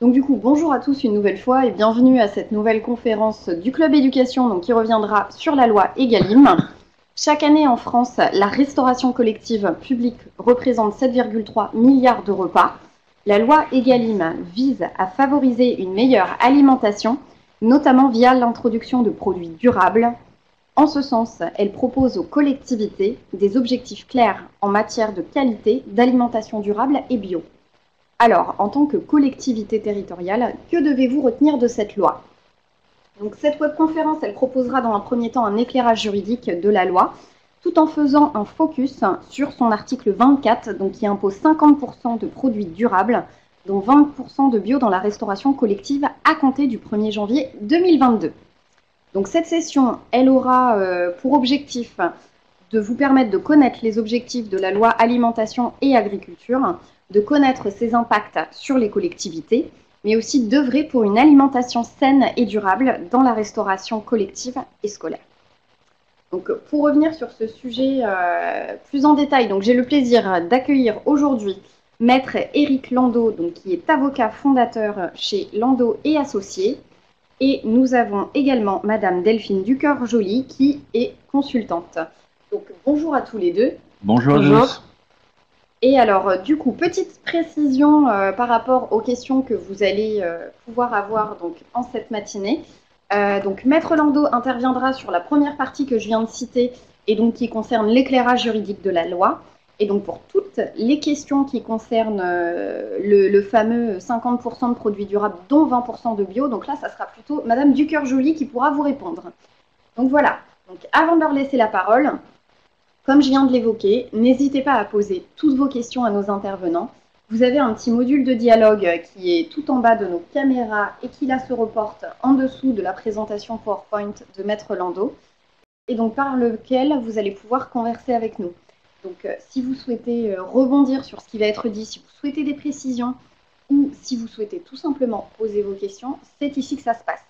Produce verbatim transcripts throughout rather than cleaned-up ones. Donc du coup, bonjour à tous une nouvelle fois et bienvenue à cette nouvelle conférence du Club Éducation donc, qui reviendra sur la loi Egalim. Chaque année en France, la restauration collective publique représente sept virgule trois milliards de repas. La loi Egalim vise à favoriser une meilleure alimentation, notamment via l'introduction de produits durables. En ce sens, elle propose aux collectivités des objectifs clairs en matière de qualité, d'alimentation durable et bio. Alors, en tant que collectivité territoriale, que devez-vous retenir de cette loi? Donc, cette webconférence, elle proposera dans un premier temps un éclairage juridique de la loi, tout en faisant un focus sur son article vingt-quatre, donc qui impose cinquante pour cent de produits durables, dont vingt pour cent de bio dans la restauration collective à compter du premier janvier deux mille vingt-deux. Donc, cette session, elle aura euh, pour objectif de vous permettre de connaître les objectifs de la loi alimentation et agriculture, de connaître ses impacts sur les collectivités, mais aussi d'œuvrer pour une alimentation saine et durable dans la restauration collective et scolaire. Donc, pour revenir sur ce sujet euh, plus en détail, donc j'ai le plaisir d'accueillir aujourd'hui Maître Eric Landau, donc, qui est avocat fondateur chez Landot et Associés, et nous avons également Madame Delphine Ducœurjoly, qui est consultante. Donc, bonjour à tous les deux. Bonjour à tous. Et alors, du coup, petite précision euh, par rapport aux questions que vous allez euh, pouvoir avoir donc, en cette matinée. Euh, donc, Maître Landau interviendra sur la première partie que je viens de citer et donc qui concerne l'éclairage juridique de la loi. Et donc, pour toutes les questions qui concernent euh, le, le fameux cinquante pour cent de produits durables, dont vingt pour cent de bio, donc là, ça sera plutôt Madame Ducœurjoly qui pourra vous répondre. Donc, voilà. Donc, avant de leur laisser la parole... Comme je viens de l'évoquer, n'hésitez pas à poser toutes vos questions à nos intervenants. Vous avez un petit module de dialogue qui est tout en bas de nos caméras et qui là se reporte en dessous de la présentation PowerPoint de Maître Landau et donc par lequel vous allez pouvoir converser avec nous. Donc si vous souhaitez rebondir sur ce qui va être dit, si vous souhaitez des précisions ou si vous souhaitez tout simplement poser vos questions, c'est ici que ça se passe.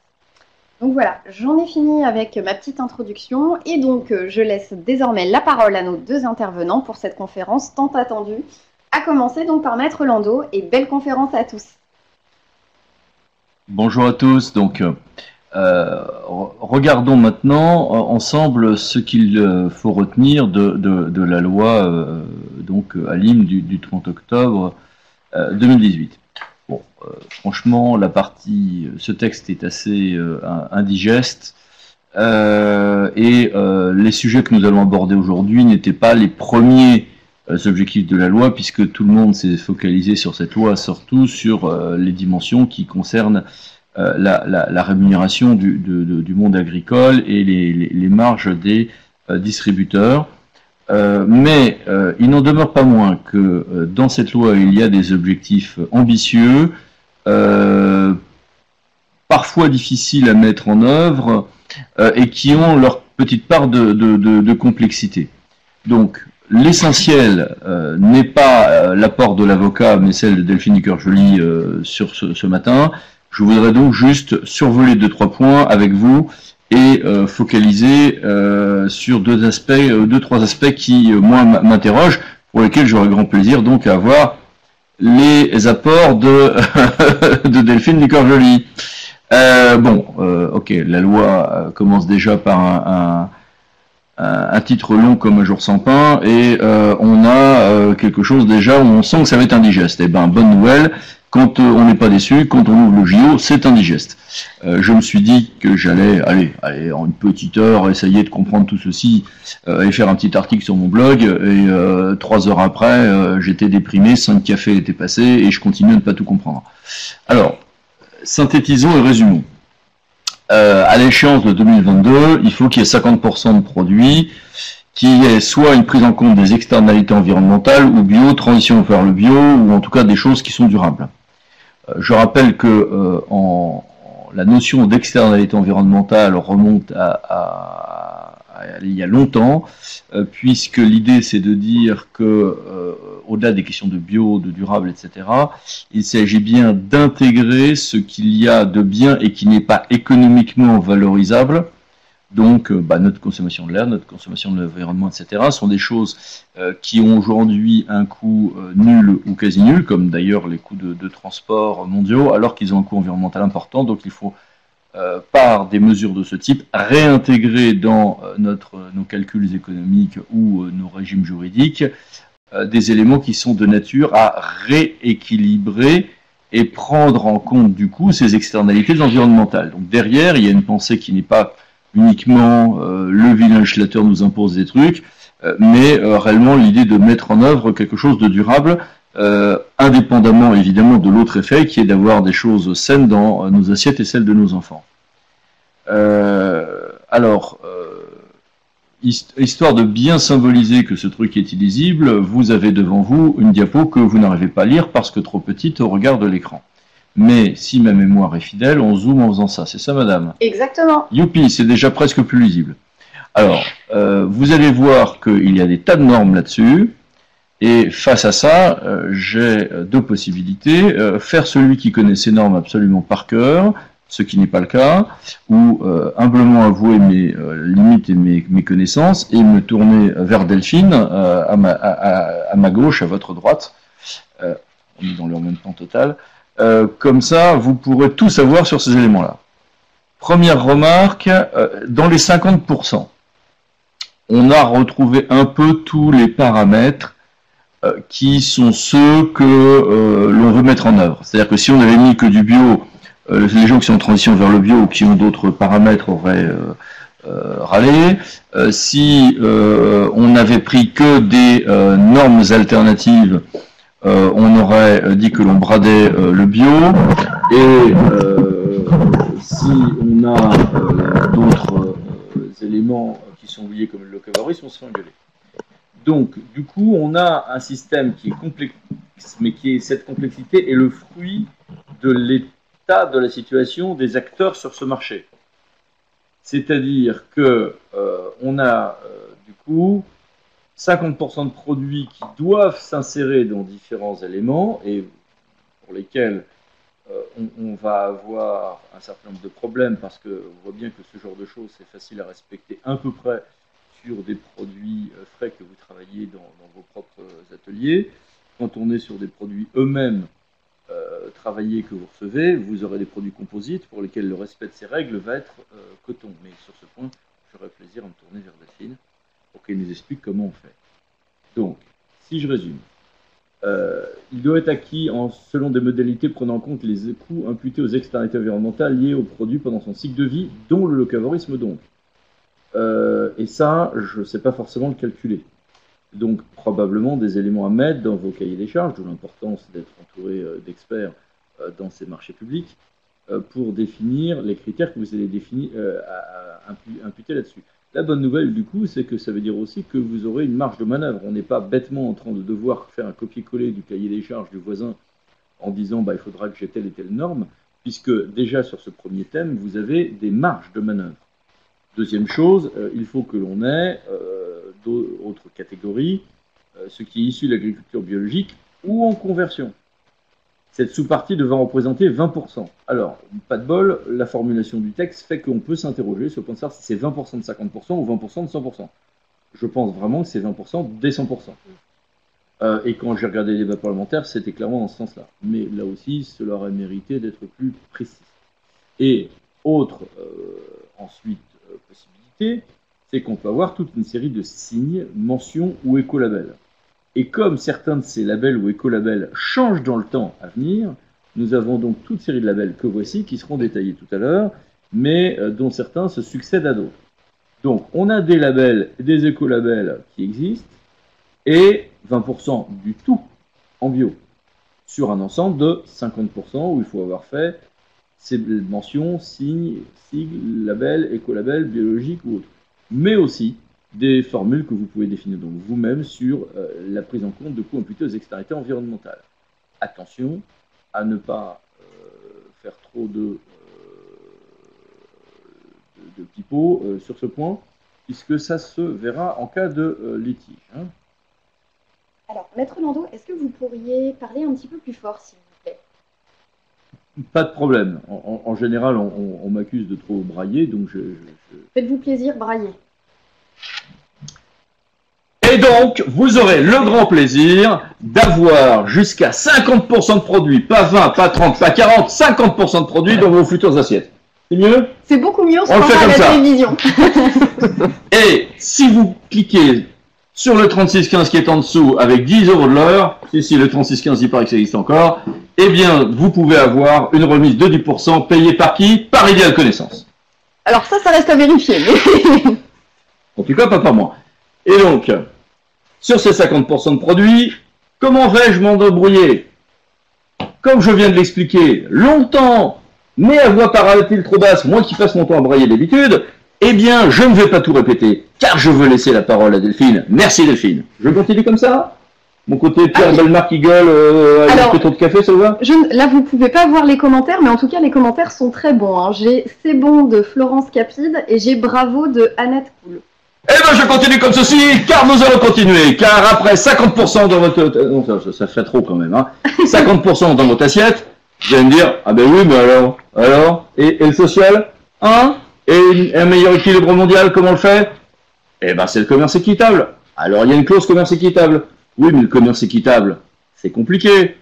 Donc voilà, j'en ai fini avec ma petite introduction et donc je laisse désormais la parole à nos deux intervenants pour cette conférence tant attendue, à commencer donc par Maître Landau et belle conférence à tous. Bonjour à tous, donc euh, regardons maintenant ensemble ce qu'il faut retenir de, de, de la loi euh, donc, Egalim du, du trente octobre deux mille dix-huit. Bon, euh, franchement, la partie, ce texte est assez euh, indigeste euh, et euh, les sujets que nous allons aborder aujourd'hui n'étaient pas les premiers euh, objectifs de la loi puisque tout le monde s'est focalisé sur cette loi, surtout sur euh, les dimensions qui concernent euh, la, la, la rémunération du, de, de, du monde agricole et les, les, les marges des euh, distributeurs. Euh, mais euh, il n'en demeure pas moins que euh, dans cette loi, il y a des objectifs ambitieux, euh, parfois difficiles à mettre en œuvre, euh, et qui ont leur petite part de, de, de, de complexité. Donc, l'essentiel euh, n'est pas euh, l'apport de l'avocat, mais celle de Delphine Ducœurjoly euh, sur ce, ce matin. Je voudrais donc juste survoler deux, trois points avec vous, et euh, focaliser euh, sur deux aspects, euh, deux trois aspects qui euh, moi m'interrogent, pour lesquels j'aurais grand plaisir donc à avoir les apports de, de Delphine Ducœurjoly. Euh, bon, euh, ok, la loi commence déjà par un, un, un titre long comme un jour sans pain, et euh, on a euh, quelque chose déjà où on sent que ça va être indigeste. Eh ben, bonne nouvelle. Quand on n'est pas déçu, quand on ouvre le J O, c'est indigeste. Euh, je me suis dit que j'allais, allez, allez, en une petite heure, essayer de comprendre tout ceci euh, et faire un petit article sur mon blog. Et euh, trois heures après, euh, j'étais déprimé, cinq cafés étaient passés et je continuais à ne pas tout comprendre. Alors, synthétisons et résumons. Euh, à l'échéance de deux mille vingt-deux, il faut qu'il y ait cinquante pour cent de produits qui est soit une prise en compte des externalités environnementales ou bio, transition vers le bio, ou en tout cas des choses qui sont durables. Je rappelle que euh, en, la notion d'externalité environnementale remonte à, à, à, à il y a longtemps, euh, puisque l'idée c'est de dire que, euh, au-delà des questions de bio, de durable, et cetera, il s'agit bien d'intégrer ce qu'il y a de bien et qui n'est pas économiquement valorisable Donc bah, notre consommation de l'air, notre consommation de l'environnement, et cetera sont des choses euh, qui ont aujourd'hui un coût euh, nul ou quasi nul, comme d'ailleurs les coûts de, de transport mondiaux, alors qu'ils ont un coût environnemental important. Donc il faut, euh, par des mesures de ce type, réintégrer dans euh, notre, nos calculs économiques ou euh, nos régimes juridiques euh, des éléments qui sont de nature à rééquilibrer et prendre en compte du coup ces externalités environnementales. Donc derrière, il y a une pensée qui n'est pas uniquement euh, le vilain schlatter nous impose des trucs, euh, mais euh, réellement l'idée de mettre en œuvre quelque chose de durable, euh, indépendamment évidemment de l'autre effet, qui est d'avoir des choses saines dans euh, nos assiettes et celles de nos enfants. Euh, alors, euh, histoire de bien symboliser que ce truc est illisible, vous avez devant vous une diapo que vous n'arrivez pas à lire parce que trop petite au regard de l'écran. Mais si ma mémoire est fidèle, on zoome en faisant ça. C'est ça, madame? Exactement. Youpi, c'est déjà presque plus lisible. Alors, euh, vous allez voir qu'il y a des tas de normes là-dessus. Et face à ça, euh, j'ai deux possibilités. Euh, faire celui qui connaît ces normes absolument par cœur, ce qui n'est pas le cas, ou euh, humblement avouer mes euh, limites et mes, mes connaissances, et me tourner vers Delphine, euh, à, ma, à, à, à ma gauche, à votre droite. Euh, on est dans le même temps total. Euh, comme ça, vous pourrez tout savoir sur ces éléments-là. Première remarque, euh, dans les cinquante pour cent, on a retrouvé un peu tous les paramètres euh, qui sont ceux que euh, l'on veut mettre en œuvre. C'est-à-dire que si on avait mis que du bio, euh, les gens qui sont en transition vers le bio ou qui ont d'autres paramètres auraient euh, euh, râlé. Euh, si euh, on n'avait pris que des euh, normes alternatives, Euh, on aurait dit que l'on bradait euh, le bio, et euh, si on a euh, d'autres euh, éléments qui sont liés comme le locavarisme, on se fait engueuler. Donc, du coup, on a un système qui est complexe, mais qui est, cette complexité est le fruit de l'état de la situation des acteurs sur ce marché. C'est-à-dire que euh, on a, euh, du coup, cinquante pour cent de produits qui doivent s'insérer dans différents éléments et pour lesquels euh, on, on va avoir un certain nombre de problèmes parce qu'on voit bien que ce genre de choses, c'est facile à respecter à peu près sur des produits frais que vous travaillez dans, dans vos propres ateliers. Quand on est sur des produits eux-mêmes euh, travaillés que vous recevez, vous aurez des produits composites pour lesquels le respect de ces règles va être euh, coton. Mais sur ce point, j'aurais plaisir à me tourner vers Delphine pour qu'il nous explique comment on fait. Donc, si je résume, euh, il doit être acquis en, selon des modalités prenant en compte les coûts imputés aux externalités environnementales liées au produit pendant son cycle de vie, dont le locavorisme donc. Euh, et ça, je ne sais pas forcément le calculer. Donc, probablement des éléments à mettre dans vos cahiers des charges, d'où l'importance d'être entouré euh, d'experts euh, dans ces marchés publics, euh, pour définir les critères que vous allez définir, euh, à, à imputer là-dessus. La bonne nouvelle, du coup, c'est que ça veut dire aussi que vous aurez une marge de manœuvre. On n'est pas bêtement en train de devoir faire un copier-coller du cahier des charges du voisin en disant bah, « il faudra que j'ai telle et telle norme », puisque déjà sur ce premier thème, vous avez des marges de manœuvre. Deuxième chose, euh, il faut que l'on ait euh, d'autres catégories, euh, ce qui est issu de l'agriculture biologique ou en conversion. Cette sous-partie devait représenter vingt pour cent. Alors, pas de bol, la formulation du texte fait qu'on peut s'interroger sur le point de savoir si c'est vingt pour cent de cinquante pour cent ou vingt pour cent de cent pour cent. Je pense vraiment que c'est vingt pour cent des cent pour cent. Euh, et quand j'ai regardé les débats parlementaires, c'était clairement dans ce sens-là. Mais là aussi, cela aurait mérité d'être plus précis. Et autre, euh, ensuite, euh, possibilité, c'est qu'on peut avoir toute une série de signes, mentions ou écolabels. Et comme certains de ces labels ou écolabels changent dans le temps à venir, nous avons donc toute série de labels que voici, qui seront détaillés tout à l'heure, mais dont certains se succèdent à d'autres. Donc, on a des labels, des écolabels qui existent, et vingt pour cent du tout en bio, sur un ensemble de cinquante pour cent, où il faut avoir fait ces mentions, signes, sigles, labels, écolabels, biologiques ou autres. Mais aussi des formules que vous pouvez définir donc vous-même sur euh, la prise en compte de coûts imputés aux externalités environnementales. Attention à ne pas euh, faire trop de, euh, de, de pipeaux euh, sur ce point, puisque ça se verra en cas de euh, litige. Hein. Alors, Maître Landau, est-ce que vous pourriez parler un petit peu plus fort, s'il vous plaît? Pas de problème. En, en général, on, on, on m'accuse de trop brailler, donc je... je, je... Faites-vous plaisir, brailler. Et donc, vous aurez le grand plaisir d'avoir jusqu'à cinquante pour cent de produits, pas vingt, pas trente, pas quarante, cinquante pour cent de produits dans vos futures assiettes. C'est mieux? C'est beaucoup mieux, on se prend pas à la télévision. Et si vous cliquez sur le trente-six quinze qui est en dessous avec dix euros de l'heure, si, si le trente-six quinze il paraît que ça existe encore, eh bien, vous pouvez avoir une remise de dix pour cent payée par qui? Par IdéalConnaissance. Alors ça, ça reste à vérifier. Mais... en tout cas, pas par moi. Et donc, sur ces cinquante pour cent de produits, comment vais-je m'en débrouiller? Comme je viens de l'expliquer, longtemps, mais à voix parallèle trop basse, moi qui passe mon temps à brailler d'habitude, eh bien, je ne vais pas tout répéter, car je veux laisser la parole à Delphine. Merci Delphine. Je continue comme ça? Mon côté Pierre ah, Belmar qui gueule euh, avec le ton de café, ça vous va? je, Là, vous ne pouvez pas voir les commentaires, mais en tout cas, les commentaires sont très bons. Hein. J'ai « C'est bon » de Florence Capide et j'ai « Bravo » de Annette Coul. Eh bien, je continue comme ceci, car nous allons continuer. Car après cinquante pour cent dans votre... Non, ça, ça fait trop quand même. Hein. cinquante pour cent dans votre assiette, vous allez me dire « Ah ben oui, mais alors, alors et, et le social hein? Et un meilleur équilibre mondial, comment on le fait? Eh bien, c'est le commerce équitable. Alors, il y a une clause commerce équitable. Oui, mais le commerce équitable, c'est compliqué.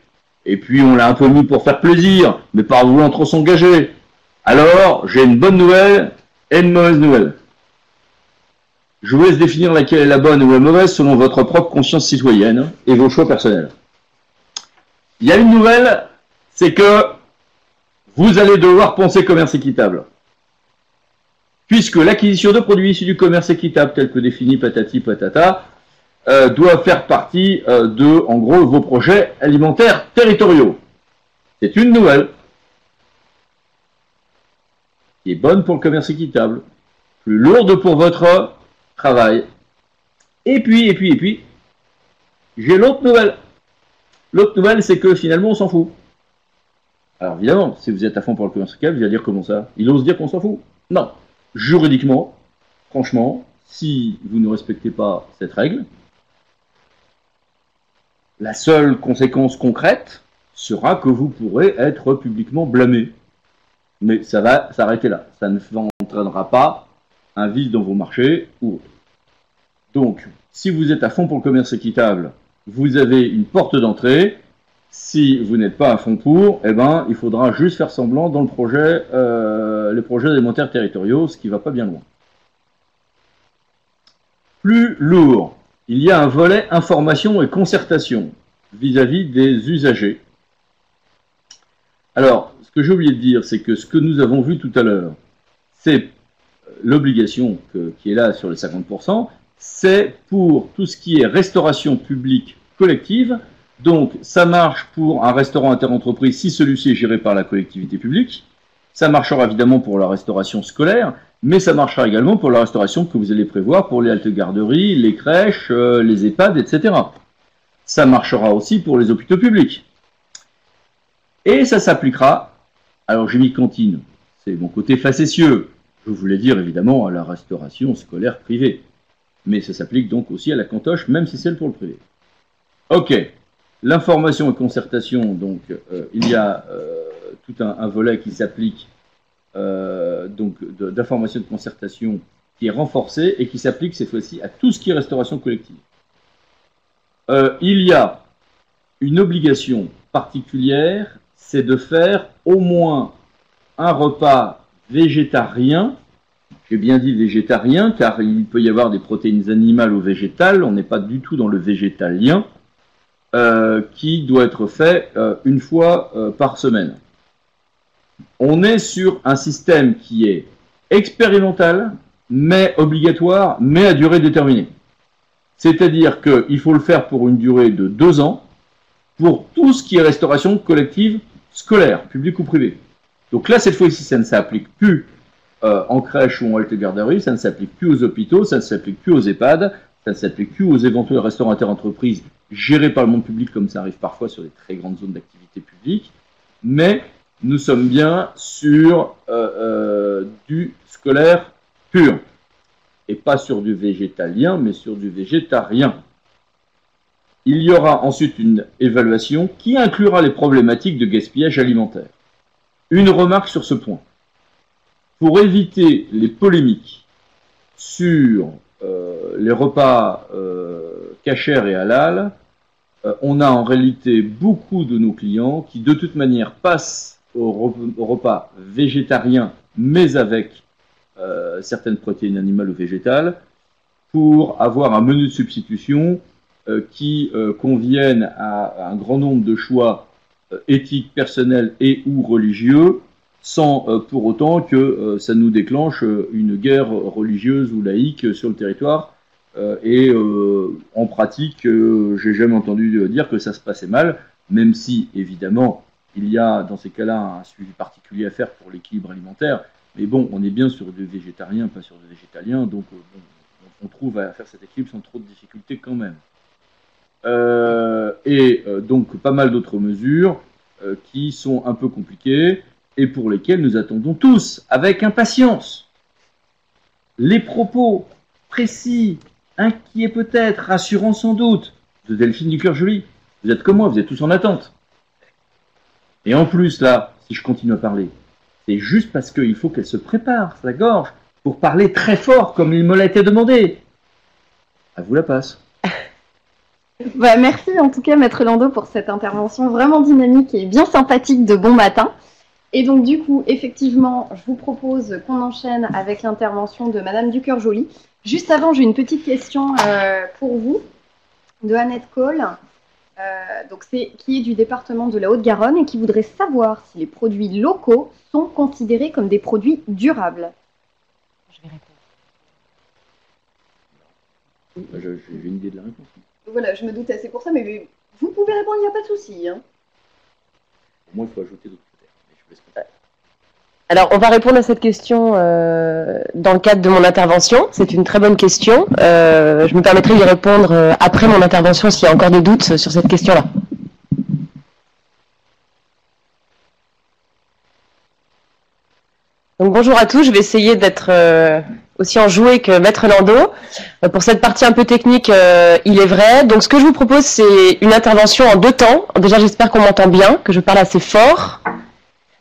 Et puis, on l'a un peu mis pour faire plaisir, mais par voulant trop s'engager. Alors, j'ai une bonne nouvelle et une mauvaise nouvelle. Je vous laisse définir laquelle est la bonne ou la mauvaise selon votre propre conscience citoyenne et vos choix personnels. Il y a une nouvelle, c'est que vous allez devoir penser commerce équitable. Puisque l'acquisition de produits issus du commerce équitable, tel que défini patati patata, Euh, doit faire partie euh, de, en gros, vos projets alimentaires territoriaux. C'est une nouvelle qui est bonne pour le commerce équitable, plus lourde pour votre travail. Et puis, et puis, et puis, j'ai l'autre nouvelle. L'autre nouvelle, c'est que finalement, on s'en fout. Alors évidemment, si vous êtes à fond pour le commerce équitable, vous allez dire comment ça? Il ose dire qu'on s'en fout? Non. Juridiquement, franchement, si vous ne respectez pas cette règle, la seule conséquence concrète sera que vous pourrez être publiquement blâmé. Mais ça va s'arrêter là. Ça ne vous entraînera pas un vice dans vos marchés ou autre. Donc, si vous êtes à fond pour le commerce équitable, vous avez une porte d'entrée. Si vous n'êtes pas à fond pour, eh ben, il faudra juste faire semblant dans le projet, euh, les projets alimentaires territoriaux, ce qui ne va pas bien loin. Plus lourd, il y a un volet information et concertation vis-à-vis des usagers. Alors, ce que j'ai oublié de dire, c'est que ce que nous avons vu tout à l'heure, c'est l'obligation qui est là sur les cinquante pour cent, c'est pour tout ce qui est restauration publique collective. Donc, ça marche pour un restaurant interentreprise si celui-ci est géré par la collectivité publique. Ça marchera évidemment pour la restauration scolaire, mais ça marchera également pour la restauration que vous allez prévoir pour les haltes-garderies, les crèches, euh, les EHPAD, et cetera. Ça marchera aussi pour les hôpitaux publics. Et ça s'appliquera, alors j'ai mis cantine, c'est mon côté facétieux, je voulais dire évidemment à la restauration scolaire privée, mais ça s'applique donc aussi à la cantoche, même si c'est celle pour le privé. Ok, l'information et concertation, donc euh, il y a... Euh, tout un, un volet qui s'applique euh, donc d'information de, de concertation qui est renforcé et qui s'applique cette fois-ci à tout ce qui est restauration collective. Euh, il y a une obligation particulière, c'est de faire au moins un repas végétarien, j'ai bien dit végétarien car il peut y avoir des protéines animales ou végétales, on n'est pas du tout dans le végétalien, euh, qui doit être fait euh, une fois euh, par semaine. On est sur un système qui est expérimental, mais obligatoire, mais à durée déterminée. C'est-à-dire qu'il faut le faire pour une durée de deux ans, pour tout ce qui est restauration collective scolaire, publique ou privée. Donc là, cette fois-ci, ça ne s'applique plus euh, en crèche ou en halte-garderie, ça ne s'applique plus aux hôpitaux, ça ne s'applique plus aux EHPAD, ça ne s'applique plus aux éventuels restaurants inter-entreprises gérés par le monde public, comme ça arrive parfois sur les très grandes zones d'activité publique, mais... nous sommes bien sur euh, euh, du scolaire pur, et pas sur du végétalien, mais sur du végétarien. Il y aura ensuite une évaluation qui inclura les problématiques de gaspillage alimentaire. Une remarque sur ce point. Pour éviter les polémiques sur euh, les repas euh, cachers et halal, euh, on a en réalité beaucoup de nos clients qui de toute manière passent au repas végétarien, mais avec euh, certaines protéines animales ou végétales, pour avoir un menu de substitution euh, qui euh, convienne à, à un grand nombre de choix euh, éthiques, personnels et ou religieux, sans euh, pour autant que euh, ça nous déclenche euh, une guerre religieuse ou laïque sur le territoire. Euh, et euh, en pratique, euh, j'ai jamais entendu dire que ça se passait mal, même si, évidemment, il y a dans ces cas-là un suivi particulier à faire pour l'équilibre alimentaire. Mais bon, on est bien sur du végétarien, pas sur du végétalien, donc euh, bon, on trouve à faire cet équilibre sans trop de difficultés quand même. Euh, et euh, donc pas mal d'autres mesures euh, qui sont un peu compliquées et pour lesquelles nous attendons tous avec impatience les propos précis, inquiets peut-être, rassurants sans doute, de Delphine Ducœurjoly. Vous êtes comme moi, vous êtes tous en attente. Et en plus là, si je continue à parler, c'est juste parce qu'il faut qu'elle se prépare, sa gorge, pour parler très fort, comme il me l'a été demandé. À vous la passe. Bah, merci en tout cas, Maître Landau, pour cette intervention vraiment dynamique et bien sympathique de bon matin. Et donc, du coup, effectivement, je vous propose qu'on enchaîne avec l'intervention de Madame Ducœurjoly. Juste avant, j'ai une petite question euh, pour vous, de Annette Cole, euh, donc c'est, qui est du département de la Haute-Garonne et qui voudrait savoir si les produits locaux sont considérés comme des produits durables. J'ai une idée de la réponse. Voilà, je me doutais, c'est pour ça, mais vous pouvez répondre, il n'y a pas de souci. Hein. Pour moi, il faut ajouter d'autres critères. Alors, on va répondre à cette question euh, dans le cadre de mon intervention. C'est une très bonne question. Euh, je me permettrai d'y répondre euh, après mon intervention s'il y a encore des doutes sur cette question-là. Donc, bonjour à tous, je vais essayer d'être euh, aussi enjouée que Maître Landau. Euh, pour cette partie un peu technique, euh, il est vrai. Donc ce que je vous propose, c'est une intervention en deux temps. Déjà, j'espère qu'on m'entend bien, que je parle assez fort.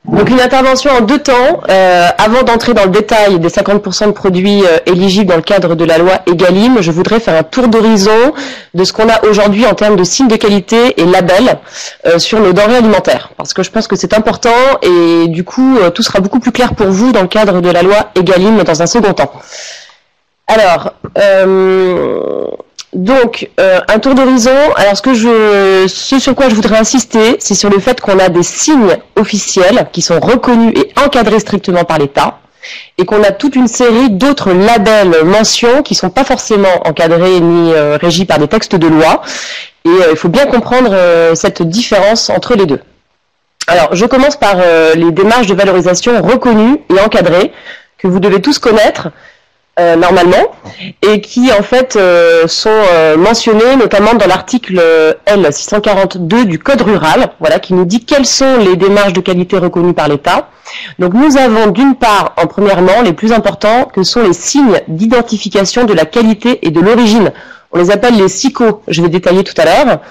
Donc une intervention en deux temps, euh, avant d'entrer dans le détail des cinquante pour cent de produits euh, éligibles dans le cadre de la loi Egalim, je voudrais faire un tour d'horizon de ce qu'on a aujourd'hui en termes de signes de qualité et labels euh, sur nos denrées alimentaires, parce que je pense que c'est important et du coup euh, tout sera beaucoup plus clair pour vous dans le cadre de la loi Egalim dans un second temps. Alors, euh, donc euh, un tour d'horizon. Alors ce que je, ce sur quoi je voudrais insister, c'est sur le fait qu'on a des signes officiels qui sont reconnus et encadrés strictement par l'État, et qu'on a toute une série d'autres labels, mentions qui sont pas forcément encadrés ni euh, régis par des textes de loi. Et euh, il faut bien comprendre euh, cette différence entre les deux. Alors je commence par euh, les démarches de valorisation reconnues et encadrées que vous devez tous connaître. Euh, normalement, et qui en fait euh, sont euh, mentionnés notamment dans l'article L six cent quarante-deux du Code rural, voilà, qui nous dit quelles sont les démarches de qualité reconnues par l'État. Donc nous avons d'une part, en premièrement, les plus importants, que sont les signes d'identification de la qualité et de l'origine. On les appelle les S I C O, je vais détailler tout à l'heure.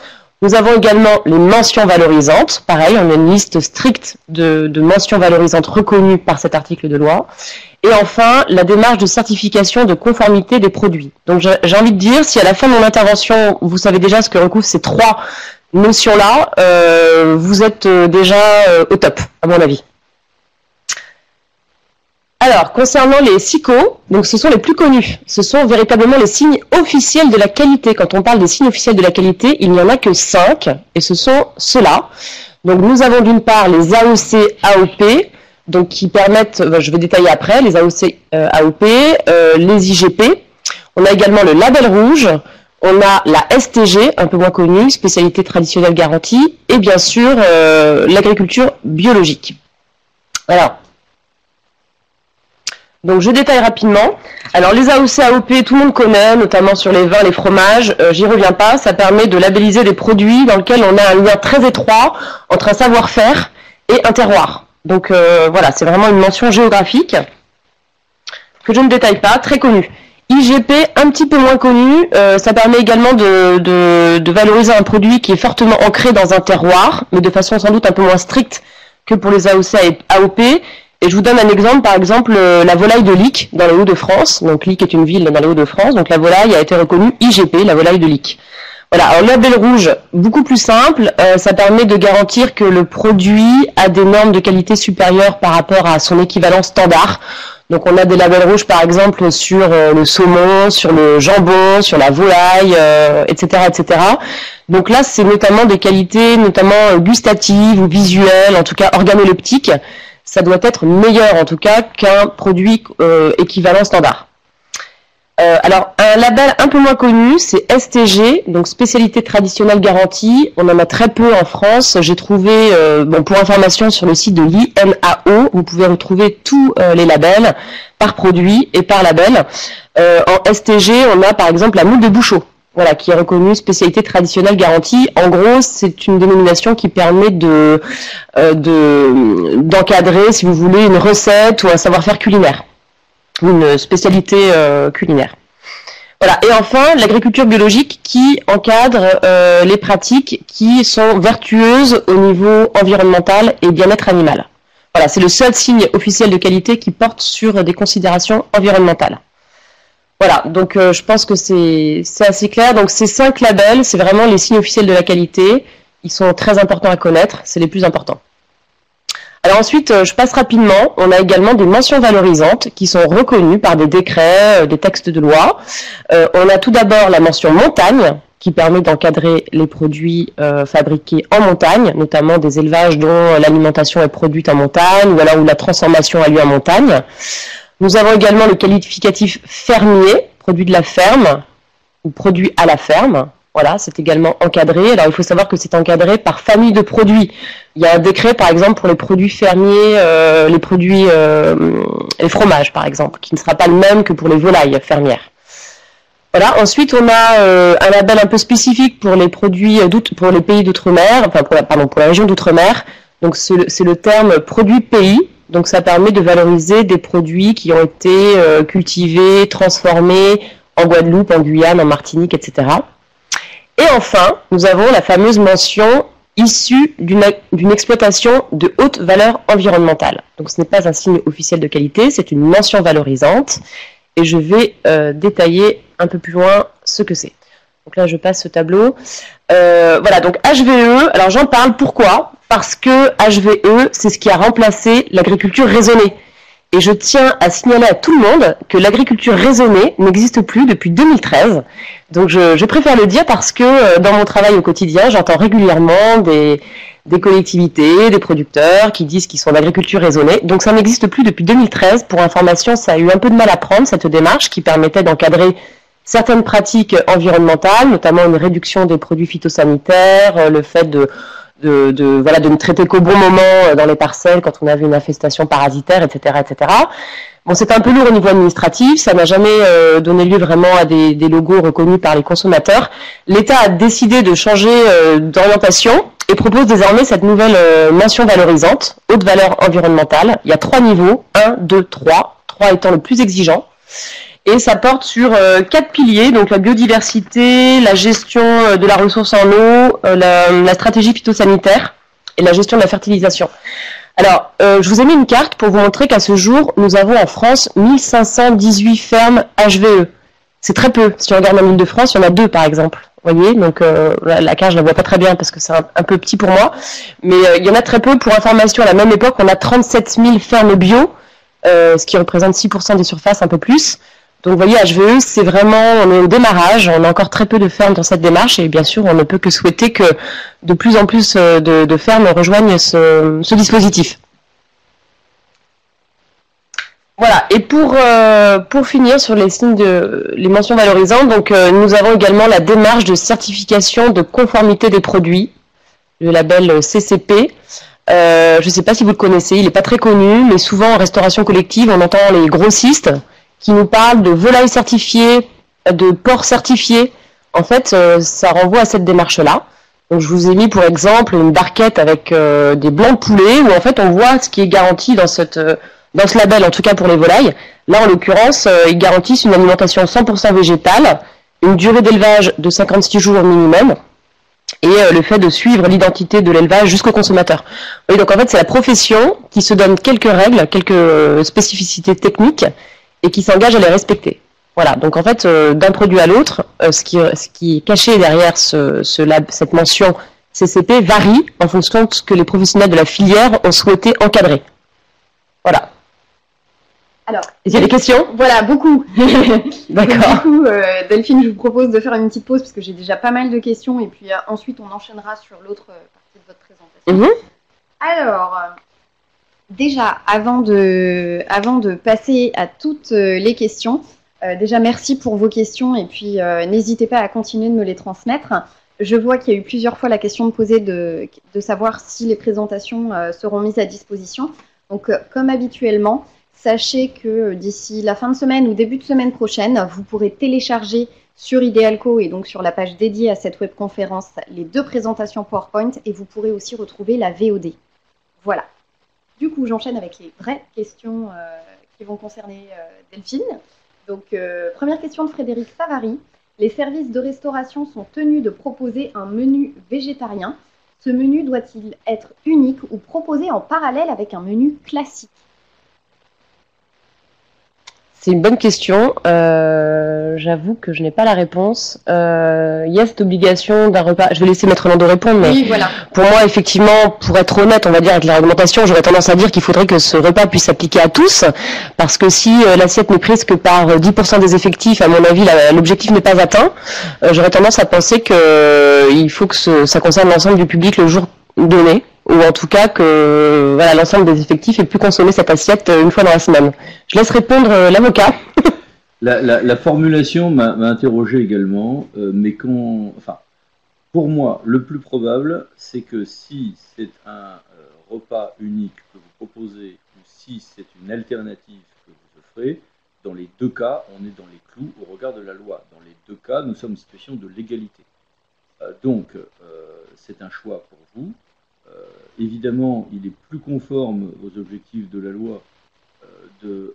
Nous avons également les mentions valorisantes, pareil, on a une liste stricte de, de mentions valorisantes reconnues par cet article de loi. Et enfin, la démarche de certification de conformité des produits. Donc j'ai envie de dire, si à la fin de mon intervention, vous savez déjà ce que recouvrent ces trois notions-là, euh, vous êtes déjà euh, au top, à mon avis. Alors, concernant les S I C O, donc ce sont les plus connus. Ce sont véritablement les signes officiels de la qualité. Quand on parle des signes officiels de la qualité, il n'y en a que cinq, et ce sont ceux-là. Donc nous avons d'une part les A O C A O P, donc qui permettent, je vais détailler après, les A O C A O P, euh, les I G P. On a également le label rouge, on a la S T G, un peu moins connue, spécialité traditionnelle garantie, et bien sûr euh, l'agriculture biologique. Voilà. Donc je détaille rapidement. Alors les A O C A O P, tout le monde connaît, notamment sur les vins, les fromages, euh, j'y reviens pas, ça permet de labelliser des produits dans lesquels on a un lien très étroit entre un savoir-faire et un terroir. Donc euh, voilà, c'est vraiment une mention géographique que je ne détaille pas, très connue. I G P, un petit peu moins connu, euh, ça permet également de, de, de valoriser un produit qui est fortement ancré dans un terroir, mais de façon sans doute un peu moins stricte que pour les A O C A O P. Et je vous donne un exemple, par exemple, euh, la volaille de Licques dans les Hauts-de-France. Donc Licques est une ville dans les Hauts-de-France. Donc la volaille a été reconnue I G P, la volaille de Licques. Voilà, alors le label rouge, beaucoup plus simple. Euh, ça permet de garantir que le produit a des normes de qualité supérieures par rapport à son équivalent standard. Donc on a des labels rouges, par exemple, sur euh, le saumon, sur le jambon, sur la volaille, euh, et cetera, et cetera. Donc là, c'est notamment des qualités, notamment euh, gustatives ou visuelles, en tout cas organoleptiques. Ça doit être meilleur, en tout cas, qu'un produit euh, équivalent standard. Euh, alors, un label un peu moins connu, c'est S T G, donc spécialité traditionnelle garantie. On en a très peu en France. J'ai trouvé, euh, bon, pour information, sur le site de l'I N A O, vous pouvez retrouver tous euh, les labels par produit et par label. Euh, en S T G, on a par exemple la moule de Bouchot, voilà, qui est reconnue spécialité traditionnelle garantie. En gros, c'est une dénomination qui permet de, euh, de d'encadrer, si vous voulez, une recette ou un savoir-faire culinaire. Une spécialité euh, culinaire. Voilà. Et enfin, l'agriculture biologique qui encadre euh, les pratiques qui sont vertueuses au niveau environnemental et bien-être animal. Voilà, c'est le seul signe officiel de qualité qui porte sur des considérations environnementales. Voilà, donc euh, je pense que c'est assez clair. Donc ces cinq labels, c'est vraiment les signes officiels de la qualité. Ils sont très importants à connaître, c'est les plus importants. Alors ensuite, je passe rapidement, on a également des mentions valorisantes qui sont reconnues par des décrets, des textes de loi. Euh, on a tout d'abord la mention montagne, qui permet d'encadrer les produits euh, fabriqués en montagne, notamment des élevages dont l'alimentation est produite en montagne, ou alors où la transformation a lieu en montagne. Nous avons également le qualificatif fermier, produit de la ferme, ou produit à la ferme. Voilà, c'est également encadré. Alors, il faut savoir que c'est encadré par famille de produits. Il y a un décret, par exemple, pour les produits fermiers, euh, les produits, euh, les fromages, par exemple, qui ne sera pas le même que pour les volailles fermières. Voilà. Ensuite, on a euh, un label un peu spécifique pour les produits pour les pays d'outre-mer, enfin, pour la, pardon, pour la région d'outre-mer. Donc, c'est le terme produit pays. Donc, ça permet de valoriser des produits qui ont été euh, cultivés, transformés en Guadeloupe, en Guyane, en Martinique, et cetera. Et enfin, nous avons la fameuse mention issue d'une exploitation de haute valeur environnementale. Donc ce n'est pas un signe officiel de qualité, c'est une mention valorisante. Et je vais euh, détailler un peu plus loin ce que c'est. Donc là, je passe ce tableau. Euh, voilà, donc H V E, alors j'en parle pourquoi? Parce que H V E, c'est ce qui a remplacé l'agriculture raisonnée. Et je tiens à signaler à tout le monde que l'agriculture raisonnée n'existe plus depuis deux mille treize. Donc je, je préfère le dire parce que euh, dans mon travail au quotidien, j'entends régulièrement des, des collectivités, des producteurs qui disent qu'ils sont d'agriculture raisonnée. Donc ça n'existe plus depuis deux mille treize. Pour information, ça a eu un peu de mal à prendre cette démarche qui permettait d'encadrer certaines pratiques environnementales, notamment une réduction des produits phytosanitaires, le fait de... De, de, voilà, de ne traiter qu'au bon moment dans les parcelles quand on avait une infestation parasitaire, et cetera, et cetera. Bon, c'est un peu lourd au niveau administratif, ça n'a jamais euh, donné lieu vraiment à des, des logos reconnus par les consommateurs. L'État a décidé de changer euh, d'orientation et propose désormais cette nouvelle euh, mention valorisante, haute valeur environnementale. Il y a trois niveaux, un, deux, trois, trois étant le plus exigeant. Et ça porte sur euh, quatre piliers, donc la biodiversité, la gestion euh, de la ressource en eau, euh, la, la stratégie phytosanitaire et la gestion de la fertilisation. Alors, euh, je vous ai mis une carte pour vous montrer qu'à ce jour, nous avons en France mille cinq cent dix-huit fermes H V E. C'est très peu. Si on regarde en Île-de-France, il y en a deux, par exemple. Vous voyez, donc euh, la, la carte, je la vois pas très bien parce que c'est un, un peu petit pour moi. Mais euh, il y en a très peu. Pour information, à la même époque, on a trente-sept mille fermes bio, euh, ce qui représente six pour cent des surfaces, un peu plus. Donc, vous voyez, H V E, c'est vraiment, on est au démarrage, on a encore très peu de fermes dans cette démarche, et bien sûr, on ne peut que souhaiter que de plus en plus de, de fermes rejoignent ce, ce dispositif. Voilà. Et pour euh, pour finir sur les signes de les mentions valorisantes, donc euh, nous avons également la démarche de certification de conformité des produits, le label C C P. Euh, je ne sais pas si vous le connaissez, il n'est pas très connu, mais souvent en restauration collective, on entend les grossistes qui nous parle de volailles certifiées, de porcs certifiés. En fait, euh, ça renvoie à cette démarche-là. Donc, je vous ai mis pour exemple une barquette avec euh, des blancs de poulet, où en fait, on voit ce qui est garanti dans cette euh, dans ce label, en tout cas pour les volailles. Là, en l'occurrence, euh, ils garantissent une alimentation cent pour cent végétale, une durée d'élevage de cinquante-six jours minimum, et euh, le fait de suivre l'identité de l'élevage jusqu'au consommateur. Oui, donc en fait, c'est la profession qui se donne quelques règles, quelques euh, spécificités techniques et qui s'engage à les respecter. Voilà, donc en fait, euh, d'un produit à l'autre, euh, ce, qui, ce qui est caché derrière ce, ce lab, cette mention C C P varie en fonction de ce que les professionnels de la filière ont souhaité encadrer. Voilà. Alors, il y a des questions? Voilà, beaucoup. D'accord. Du coup, euh, Delphine, je vous propose de faire une petite pause parce que j'ai déjà pas mal de questions et puis euh, ensuite on enchaînera sur l'autre partie de votre présentation. Mmh. Alors, déjà, avant de, avant de passer à toutes les questions, euh, déjà merci pour vos questions et puis euh, n'hésitez pas à continuer de me les transmettre. Je vois qu'il y a eu plusieurs fois la question de poser de, de savoir si les présentations euh, seront mises à disposition. Donc, euh, comme habituellement, sachez que d'ici la fin de semaine ou début de semaine prochaine, vous pourrez télécharger sur IdéalCo et donc sur la page dédiée à cette webconférence les deux présentations PowerPoint et vous pourrez aussi retrouver la V O D. Voilà. Du coup, j'enchaîne avec les vraies questions euh, qui vont concerner euh, Delphine. Donc, euh, première question de Frédéric Savary. Les services de restauration sont tenus de proposer un menu végétarien. Ce menu doit-il être unique ou proposé en parallèle avec un menu classique ? C'est une bonne question. Euh, J'avoue que je n'ai pas la réponse. Euh, il y a cette obligation d'un repas. Je vais laisser Maître Landau répondre, mais oui, voilà. Pour moi, effectivement, pour être honnête, on va dire avec la réglementation, j'aurais tendance à dire qu'il faudrait que ce repas puisse s'appliquer à tous, parce que si euh, l'assiette n'est prise que par dix pour cent des effectifs, à mon avis, l'objectif n'est pas atteint. Euh, j'aurais tendance à penser que euh, il faut que ce, ça concerne l'ensemble du public le jour donné. Ou en tout cas que voilà, l'ensemble des effectifs ait pu consommer cette assiette une fois dans la semaine. Je laisse répondre euh, l'avocat. la, la, la formulation m'a interrogé également, euh, mais quand, enfin, pour moi, le plus probable, c'est que si c'est un euh, repas unique que vous proposez, ou si c'est une alternative que vous offrez, dans les deux cas, on est dans les clous au regard de la loi. Dans les deux cas, nous sommes en situation de légalité. Euh, donc, euh, c'est un choix pour vous. Euh, évidemment, il est plus conforme aux objectifs de la loi euh, de euh,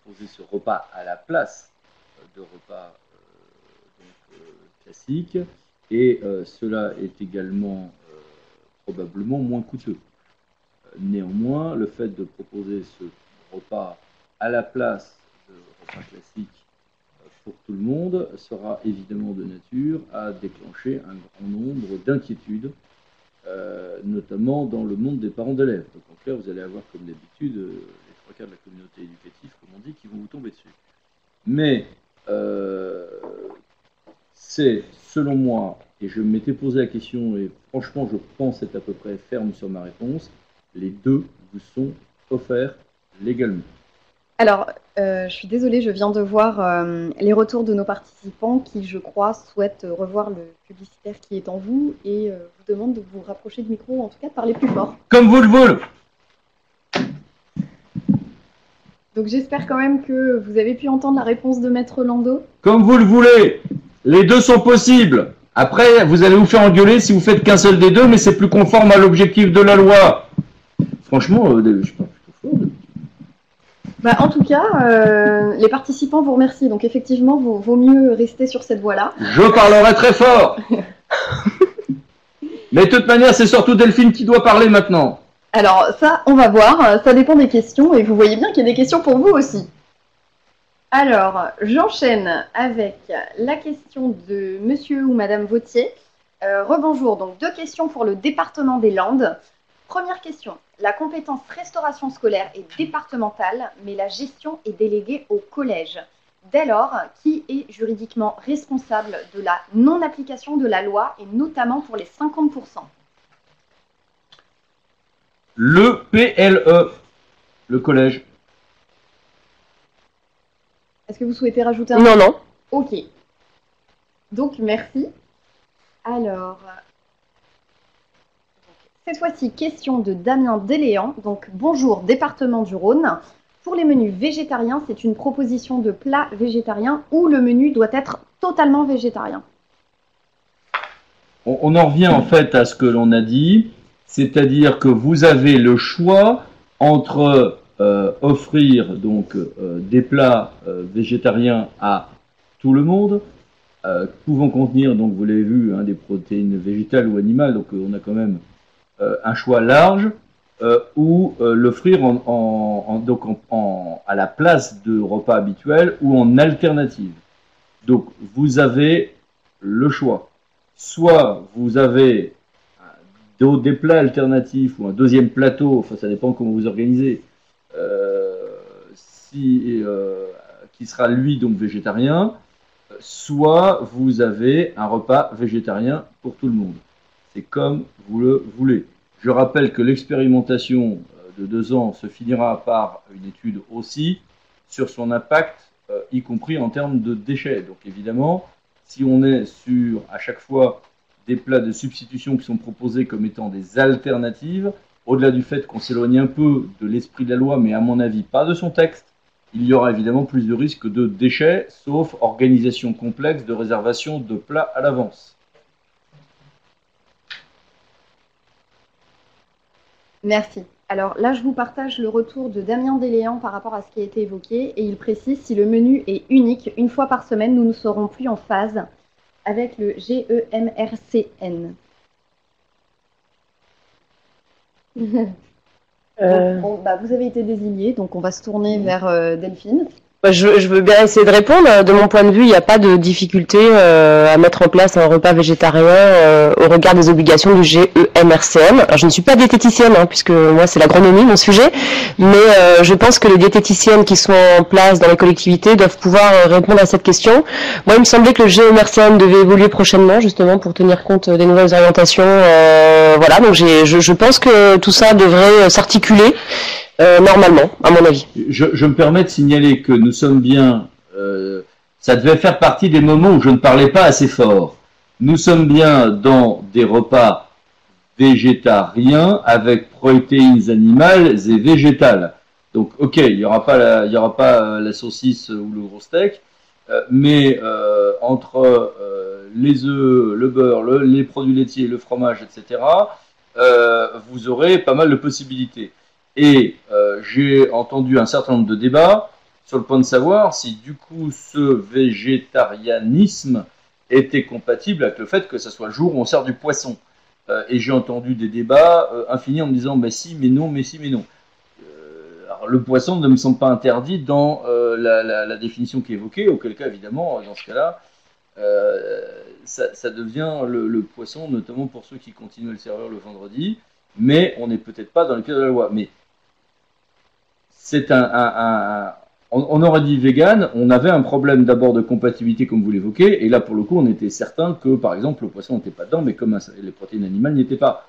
proposer ce repas à la place de repas euh, donc, euh, classiques, et euh, cela est également euh, probablement moins coûteux. Néanmoins, le fait de proposer ce repas à la place de repas classiques euh, pour tout le monde sera évidemment de nature à déclencher un grand nombre d'inquiétudes. Euh, notamment dans le monde des parents d'élèves. Donc en clair, vous allez avoir, comme d'habitude, euh, les trois quarts de la communauté éducative, comme on dit, qui vont vous tomber dessus. Mais euh, c'est, selon moi, et je m'étais posé la question, et franchement, je pense être à peu près ferme sur ma réponse, les deux vous sont offerts légalement. Alors, euh, je suis désolée, je viens de voir euh, les retours de nos participants qui, je crois, souhaitent revoir le publicitaire qui est en vous et... Euh, demande de vous rapprocher du micro, en tout cas de parler plus fort. Comme vous le voulez. Donc j'espère quand même que vous avez pu entendre la réponse de Maître Landau. Comme vous le voulez, les deux sont possibles. Après, vous allez vous faire engueuler si vous faites qu'un seul des deux, mais c'est plus conforme à l'objectif de la loi. Franchement, euh, je pense plutôt faux. Bah, en tout cas, euh, les participants vous remercient. Donc effectivement, vaut, vaut mieux rester sur cette voie-là. Je parlerai très fort. Mais de toute manière, c'est surtout Delphine qui doit parler maintenant. Alors ça, on va voir. Ça dépend des questions et vous voyez bien qu'il y a des questions pour vous aussi. Alors, j'enchaîne avec la question de Monsieur ou Madame Vautier. Euh, Rebonjour. Donc, deux questions pour le département des Landes. Première question. La compétence restauration scolaire est départementale, mais la gestion est déléguée au collège. Dès lors, qui est juridiquement responsable de la non-application de la loi, et notamment pour les cinquante pour cent? Le P L E, le collège. Est-ce que vous souhaitez rajouter un mot? Non, non. Ok. Donc, merci. Alors, cette fois-ci, question de Damien Déléant. Donc, bonjour, département du Rhône. Pour les menus végétariens, c'est une proposition de plat végétarien ou le menu doit être totalement végétarien? On, on en revient en fait à ce que l'on a dit, c'est-à-dire que vous avez le choix entre euh, offrir donc euh, des plats euh, végétariens à tout le monde euh, pouvant contenir, donc vous l'avez vu, hein, des protéines végétales ou animales, donc euh, on a quand même euh, un choix large, euh, ou euh, l'offrir en, en, en, donc en, en, à la place de repas habituels ou en alternative. Donc vous avez le choix. Soit vous avez des plats alternatifs ou un deuxième plateau, enfin ça dépend comment vous organisez, euh, si, euh, qui sera lui donc végétarien, soit vous avez un repas végétarien pour tout le monde. C'est comme vous le voulez. Je rappelle que l'expérimentation de deux ans se finira par une étude aussi sur son impact, euh, y compris en termes de déchets. Donc évidemment, si on est sur à chaque fois des plats de substitution qui sont proposés comme étant des alternatives, au-delà du fait qu'on s'éloigne un peu de l'esprit de la loi, mais à mon avis pas de son texte, il y aura évidemment plus de risques de déchets, sauf organisation complexe de réservation de plats à l'avance. Merci. Alors là, je vous partage le retour de Damien Déléant par rapport à ce qui a été évoqué, et il précise, si le menu est unique, une fois par semaine, nous ne serons plus en phase avec le G E M R C N. euh... bon, bah, vous avez été désigné, donc on va se tourner vers euh, Delphine. Bah, je, je veux bien essayer de répondre. De mon point de vue, il n'y a pas de difficulté euh, à mettre en place un repas végétarien euh, au regard des obligations du G E M R C N. Alors, je ne suis pas diététicienne, hein, puisque moi c'est l'agronomie, mon sujet, mais euh, je pense que les diététiciennes qui sont en place dans les collectivités doivent pouvoir euh, répondre à cette question. Moi, il me semblait que le G E M R C N devait évoluer prochainement, justement, pour tenir compte des nouvelles orientations. Euh, voilà, donc j'ai, je, je pense que tout ça devrait euh, s'articuler. Euh, normalement, à mon avis. Je, je me permets de signaler que nous sommes bien... Euh, ça devait faire partie des moments où je ne parlais pas assez fort. Nous sommes bien dans des repas végétariens avec protéines animales et végétales. Donc, ok, il n'y aura pas la, il y aura pas la saucisse ou le gros steak, euh, mais euh, entre euh, les œufs, le beurre, le, les produits laitiers, le fromage, et cetera, euh, vous aurez pas mal de possibilités. Et euh, j'ai entendu un certain nombre de débats sur le point de savoir si du coup ce végétarianisme était compatible avec le fait que ce soit le jour où on sert du poisson. Euh, et j'ai entendu des débats euh, infinis en me disant bah, « si, mais non, mais si, mais non euh, ». Alors le poisson ne me semble pas interdit dans euh, la, la, la définition qui est évoquée, auquel cas évidemment, dans ce cas-là, euh, ça, ça devient le, le poisson, notamment pour ceux qui continuent le serveur le vendredi, mais on n'est peut-être pas dans le cadre de la loi. Mais c'est un, un, un, un on, on aurait dit vegan, on avait un problème d'abord de compatibilité comme vous l'évoquez, et là pour le coup on était certain que par exemple le poisson n'était pas dedans, mais comme un, les protéines animales n'y étaient pas.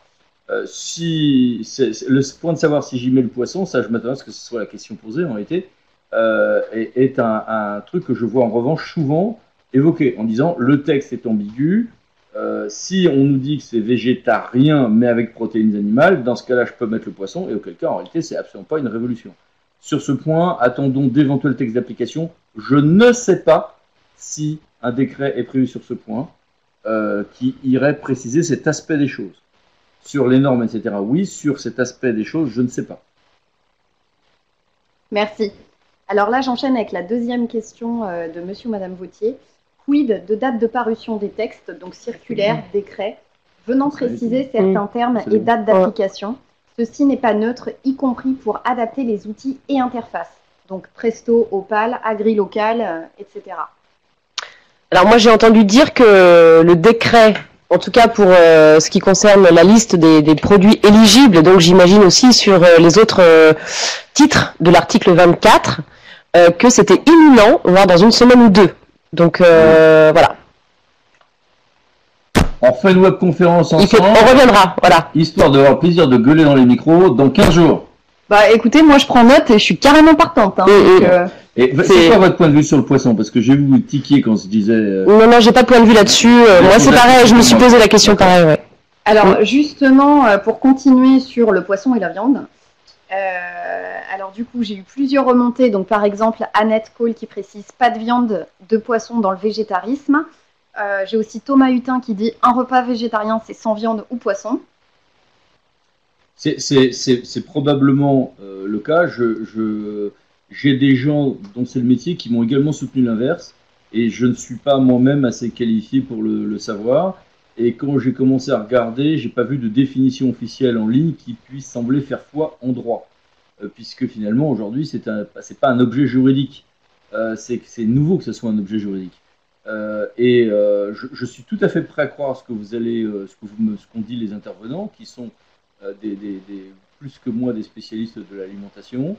Euh, si, c'est, c'est, le point de savoir si j'y mets le poisson, ça je m'attends à ce que ce soit la question posée en réalité, euh, est, est un, un truc que je vois en revanche souvent évoqué, en disant le texte est ambigu, euh, si on nous dit que c'est végétarien mais avec protéines animales, dans ce cas-là je peux mettre le poisson, et auquel cas en réalité c'est absolument pas une révolution. Sur ce point, attendons d'éventuels textes d'application. Je ne sais pas si un décret est prévu sur ce point euh, qui irait préciser cet aspect des choses. Sur les normes, et cetera, oui. Sur cet aspect des choses, je ne sais pas. Merci. Alors là, j'enchaîne avec la deuxième question de monsieur ou madame Vautier. Quid de date de parution des textes, donc circulaires, décrets, venant préciser certains termes et dates d'application ? Ceci n'est pas neutre, y compris pour adapter les outils et interfaces. Donc Presto, Opal, AgriLocal, et cetera. Alors moi j'ai entendu dire que le décret, en tout cas pour euh, ce qui concerne la liste des, des produits éligibles, donc j'imagine aussi sur euh, les autres euh, titres de l'article vingt-quatre, euh, que c'était imminent, voire dans une semaine ou deux. Donc euh, voilà. On fait une webconférence ensemble. On reviendra, voilà. Histoire d'avoir le plaisir de gueuler dans les micros dans quinze jours. Bah écoutez, moi je prends note et je suis carrément partante. Hein, et et, euh, c'est quoi votre point de vue sur le poisson? Parce que j'ai vu vous tiquer quand on se disait... Euh... Non, non, j'ai pas de point de vue là-dessus. Euh, moi c'est pareil, je me suis posé la question pareil. Ouais. Alors oui. Justement, pour continuer sur le poisson et la viande, euh, alors du coup j'ai eu plusieurs remontées. Donc par exemple, Annette Cole qui précise pas de viande, de poisson dans le végétarisme. Euh, j'ai aussi Thomas Hutin qui dit un repas végétarien c'est sans viande ou poisson. C'est probablement euh, le cas. J'ai je, je, des gens dont c'est le métier qui m'ont également soutenu l'inverse. et je ne suis pas moi-même assez qualifié pour le, le savoir. Et quand j'ai commencé à regarder, j'ai pas vu de définition officielle en ligne qui puisse sembler faire foi en droit, euh, puisque finalement aujourd'hui c'est c'est pas un objet juridique. Euh, c'est nouveau que ce soit un objet juridique. Euh, et euh, je, je suis tout à fait prêt à croire ce que vous allez, euh, ce que vous, ce qu'ont dit les intervenants, qui sont euh, des, des, des, plus que moi des spécialistes de l'alimentation.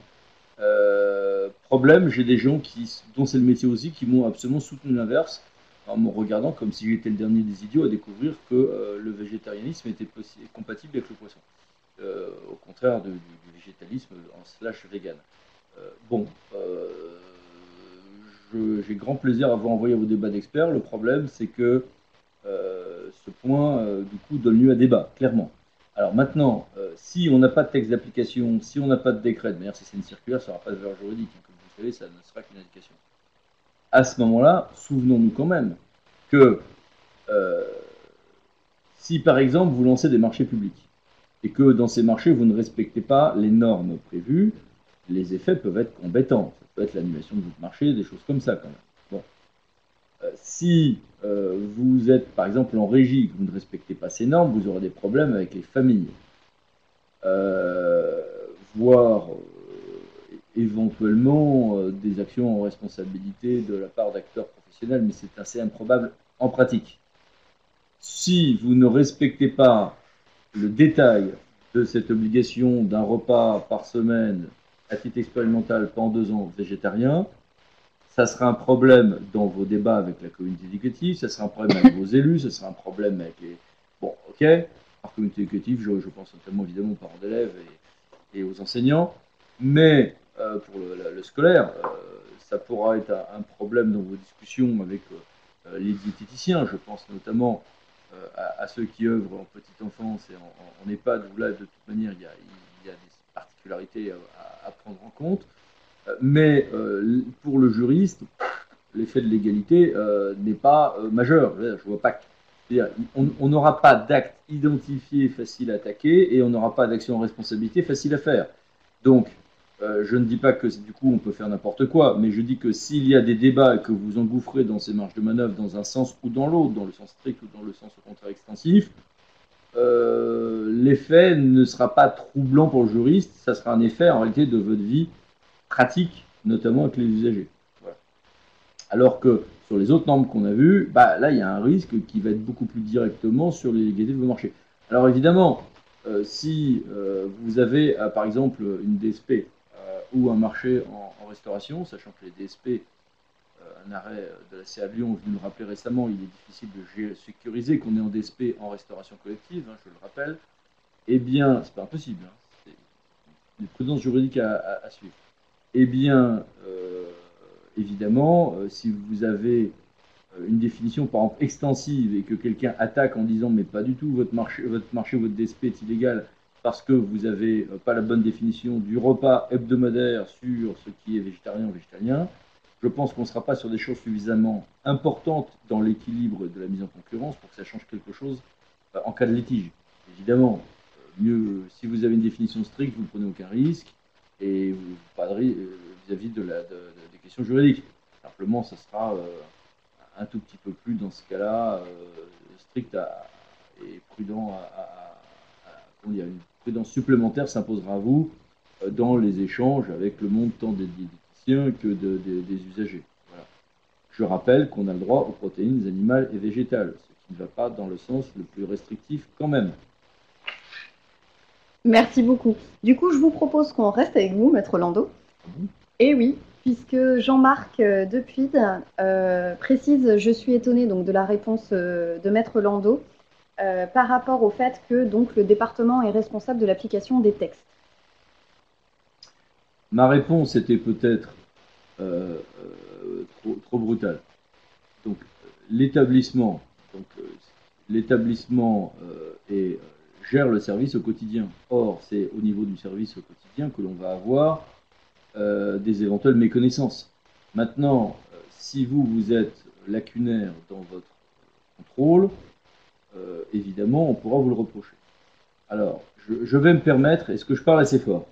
Euh, problème, j'ai des gens qui, dont c'est le métier aussi, qui m'ont absolument soutenu l'inverse, en me regardant comme si j'étais le dernier des idiots à découvrir que euh, le végétarianisme était possible, compatible avec le poisson, euh, au contraire de, du, du végétalisme en slash vegan. Euh, bon, euh, j'ai grand plaisir à vous envoyer vos débats d'experts. Le problème, c'est que euh, ce point, euh, du coup, donne lieu à débat, clairement. Alors maintenant, euh, si on n'a pas de texte d'application, si on n'a pas de décret, de manière si c'est une circulaire, ça n'aura pas de valeur juridique. Comme vous savez, ça ne sera qu'une indication. À ce moment-là, souvenons-nous quand même que euh, si, par exemple, vous lancez des marchés publics et que dans ces marchés, vous ne respectez pas les normes prévues, les effets peuvent être embêtants. Ça peut être l'annulation de votre marché, des choses comme ça quand même. Bon. Euh, si euh, vous êtes par exemple en régie, que vous ne respectez pas ces normes, vous aurez des problèmes avec les familles. Euh, voire euh, éventuellement euh, des actions en responsabilité de la part d'acteurs professionnels, mais c'est assez improbable en pratique. Si vous ne respectez pas le détail de cette obligation d'un repas par semaine, à titre expérimental pendant deux ans végétarien, ça sera un problème dans vos débats avec la communauté éducative, ça sera un problème avec vos élus, ça sera un problème avec les... Bon, ok, par communauté éducative, je, je pense notamment évidemment aux parents d'élèves et, et aux enseignants, mais euh, pour le, la, le scolaire, euh, ça pourra être un, un problème dans vos discussions avec euh, les diététiciens, je pense notamment euh, à, à ceux qui œuvrent en petite enfance et en, en, en EHPAD, où là, de toute manière, il y a, il y a des particularités à, à prendre en compte, mais euh, pour le juriste, l'effet de l'égalité euh, n'est pas euh, majeur. Je vois pas. On n'aura pas d'acte identifié facile à attaquer et on n'aura pas d'action en responsabilité facile à faire. Donc, euh, je ne dis pas que du coup on peut faire n'importe quoi, mais je dis que s'il y a des débats et que vous engouffrez dans ces marges de manœuvre dans un sens ou dans l'autre, dans le sens strict ou dans le sens au contraire extensif, Euh, l'effet ne sera pas troublant pour le juriste, ça sera un effet en réalité de votre vie pratique, notamment avec les usagers. Voilà. Alors que sur les autres normes qu'on a vues, bah, là il y a un risque qui va être beaucoup plus directement sur l'égalité de vos marchés. Alors évidemment, euh, si euh, vous avez euh, par exemple une D S P euh, ou un marché en, en restauration, sachant que les D S P, euh, un arrêt de la C A de Lyon, je vous le rappelais récemment, il est difficile de sécuriser qu'on est en D S P en restauration collective, hein, je le rappelle, eh bien, c'est pas impossible, hein, c'est une prudence juridique à, à, à suivre. Eh bien, euh, évidemment, euh, si vous avez une définition, par exemple, extensive et que quelqu'un attaque en disant « mais pas du tout, votre marché, votre marché, votre D S P est illégal parce que vous n'avez pas la bonne définition du repas hebdomadaire sur ce qui est végétarien ou végétalien », je pense qu'on ne sera pas sur des choses suffisamment importantes dans l'équilibre de la mise en concurrence pour que ça change quelque chose en cas de litige. Évidemment, mieux, si vous avez une définition stricte, vous ne prenez aucun risque et vous padrez vis-à-vis de la, de, de, des questions juridiques. Simplement, ça sera euh, un tout petit peu plus, dans ce cas-là, euh, strict à, et prudent. À, à, à, comment dire, une prudence supplémentaire s'imposera à vous euh, dans les échanges avec le monde tant des que de, de, des usagers. Voilà. Je rappelle qu'on a le droit aux protéines animales et végétales, ce qui ne va pas dans le sens le plus restrictif quand même. Merci beaucoup. Du coup, je vous propose qu'on reste avec vous, Maître Landau. Mmh. Et oui, puisque Jean-Marc euh, Depuyd euh, précise, je suis étonnée donc, de la réponse euh, de Maître Landau euh, par rapport au fait que donc, le département est responsable de l'application des textes. Ma réponse était peut-être euh, euh, trop, trop brutale. Donc l'établissement, donc euh, l'établissement euh, est, gère le service au quotidien. Or, c'est au niveau du service au quotidien que l'on va avoir euh, des éventuelles méconnaissances. Maintenant, euh, si vous, vous êtes lacunaire dans votre contrôle, euh, évidemment, on pourra vous le reprocher. Alors, je, je vais me permettre, est-ce que je parle assez fort ?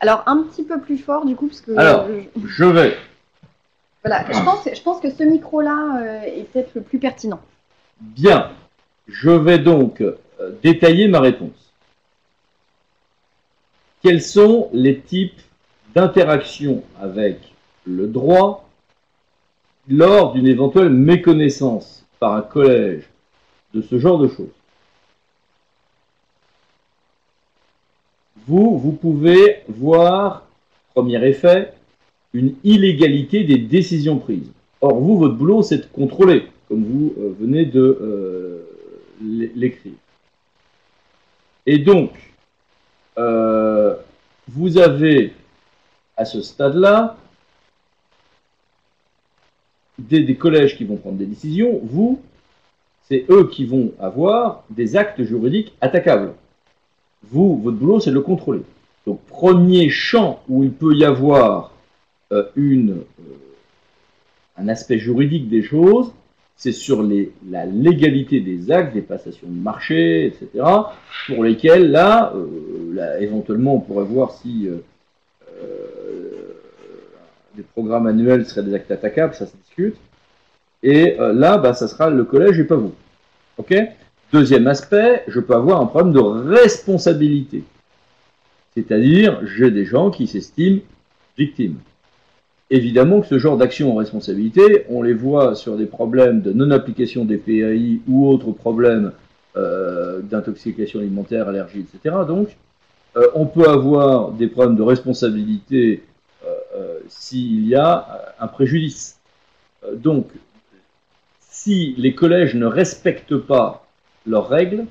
Alors, un petit peu plus fort, du coup, parce que... Alors, je, je vais Voilà, je pense, je pense que ce micro-là euh, est peut-être le plus pertinent. Bien, je vais donc euh, détailler ma réponse. Quels sont les types d'interaction avec le droit lors d'une éventuelle méconnaissance par un collège de ce genre de choses? Vous, vous pouvez voir, premier effet, une illégalité des décisions prises. Or, vous, votre boulot, c'est de contrôler, comme vous euh, venez de euh, l'écrire. Et donc, euh, vous avez, à ce stade-là, des, des collèges qui vont prendre des décisions. Vous, c'est eux qui vont avoir des actes juridiques attaquables. Vous, votre boulot, c'est de le contrôler. Donc, premier champ où il peut y avoir Euh, une, euh, un aspect juridique des choses, c'est sur les, la légalité des actes, des passations de marché, et cetera, pour lesquels, là, euh, là éventuellement, on pourrait voir si euh, euh, des programmes annuels seraient des actes attaquables, ça se discute. Et euh, là, bah, ça sera le collège et pas vous. Ok ? Deuxième aspect, je peux avoir un problème de responsabilité. C'est-à-dire, j'ai des gens qui s'estiment victimes. Évidemment que ce genre d'actions en responsabilité, on les voit sur des problèmes de non-application des P A I ou autres problèmes euh, d'intoxication alimentaire, allergie, et cetera. Donc, euh, on peut avoir des problèmes de responsabilité euh, euh, s'il y a un préjudice. Euh, donc, si les collèges ne respectent pas leurs règles,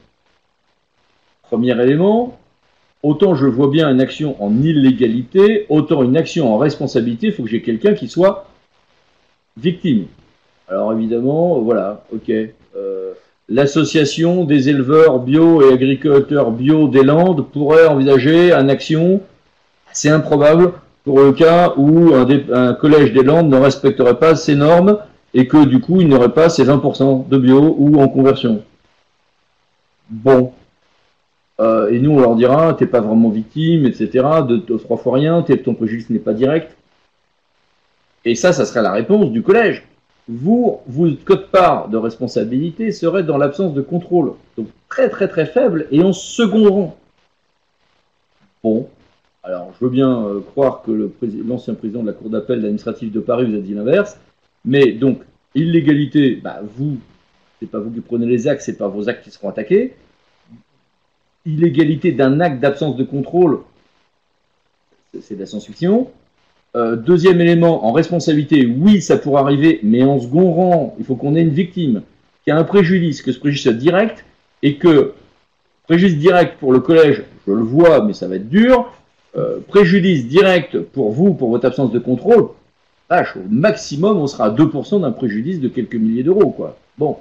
premier élément, autant je vois bien une action en illégalité, autant une action en responsabilité, il faut que j'ai quelqu'un qui soit victime. Alors évidemment, voilà, ok. Euh, L'association des éleveurs bio et agriculteurs bio des Landes pourrait envisager une action assez improbable pour le cas où un, un collège des Landes ne respecterait pas ses normes et que du coup il n'aurait pas ses vingt pour cent de bio ou en conversion. Bon. Euh, et nous, on leur dira, t'es pas vraiment victime, et cetera, de, de trois fois rien, ton préjudice n'est pas direct. Et ça, ça serait la réponse du collège. Vous, votre quote-part de responsabilité serait dans l'absence de contrôle. Donc très très très faible et en second rang. Bon, alors je veux bien euh, croire que l'ancien président de la Cour d'appel administrative de Paris vous a dit l'inverse, mais donc, illégalité, bah vous, c'est pas vous qui prenez les actes, c'est pas vos actes qui seront attaqués. Illégalité d'un acte d'absence de contrôle, c'est de la science-fiction. Euh, deuxième élément, en responsabilité, oui, ça pourrait arriver, mais en second rang, il faut qu'on ait une victime qui a un préjudice, que ce préjudice soit direct, et que préjudice direct pour le collège, je le vois, mais ça va être dur, euh, préjudice direct pour vous, pour votre absence de contrôle, vache, au maximum, on sera à deux pour cent d'un préjudice de quelques milliers d'euros, quoi. Bon,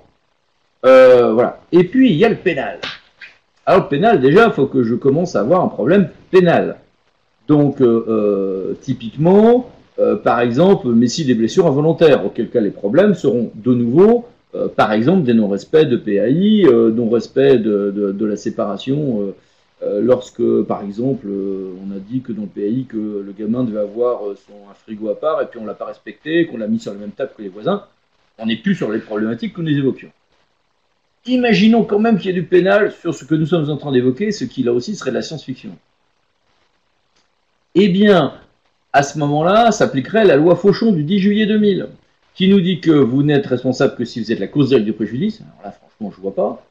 euh, voilà. Et puis, il y a le pénal. Alors le pénal, déjà, il faut que je commence à avoir un problème pénal. Donc, euh, typiquement, euh, par exemple, mais si des blessures involontaires, auquel cas les problèmes seront de nouveau, euh, par exemple, des non-respects de P A I, euh, non-respect de, de, de la séparation, euh, euh, lorsque, par exemple, euh, on a dit que dans le P A I, que le gamin devait avoir son, un frigo à part, et puis on ne l'a pas respecté, qu'on l'a mis sur la même table que les voisins, on n'est plus sur les problématiques que nous évoquions. Imaginons quand même qu'il y ait du pénal sur ce que nous sommes en train d'évoquer, ce qui là aussi serait de la science-fiction. Eh bien, à ce moment-là, s'appliquerait la loi Fauchon du dix juillet deux mille, qui nous dit que vous n'êtes responsable que si vous êtes la cause directe du préjudice. Alors là, franchement, je ne vois pas.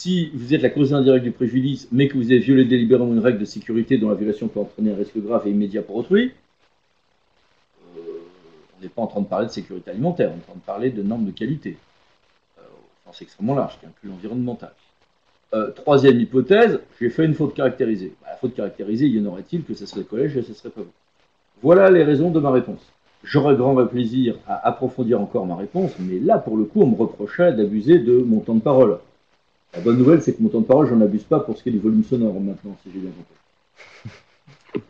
Si vous êtes la cause indirecte du préjudice, mais que vous avez violé délibérément une règle de sécurité dont la violation peut entraîner un risque grave et immédiat pour autrui, euh, on n'est pas en train de parler de sécurité alimentaire, on est en train de parler de normes de qualité. C'est extrêmement large, qui inclut l'environnemental. Euh, troisième hypothèse, j'ai fait une faute caractérisée. Bah, la faute caractérisée, il y en aurait-il que ce serait le collège et ce serait pas vous. Voilà les raisons de ma réponse. J'aurais grand plaisir à approfondir encore ma réponse, mais là, pour le coup, on me reprochait d'abuser de mon temps de parole. La bonne nouvelle, c'est que mon temps de parole, j'en abuse pas pour ce qui est du volume sonore maintenant, si j'ai bien compris.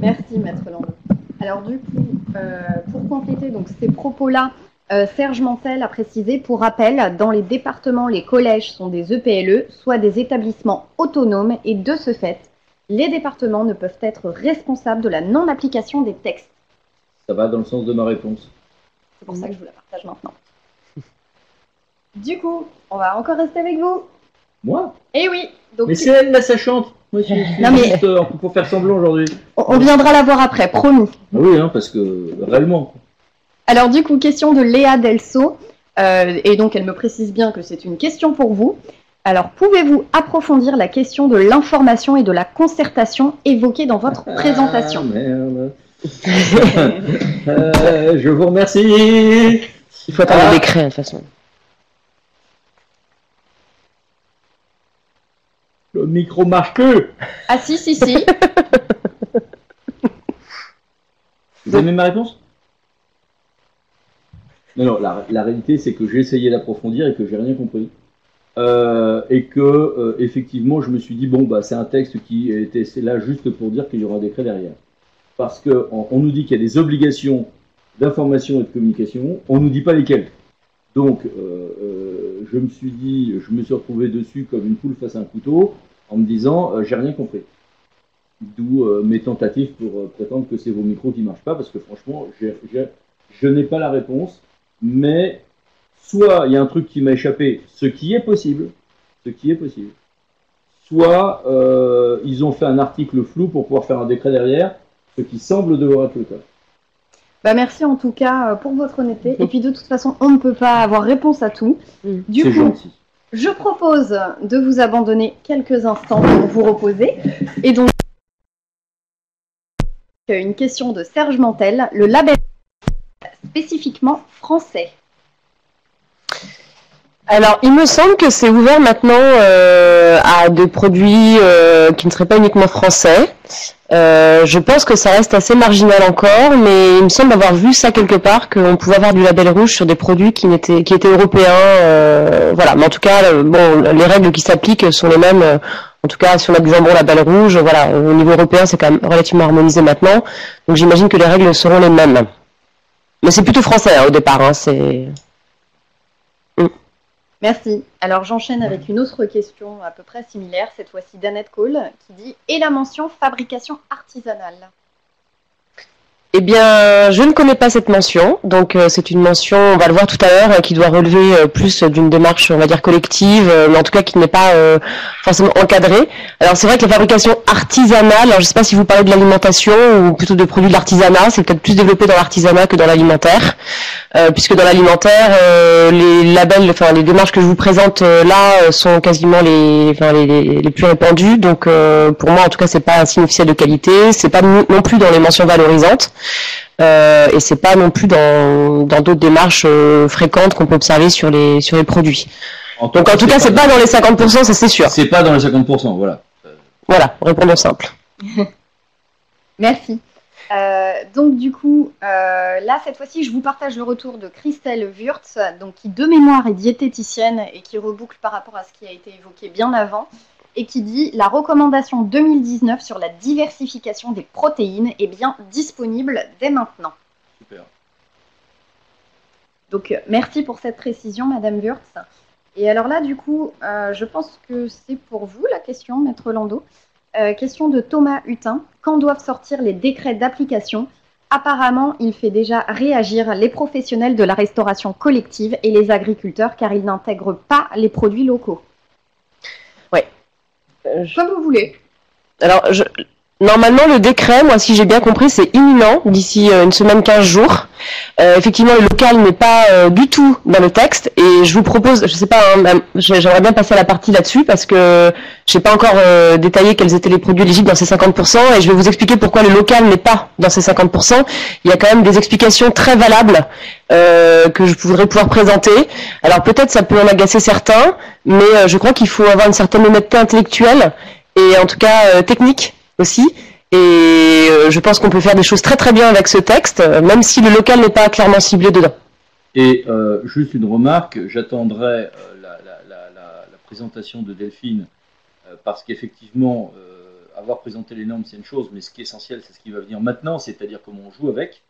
Merci, Maître Landau. Alors, du coup, euh, pour compléter donc, ces propos-là, Euh, Serge Mancel a précisé, pour rappel, dans les départements, les collèges sont des E P L E, soit des établissements autonomes, et de ce fait, les départements ne peuvent être responsables de la non-application des textes. ça va dans le sens de ma réponse. C'est pour ça que je vous la partage maintenant. Du coup, on va encore rester avec vous. Moi? Eh oui. Donc mais tu... c'est elle la sachante. Moi, je suis non, juste, mais... euh, pour faire semblant aujourd'hui. On, on viendra la voir après, promis. Oui, hein, parce que réellement. Alors du coup, question de Léa Delso. Euh, et donc, elle me précise bien que c'est une question pour vous. Alors, pouvez-vous approfondir la question de l'information et de la concertation évoquée dans votre ah, présentation? Merde. euh, je vous remercie. Il faut attendre ah. le décret, de toute façon. Le micro marche que. Ah si, si, si. Vous aimez ma réponse? Non, non, la, la réalité, c'est que j'ai essayé d'approfondir et que j'ai rien compris. Euh, et que, euh, effectivement, je me suis dit, bon, bah, c'est un texte qui était là juste pour dire qu'il y aura un décret derrière. Parce qu'on on nous dit qu'il y a des obligations d'information et de communication, on ne nous dit pas lesquelles. Donc, euh, euh, je me suis dit, je me suis retrouvé dessus comme une poule face à un couteau, en me disant, euh, j'ai rien compris. D'où euh, mes tentatives pour euh, prétendre que c'est vos micros qui ne marchent pas, parce que franchement, j'ai, j'ai, je n'ai pas la réponse, mais soit il y a un truc qui m'a échappé, ce qui est possible, ce qui est possible, soit euh, ils ont fait un article flou pour pouvoir faire un décret derrière, ce qui semble devoir être le cas. Bah merci en tout cas pour votre honnêteté. Et puis de toute façon, on ne peut pas avoir réponse à tout. Du coup, gentil. Je propose de vous abandonner quelques instants pour vous reposer. Et donc, une question de Serge Mantel, le label spécifiquement français. Alors, il me semble que c'est ouvert maintenant euh, à des produits euh, qui ne seraient pas uniquement français. Euh, je pense que ça reste assez marginal encore, mais il me semble avoir vu ça quelque part, qu'on pouvait avoir du label rouge sur des produits qui n'étaient, qui étaient européens. Euh, voilà, mais en tout cas, euh, bon, les règles qui s'appliquent sont les mêmes. Euh, en tout cas, si on a du jambon label rouge, voilà, au niveau européen, c'est quand même relativement harmonisé maintenant. Donc, j'imagine que les règles seront les mêmes. Mais c'est plutôt français hein, au départ. Hein, c'est... Mm. Merci. Alors j'enchaîne avec une autre question à peu près similaire, cette fois-ci d'Annette Cole, qui dit « Et la mention fabrication artisanale ?» Eh bien, je ne connais pas cette mention, donc euh, c'est une mention, on va le voir tout à l'heure, euh, qui doit relever euh, plus d'une démarche, on va dire, collective, euh, mais en tout cas qui n'est pas euh, forcément encadrée. Alors c'est vrai que la fabrication artisanale, alors je ne sais pas si vous parlez de l'alimentation ou plutôt de produits de l'artisanat, c'est peut-être plus développé dans l'artisanat que dans l'alimentaire, euh, puisque dans l'alimentaire, euh, les labels, enfin les démarches que je vous présente euh, là euh, sont quasiment les, enfin, les, les, les plus répandues, donc euh, pour moi en tout cas c'est pas un signe officiel de qualité, c'est pas non plus dans les mentions valorisantes. Euh, et c'est pas non plus dans, dans d'autres démarches euh, fréquentes qu'on peut observer sur les, sur les produits. En Donc en tout cas, c'est pas dans les cinquante pour cent, ça c'est sûr. C'est pas dans les cinquante pour cent, voilà. Voilà, répondons simple. Merci. Euh, donc du coup, euh, là cette fois-ci, je vous partage le retour de Christelle Wurtz, donc qui de mémoire est diététicienne et qui reboucle par rapport à ce qui a été évoqué bien avant, et qui dit « La recommandation deux mille dix-neuf sur la diversification des protéines est bien disponible dès maintenant. » Super. Donc, merci pour cette précision, Madame Wurtz. Et alors là, du coup, euh, je pense que c'est pour vous la question, Maître Landau. Euh, question de Thomas Hutin. Quand doivent sortir les décrets d'application? Apparemment, il fait déjà réagir les professionnels de la restauration collective et les agriculteurs, car ils n'intègrent pas les produits locaux. Ouais. Euh, je... Comme vous voulez. Alors, je... normalement, le décret, moi, si j'ai bien compris, c'est imminent, d'ici euh, une semaine, quinze jours. Euh, effectivement, le local n'est pas euh, du tout dans le texte, et je vous propose, je sais pas, hein, j'aimerais bien passer à la partie là-dessus, parce que j'ai pas encore euh, détaillé quels étaient les produits éligibles dans ces cinquante pour cent, et je vais vous expliquer pourquoi le local n'est pas dans ces cinquante pour cent. Il y a quand même des explications très valables euh, que je voudrais pouvoir présenter. Alors peut-être ça peut en agacer certains, mais euh, je crois qu'il faut avoir une certaine honnêteté intellectuelle, et en tout cas euh, technique aussi. Et je pense qu'on peut faire des choses très très bien avec ce texte, même si le local n'est pas clairement ciblé dedans. Et euh, juste une remarque, j'attendrai euh, la, la, la, la présentation de Delphine, euh, parce qu'effectivement, euh, avoir présenté les normes, c'est une chose, mais ce qui est essentiel, c'est ce qui va venir maintenant, c'est-à-dire comment on joue avec.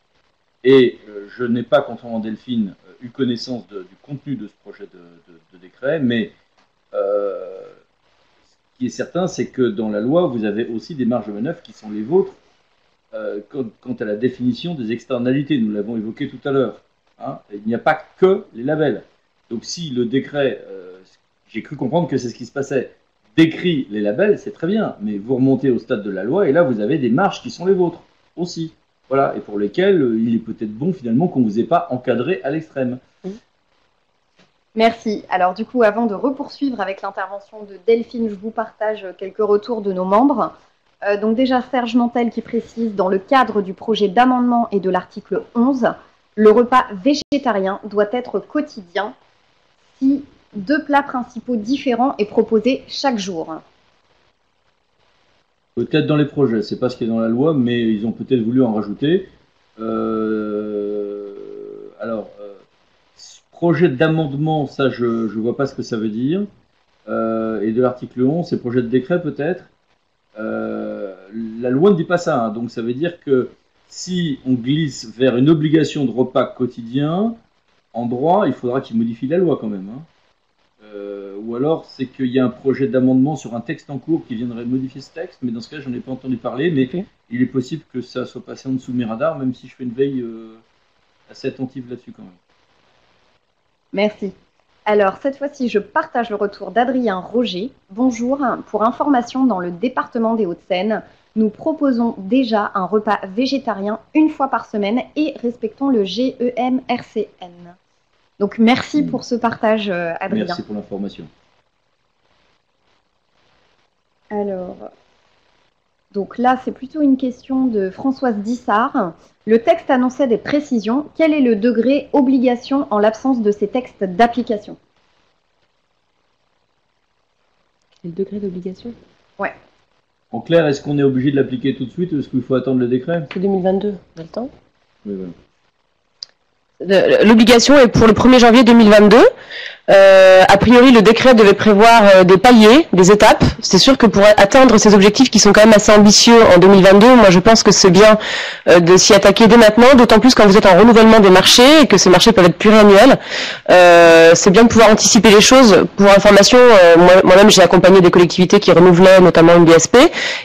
Et euh, je n'ai pas, contrairement à Delphine, euh, eu connaissance de, du contenu de ce projet de, de, de décret, mais... Euh, Ce qui est certain, c'est que dans la loi, vous avez aussi des marges de manœuvre qui sont les vôtres euh, quant à la définition des externalités. Nous l'avons évoqué tout à l'heure. Hein. Il n'y a pas que les labels. Donc si le décret, euh, j'ai cru comprendre que c'est ce qui se passait, décrit les labels, c'est très bien, mais vous remontez au stade de la loi et là vous avez des marges qui sont les vôtres aussi. Voilà, et pour lesquelles euh, il est peut-être bon finalement qu'on ne vous ait pas encadré à l'extrême. Merci. Alors du coup, avant de repoursuivre avec l'intervention de Delphine, je vous partage quelques retours de nos membres. Euh, donc déjà, Serge Mantel qui précise, dans le cadre du projet d'amendement et de l'article onze, le repas végétarien doit être quotidien si deux plats principaux différents est proposé chaque jour. Peut-être dans les projets, c'est pas ce qui est dans la loi, mais ils ont peut-être voulu en rajouter. Euh... Alors... Projet d'amendement, ça je ne vois pas ce que ça veut dire. Euh, et de l'article onze, c'est projet de décret peut-être. Euh, la loi ne dit pas ça, hein, donc ça veut dire que si on glisse vers une obligation de repas quotidien, en droit, il faudra qu'il modifie la loi quand même. Hein. Euh, ou alors c'est qu'il y a un projet d'amendement sur un texte en cours qui viendrait modifier ce texte, mais dans ce cas, j'en ai pas entendu parler, mais okay. Il est possible que ça soit passé en dessous de mes radars, même si je fais une veille euh, assez attentive là-dessus quand même. Merci. Alors, cette fois-ci, je partage le retour d'Adrien Roger. Bonjour. Pour information, dans le département des Hauts-de-Seine, nous proposons déjà un repas végétarien une fois par semaine et respectons le G E M R C N. Donc, merci pour ce partage, Adrien. Merci pour l'information. Alors... Donc là, c'est plutôt une question de Françoise Dissard. Le texte annonçait des précisions. Quel est le degré obligation en l'absence de ces textes d'application? Le degré d'obligation? Ouais. En clair, est-ce qu'on est obligé de l'appliquer tout de suite ou est-ce qu'il faut attendre le décret? C'est deux mille vingt-deux, on a le temps. Oui, voilà. L'obligation est pour le premier janvier deux mille vingt-deux. Euh, a priori, le décret devait prévoir des paliers, des étapes. C'est sûr que pour atteindre ces objectifs qui sont quand même assez ambitieux en deux mille vingt-deux, moi je pense que c'est bien de s'y attaquer dès maintenant, d'autant plus quand vous êtes en renouvellement des marchés et que ces marchés peuvent être pluriannuels. Euh, c'est bien de pouvoir anticiper les choses. Pour information, euh, moi-même j'ai accompagné des collectivités qui renouvelaient notamment une B S P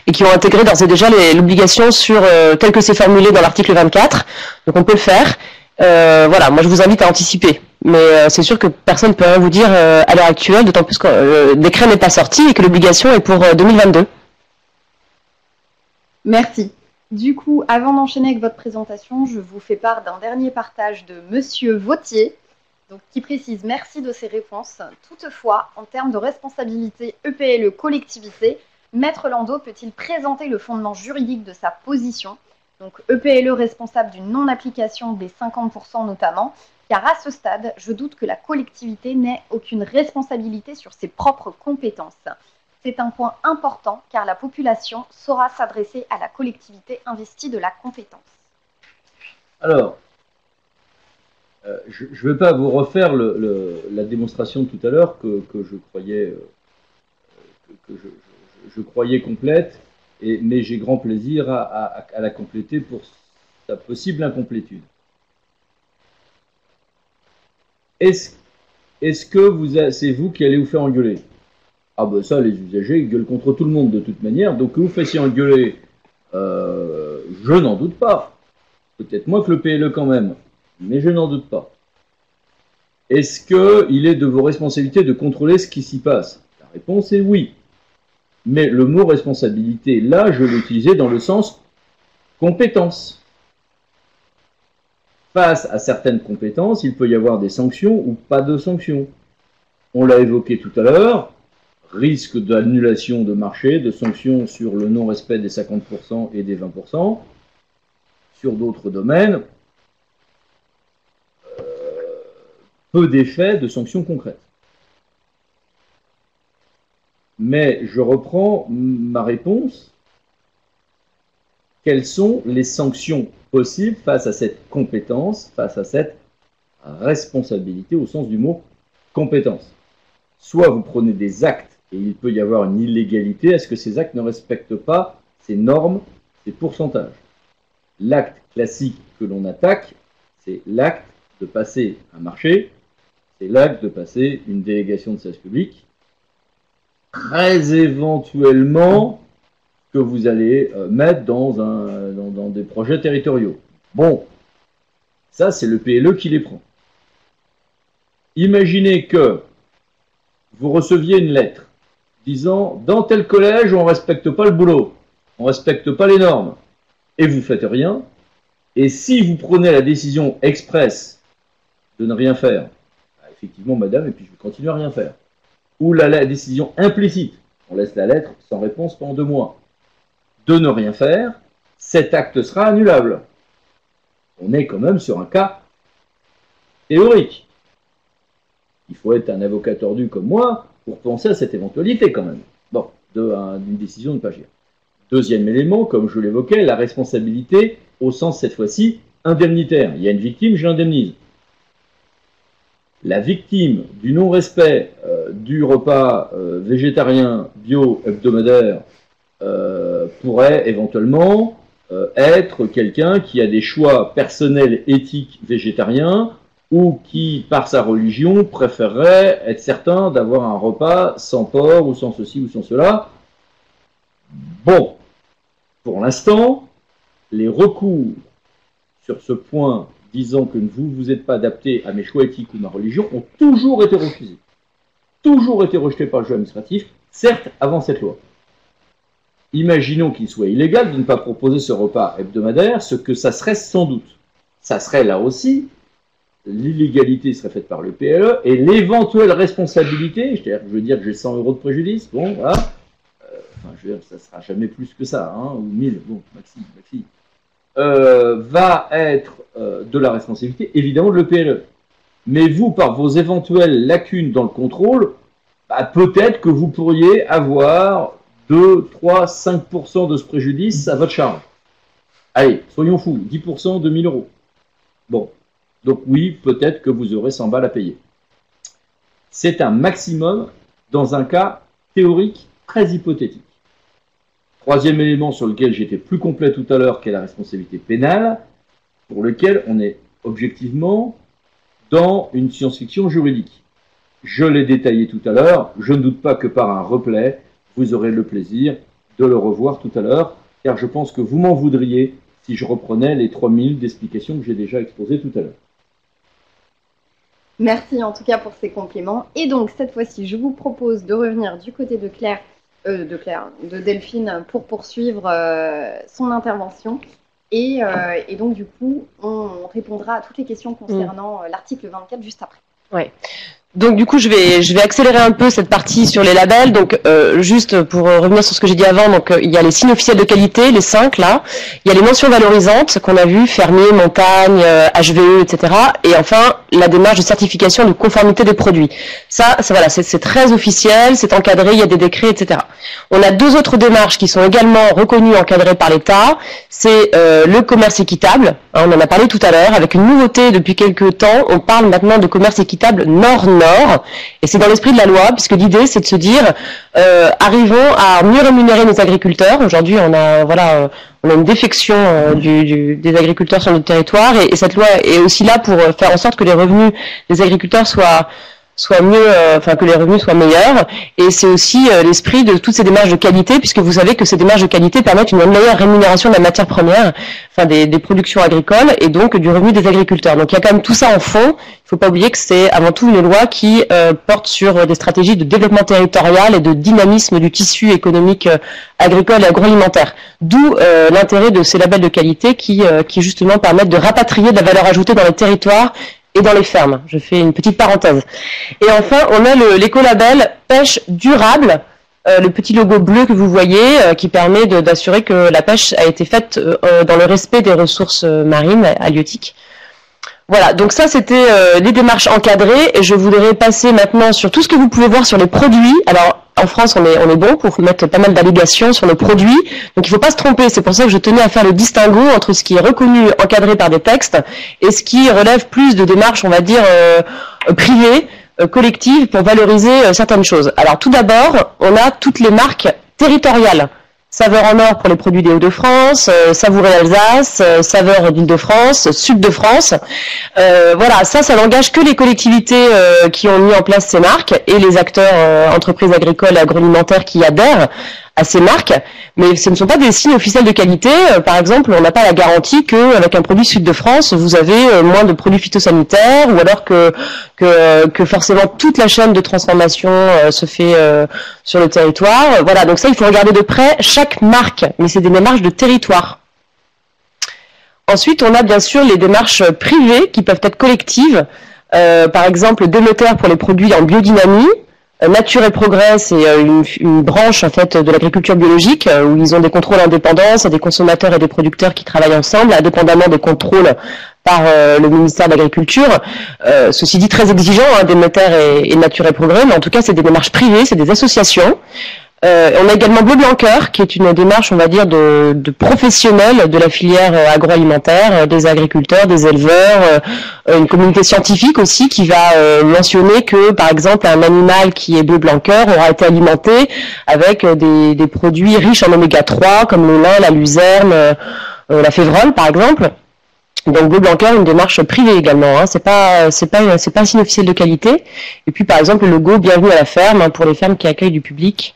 et qui ont intégré d'ores et déjà l'obligation sur euh, tel que c'est formulé dans l'article vingt-quatre. Donc on peut le faire. Euh, voilà, moi je vous invite à anticiper, mais euh, c'est sûr que personne ne peut rien vous dire euh, à l'heure actuelle, d'autant plus que euh, le décret n'est pas sorti et que l'obligation est pour euh, deux mille vingt-deux. Merci. Du coup, avant d'enchaîner avec votre présentation, je vous fais part d'un dernier partage de Monsieur Vautier, donc, qui précise merci de ses réponses. Toutefois, en termes de responsabilité E P L E collectivité, Maître Landau peut-il présenter le fondement juridique de sa position ? Donc E P L E responsable d'une non-application des cinquante pour cent notamment, car à ce stade, je doute que la collectivité n'ait aucune responsabilité sur ses propres compétences. C'est un point important, car la population saura s'adresser à la collectivité investie de la compétence. Alors, euh, je ne vais pas vous refaire le, le, la démonstration de tout à l'heure que, que je croyais, euh, que, que je, je, je croyais complète. Et, mais j'ai grand plaisir à, à, à la compléter pour sa possible incomplétude. Est-ce est-ce que vous c'est vous qui allez vous faire engueuler? Ah ben ça, les usagers ils gueulent contre tout le monde de toute manière, donc que vous fassiez engueuler, euh, je n'en doute pas. Peut-être moins que le P L E quand même, mais je n'en doute pas. Est-ce qu'il est de vos responsabilités de contrôler ce qui s'y passe? La réponse est oui. Mais le mot responsabilité, là, je l'utilisais dans le sens compétence. Face à certaines compétences, il peut y avoir des sanctions ou pas de sanctions. On l'a évoqué tout à l'heure, risque d'annulation de marché, de sanctions sur le non-respect des cinquante pour cent et des vingt pour cent. Sur d'autres domaines, euh, peu d'effets de sanctions concrètes. Mais je reprends ma réponse. Quelles sont les sanctions possibles face à cette compétence, face à cette responsabilité au sens du mot compétence? Soit vous prenez des actes et il peut y avoir une illégalité à ce que ces actes ne respectent pas ces normes, ces pourcentages. L'acte classique que l'on attaque, c'est l'acte de passer un marché, c'est l'acte de passer une délégation de service public. Très éventuellement, que vous allez euh, mettre dans, un, dans, dans des projets territoriaux. Bon, ça c'est le P L E qui les prend. Imaginez que vous receviez une lettre disant « Dans tel collège, on ne respecte pas le boulot, on ne respecte pas les normes, et vous ne faites rien. » Et si vous prenez la décision express de ne rien faire, bah effectivement, madame, et puis je vais continuer à rien faire. Ou la, la décision implicite, on laisse la lettre sans réponse pendant deux mois, de ne rien faire, cet acte sera annulable. On est quand même sur un cas théorique. Il faut être un avocat tordu comme moi pour penser à cette éventualité quand même. Bon, d'une un, décision de ne pas agir. Deuxième élément, comme je l'évoquais, la responsabilité au sens cette fois-ci indemnitaire. Il y a une victime, je l'indemnise. La victime du non-respect euh, du repas euh, végétarien bio hebdomadaire euh, pourrait éventuellement euh, être quelqu'un qui a des choix personnels éthiques végétariens ou qui, par sa religion, préférerait être certain d'avoir un repas sans porc ou sans ceci ou sans cela. Bon, pour l'instant, les recours sur ce point disant que vous ne vous êtes pas adapté à mes choix éthiques ou ma religion ont toujours été refusés. Toujours été rejetés par le juge administratif, certes avant cette loi. Imaginons qu'il soit illégal de ne pas proposer ce repas hebdomadaire, ce que ça serait sans doute. Ça serait là aussi, l'illégalité serait faite par le P L E et l'éventuelle responsabilité, c'est-à-dire que je veux dire que j'ai cent euros de préjudice, bon voilà. Enfin, je veux dire, ça ne sera jamais plus que ça, hein, ou mille, bon, maxi, maxi, euh, va être euh, de la responsabilité, évidemment, de le P L E. Mais vous, par vos éventuelles lacunes dans le contrôle, bah, peut-être que vous pourriez avoir deux, trois, cinq pour cent de ce préjudice à votre charge. Allez, soyons fous, dix pour cent de mille euros. Bon, donc oui, peut-être que vous aurez cent balles à payer. C'est un maximum dans un cas théorique très hypothétique. Troisième élément sur lequel j'étais plus complet tout à l'heure, qui est la responsabilité pénale, pour lequel on est objectivement dans une science-fiction juridique. Je l'ai détaillé tout à l'heure, je ne doute pas que par un replay, vous aurez le plaisir de le revoir tout à l'heure, car je pense que vous m'en voudriez si je reprenais les trois minutes d'explication que j'ai déjà exposées tout à l'heure. Merci en tout cas pour ces compliments. Et donc cette fois-ci, je vous propose de revenir du côté de Claire, Euh, de Claire, de Delphine, pour poursuivre euh, son intervention. Et, euh, et donc, du coup, on répondra à toutes les questions concernant euh, l'article vingt-quatre juste après. Oui. Donc, du coup, je vais, je vais accélérer un peu cette partie sur les labels. Donc, euh, juste pour euh, revenir sur ce que j'ai dit avant, donc euh, il y a les signes officiels de qualité, les cinq, là. Il y a les mentions valorisantes qu'on a vues, fermier, montagne, euh, H V E, et cetera. Et enfin, la démarche de certification de conformité des produits. Ça, ça voilà, c'est très officiel, c'est encadré, il y a des décrets, et cetera. On a deux autres démarches qui sont également reconnues, encadrées par l'État. C'est euh, le commerce équitable, hein, on en a parlé tout à l'heure, avec une nouveauté depuis quelques temps, on parle maintenant de commerce équitable nord-nord, et c'est dans l'esprit de la loi, puisque l'idée c'est de se dire, euh, arrivons à mieux rémunérer nos agriculteurs. Aujourd'hui on a, voilà, on a une défection euh, du, du, des agriculteurs sur notre territoire, et, et cette loi est aussi là pour faire en sorte que les revenus des agriculteurs soient... soit mieux, euh, enfin que les revenus soient meilleurs, et c'est aussi euh, l'esprit de toutes ces démarches de qualité, puisque vous savez que ces démarches de qualité permettent une meilleure rémunération de la matière première, enfin des, des productions agricoles, et donc du revenu des agriculteurs. Donc il y a quand même tout ça en fond. Il ne faut pas oublier que c'est avant tout une loi qui euh, porte sur des stratégies de développement territorial et de dynamisme du tissu économique euh, agricole et agroalimentaire. D'où euh, l'intérêt de ces labels de qualité qui, euh, qui justement permettent de rapatrier de la valeur ajoutée dans les territoires et dans les fermes. Je fais une petite parenthèse. Et enfin, on a l'écolabel pêche durable, euh, le petit logo bleu que vous voyez, euh, qui permet d'assurer que la pêche a été faite euh, dans le respect des ressources marines halieutiques. Voilà, donc ça c'était euh, les démarches encadrées, et je voudrais passer maintenant sur tout ce que vous pouvez voir sur les produits. Alors en France on est, on est bon pour mettre pas mal d'allégations sur nos produits, donc il ne faut pas se tromper, c'est pour ça que je tenais à faire le distinguo entre ce qui est reconnu, encadré par des textes, et ce qui relève plus de démarches, on va dire, euh, privées, euh, collectives, pour valoriser euh, certaines choses. Alors tout d'abord, on a toutes les marques territoriales. Saveur en or pour les produits des Hauts-de-France, euh, Savourer Alsace, euh, Saveur d'Île-de-France, Sud-de-France. Euh, voilà, ça, ça n'engage que les collectivités euh, qui ont mis en place ces marques et les acteurs, euh, entreprises agricoles et agroalimentaires qui y adhèrent. à ces marques, mais ce ne sont pas des signes officiels de qualité. Par exemple, on n'a pas la garantie qu'avec un produit Sud-de-France, vous avez moins de produits phytosanitaires, ou alors que, que, que forcément toute la chaîne de transformation se fait sur le territoire. Voilà, donc ça, il faut regarder de près chaque marque, mais c'est des démarches de territoire. Ensuite, on a bien sûr les démarches privées qui peuvent être collectives. Euh, par exemple, Demeter pour les produits en biodynamie. Euh, Nature et Progrès, c'est euh, une, une branche en fait de l'agriculture biologique euh, où ils ont des contrôles indépendants, c'est des consommateurs et des producteurs qui travaillent ensemble, indépendamment des contrôles par euh, le ministère de l'Agriculture. Euh, ceci dit, très exigeant, hein, Demeter et, et Nature et Progrès, mais en tout cas, c'est des démarches privées, c'est des associations. Euh, on a également Bleu Blanc Cœur, qui est une démarche, on va dire, de, de professionnels de la filière agroalimentaire, des agriculteurs, des éleveurs, euh, une communauté scientifique aussi qui va euh, mentionner que, par exemple, un animal qui est Bleu Blanc Cœur aura été alimenté avec des, des produits riches en oméga trois, comme le lin, la luzerne, euh, la févrole, par exemple. Donc Bleu Blanc Cœur, une démarche privée également, hein. C'est pas, c'est pas, c'est pas un signe officiel de qualité. Et puis, par exemple, le logo Bienvenue à la Ferme, hein, pour les fermes qui accueillent du public.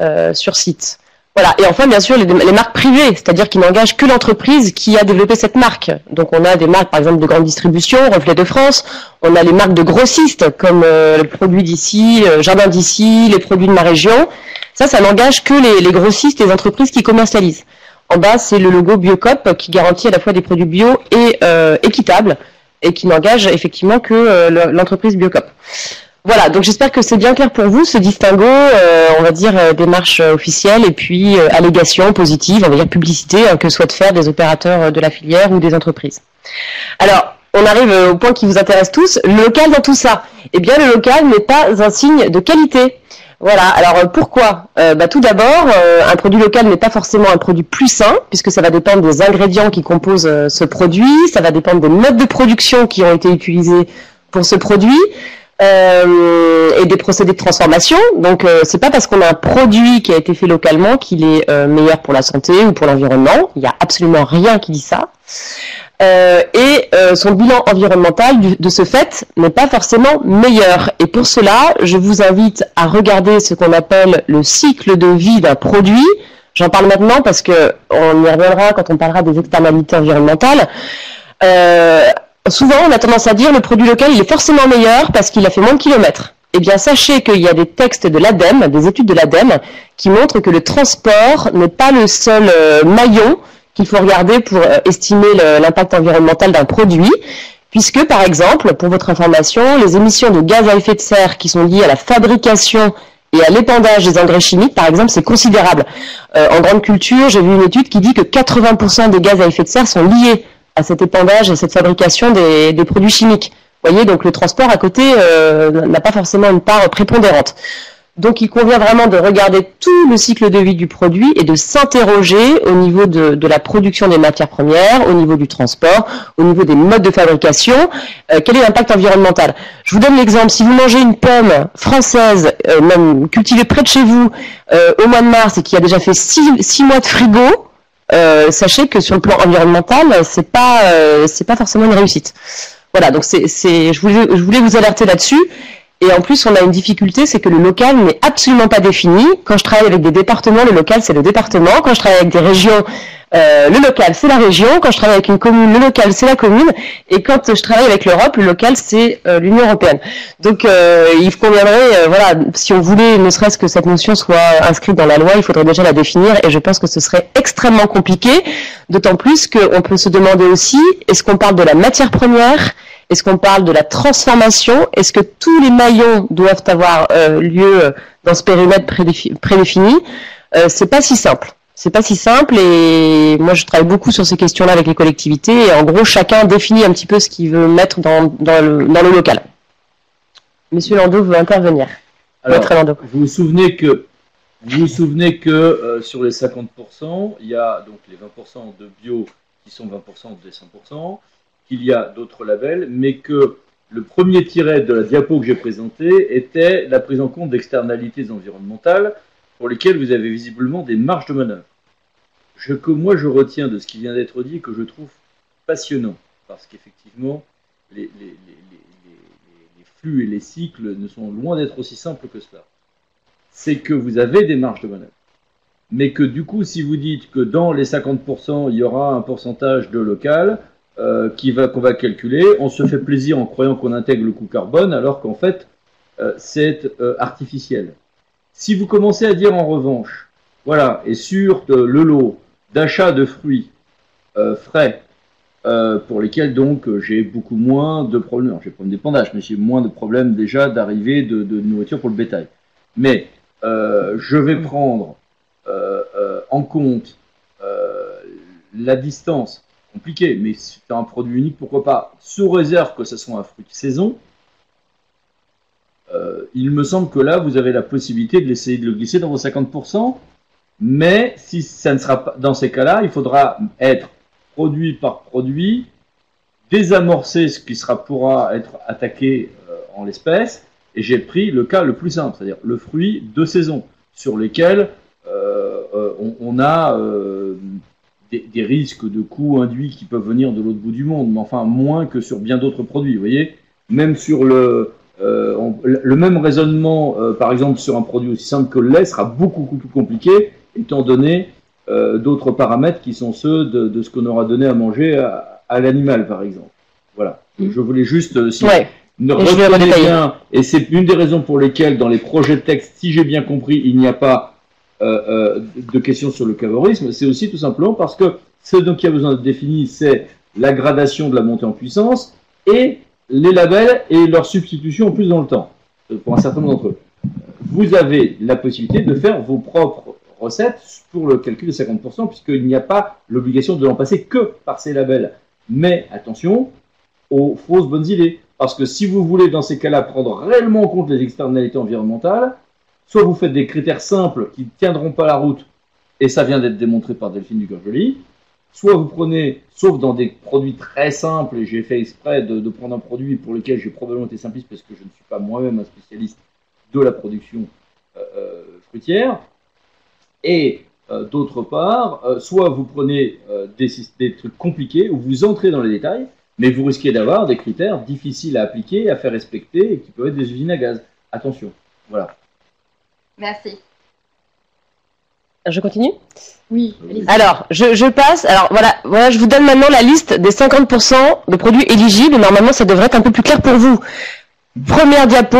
Euh, sur site. Voilà. Et enfin, bien sûr, les, les marques privées, c'est-à-dire qui n'engagent que l'entreprise qui a développé cette marque. Donc, on a des marques, par exemple, de grande distribution, Reflet de France. On a les marques de grossistes, comme euh, le produit d'ici, euh, jardin d'ici, les produits de ma région. Ça, ça n'engage que les, les grossistes, les entreprises qui commercialisent. En bas, c'est le logo BioCop qui garantit à la fois des produits bio et euh, équitables et qui n'engage effectivement que euh, l'entreprise BioCop. Voilà, donc j'espère que c'est bien clair pour vous, ce distinguo, euh, on va dire, euh, démarche officielle et puis euh, allégation positive, on va dire publicité, hein, que souhaitent faire des opérateurs euh, de la filière ou des entreprises. Alors, on arrive au point qui vous intéresse tous, le local dans tout ça. Eh bien, le local n'est pas un signe de qualité. Voilà, alors pourquoi? euh, bah, Tout d'abord, euh, un produit local n'est pas forcément un produit plus sain, puisque ça va dépendre des ingrédients qui composent euh, ce produit, ça va dépendre des modes de production qui ont été utilisés pour ce produit, Euh, et des procédés de transformation. Donc euh, c'est pas parce qu'on a un produit qui a été fait localement qu'il est euh, meilleur pour la santé ou pour l'environnement. Il n'y a absolument rien qui dit ça. Euh, et euh, son bilan environnemental du, de ce fait n'est pas forcément meilleur. Et pour cela, je vous invite à regarder ce qu'on appelle le cycle de vie d'un produit. J'en parle maintenant parce que on y reviendra quand on parlera des externalités environnementales. Euh, Souvent, on a tendance à dire le produit local, il est forcément meilleur parce qu'il a fait moins de kilomètres. Eh bien, sachez qu'il y a des textes de l'A D E M E, des études de l'A D E M E, qui montrent que le transport n'est pas le seul maillon qu'il faut regarder pour estimer l'impact environnemental d'un produit, puisque, par exemple, pour votre information, les émissions de gaz à effet de serre qui sont liées à la fabrication et à l'épandage des engrais chimiques, par exemple, c'est considérable. Euh, en grande culture, j'ai vu une étude qui dit que quatre-vingts pour cent des gaz à effet de serre sont liés à cet épandage, à cette fabrication des, des produits chimiques. Vous voyez, donc le transport à côté euh, n'a pas forcément une part prépondérante. Donc il convient vraiment de regarder tout le cycle de vie du produit et de s'interroger au niveau de, de la production des matières premières, au niveau du transport, au niveau des modes de fabrication, euh, quel est l'impact environnemental. Je vous donne l'exemple, si vous mangez une pomme française, euh, même cultivée près de chez vous, euh, au mois de mars et qui a déjà fait six mois de frigo, Euh, sachez que sur le plan environnemental, c'est pas euh, c'est pas forcément une réussite. Voilà, donc c'est c'est je voulais je voulais vous alerter là-dessus. Et en plus, on a une difficulté, c'est que le local n'est absolument pas défini. Quand je travaille avec des départements, le local c'est le département. Quand je travaille avec des régions, euh, le local c'est la région. Quand je travaille avec une commune, le local c'est la commune. Et quand je travaille avec l'Europe, le local c'est euh, l'Union européenne. Donc, euh, il conviendrait, euh, voilà, si on voulait, ne serait-ce que cette notion soit inscrite dans la loi, il faudrait déjà la définir. Et je pense que ce serait extrêmement compliqué. D'autant plus qu'on peut se demander aussi, est-ce qu'on parle de la matière première ? Est-ce qu'on parle de la transformation? Est-ce que tous les maillons doivent avoir euh, lieu dans ce périmètre prédéfi prédéfini? euh, C'est pas si simple. C'est pas si simple et moi je travaille beaucoup sur ces questions-là avec les collectivités et en gros chacun définit un petit peu ce qu'il veut mettre dans, dans, le, dans le local. Monsieur Landau veut intervenir. Alors, Maître Landau. Vous vous souvenez que, vous vous souvenez que euh, sur les cinquante pour cent, il y a donc les vingt pour cent de bio qui sont vingt pour cent des cent pour cent. Qu'il y a d'autres labels, mais que le premier tiret de la diapo que j'ai présentée était la prise en compte d'externalités environnementales pour lesquelles vous avez visiblement des marges de manœuvre. Ce que moi je retiens de ce qui vient d'être dit, que je trouve passionnant, parce qu'effectivement, les, les, les, les, les flux et les cycles ne sont loin d'être aussi simples que cela. C'est que vous avez des marges de manœuvre. mais que du coup, si vous dites que dans les cinquante pour cent, il y aura un pourcentage de local euh, qui va, qu'on va calculer, on se fait plaisir en croyant qu'on intègre le coût carbone, alors qu'en fait, euh, c'est euh, artificiel. Si vous commencez à dire en revanche, voilà, et sur de, le lot d'achat de fruits euh, frais, Euh, pour lesquels donc euh, j'ai beaucoup moins de problèmes, j'ai problème d'épandage, mais j'ai moins de problèmes déjà d'arrivée de, de nourriture pour le bétail. Mais euh, je vais prendre euh, euh, en compte euh, la distance, compliquée, mais si c'est un produit unique, pourquoi pas, sous réserve que ce soit un fruit de saison, euh, il me semble que là vous avez la possibilité de l'essayer de le glisser dans vos cinquante pour cent, mais si ça ne sera pas dans ces cas-là, il faudra être produit par produit, désamorcer ce qui sera, pourra être attaqué euh, en l'espèce, et j'ai pris le cas le plus simple, c'est-à-dire le fruit de saison, sur lesquels euh, euh, on, on a euh, des, des risques de coûts induits qui peuvent venir de l'autre bout du monde, mais enfin moins que sur bien d'autres produits, vous voyez, même sur le, euh, on, le même raisonnement, euh, par exemple sur un produit aussi simple que le lait, sera beaucoup, beaucoup plus compliqué, étant donné Euh, d'autres paramètres qui sont ceux de, de ce qu'on aura donné à manger à, à l'animal, par exemple. Voilà. Mmh. Je voulais juste... Euh, si ouais. ne retenez bien, et c'est une des raisons pour lesquelles, dans les projets de texte, si j'ai bien compris, il n'y a pas euh, euh, de questions sur le cavorisme, c'est aussi tout simplement parce que ce dont il y a besoin de définir, c'est la gradation de la montée en puissance et les labels et leur substitution en plus dans le temps, pour un certain nombre d'entre eux. Vous avez la possibilité de faire vos propres recettes pour le calcul de cinquante pour cent, puisqu'il n'y a pas l'obligation de l'en passer que par ces labels. Mais attention aux fausses bonnes idées, parce que si vous voulez dans ces cas-là prendre réellement en compte les externalités environnementales, soit vous faites des critères simples qui ne tiendront pas la route, et ça vient d'être démontré par Delphine Ducœurjoly, soit vous prenez, sauf dans des produits très simples, et j'ai fait exprès de, de prendre un produit pour lequel j'ai probablement été simpliste, parce que je ne suis pas moi-même un spécialiste de la production euh, fruitière, et euh, d'autre part, euh, soit vous prenez euh, des, des trucs compliqués, ou vous entrez dans les détails, mais vous risquez d'avoir des critères difficiles à appliquer, à faire respecter, et qui peuvent être des usines à gaz. Attention, voilà. Merci. Je continue ? Oui. Alors, je, je passe. Alors, voilà, voilà, je vous donne maintenant la liste des cinquante pour cent de produits éligibles. Normalement, ça devrait être un peu plus clair pour vous. Première diapo,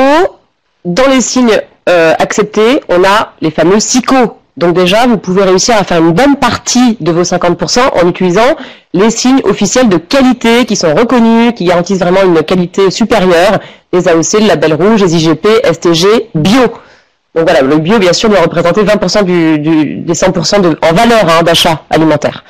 dans les signes euh, acceptés, on a les fameux S I C O. Donc déjà, vous pouvez réussir à faire une bonne partie de vos cinquante pour cent en utilisant les signes officiels de qualité qui sont reconnus, qui garantissent vraiment une qualité supérieure, les A O C, le label rouge, les I G P, S T G, bio. Donc voilà, le bio, bien sûr, doit représenter vingt pour cent du, du, des cent pour cent de, en valeur hein, d'achat alimentaire.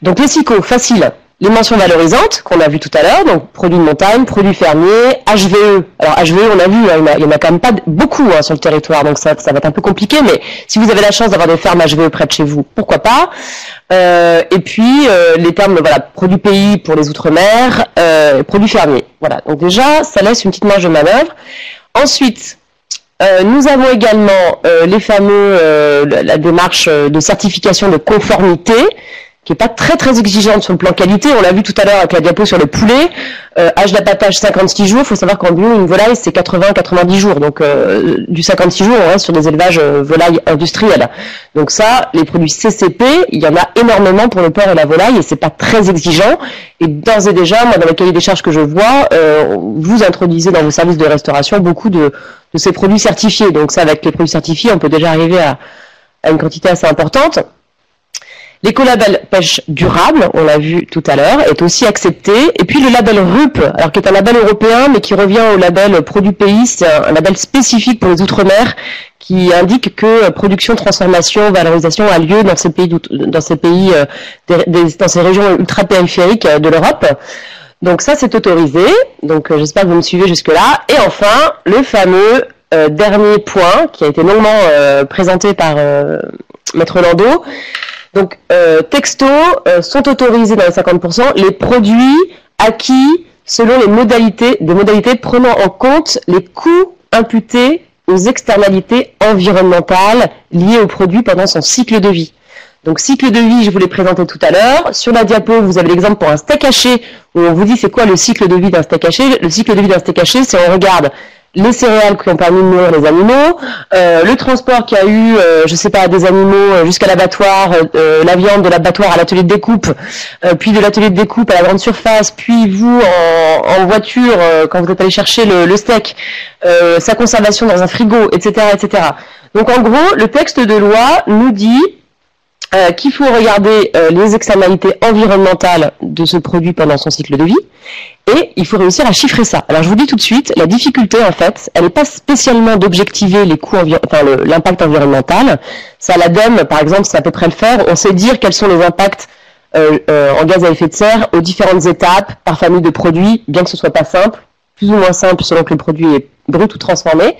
Donc les S I C O, facile. Les mentions valorisantes, qu'on a vu tout à l'heure, donc produits de montagne, produits fermiers, H V E. Alors H V E, on a vu, hein, il, y a, il y en a quand même pas beaucoup hein, sur le territoire, donc ça, ça va être un peu compliqué, mais si vous avez la chance d'avoir des fermes H V E près de chez vous, pourquoi pas. Euh, et puis, euh, les termes, voilà, produits pays pour les outre-mer, euh, produits fermiers. Voilà, donc déjà, ça laisse une petite marge de manœuvre. Ensuite, euh, nous avons également euh, les fameux, euh, la, la démarche de certification de conformité, qui n'est pas très très exigeante sur le plan qualité. On l'a vu tout à l'heure avec la diapo sur le poulet, euh, âge d'appâtage cinquante-six jours, il faut savoir qu'en bio, une volaille, c'est quatre-vingts à quatre-vingt-dix jours, donc euh, du cinquante-six jours, on reste sur des élevages euh, volailles industriels. Donc ça, les produits C C P, il y en a énormément pour le porc et la volaille, et c'est pas très exigeant, et d'ores et déjà, moi, dans les cahiers des charges que je vois, euh, vous introduisez dans vos services de restauration beaucoup de, de ces produits certifiés, donc ça, avec les produits certifiés, on peut déjà arriver à, à une quantité assez importante. L'écolabel pêche durable, on l'a vu tout à l'heure, est aussi accepté. Et puis le label R U P, alors qui est un label européen, mais qui revient au label produit pays, c'est un, un label spécifique pour les outre-mer, qui indique que euh, production, transformation, valorisation a lieu dans ces pays, dans ces pays, euh, des, des, dans ces régions ultra-périphériques euh, de l'Europe. Donc ça, c'est autorisé. Donc euh, j'espère que vous me suivez jusque-là. Et enfin, le fameux euh, dernier point qui a été longuement euh, présenté par euh, Maître Landau. Donc, euh, textos euh, sont autorisés dans les cinquante pour cent les produits acquis selon les modalités, des modalités prenant en compte les coûts imputés aux externalités environnementales liées au produit pendant son cycle de vie. Donc, cycle de vie, je vous l'ai présenté tout à l'heure. Sur la diapo, vous avez l'exemple pour un steak haché où on vous dit c'est quoi le cycle de vie d'un steak haché. Le cycle de vie d'un steak haché, c'est on regarde les céréales qui ont permis de nourrir les animaux, euh, le transport qui a eu, euh, je sais pas, des animaux jusqu'à l'abattoir, euh, la viande de l'abattoir à l'atelier de découpe, euh, puis de l'atelier de découpe à la grande surface, puis vous en, en voiture euh, quand vous êtes allé chercher le, le steak, euh, sa conservation dans un frigo, et cetera, et cetera. Donc en gros, le texte de loi nous dit euh, qu'il faut regarder euh, les externalités environnementales de ce produit pendant son cycle de vie. Et il faut réussir à chiffrer ça. Alors je vous dis tout de suite, la difficulté en fait, elle n'est pas spécialement d'objectiver les coûts, enfin, l'impact environnemental. Ça, l'A D E M E, par exemple, c'est à peu près le faire. On sait dire quels sont les impacts euh, euh, en gaz à effet de serre aux différentes étapes, par famille de produits, bien que ce soit pas simple, plus ou moins simple selon que le produit est brut ou transformé.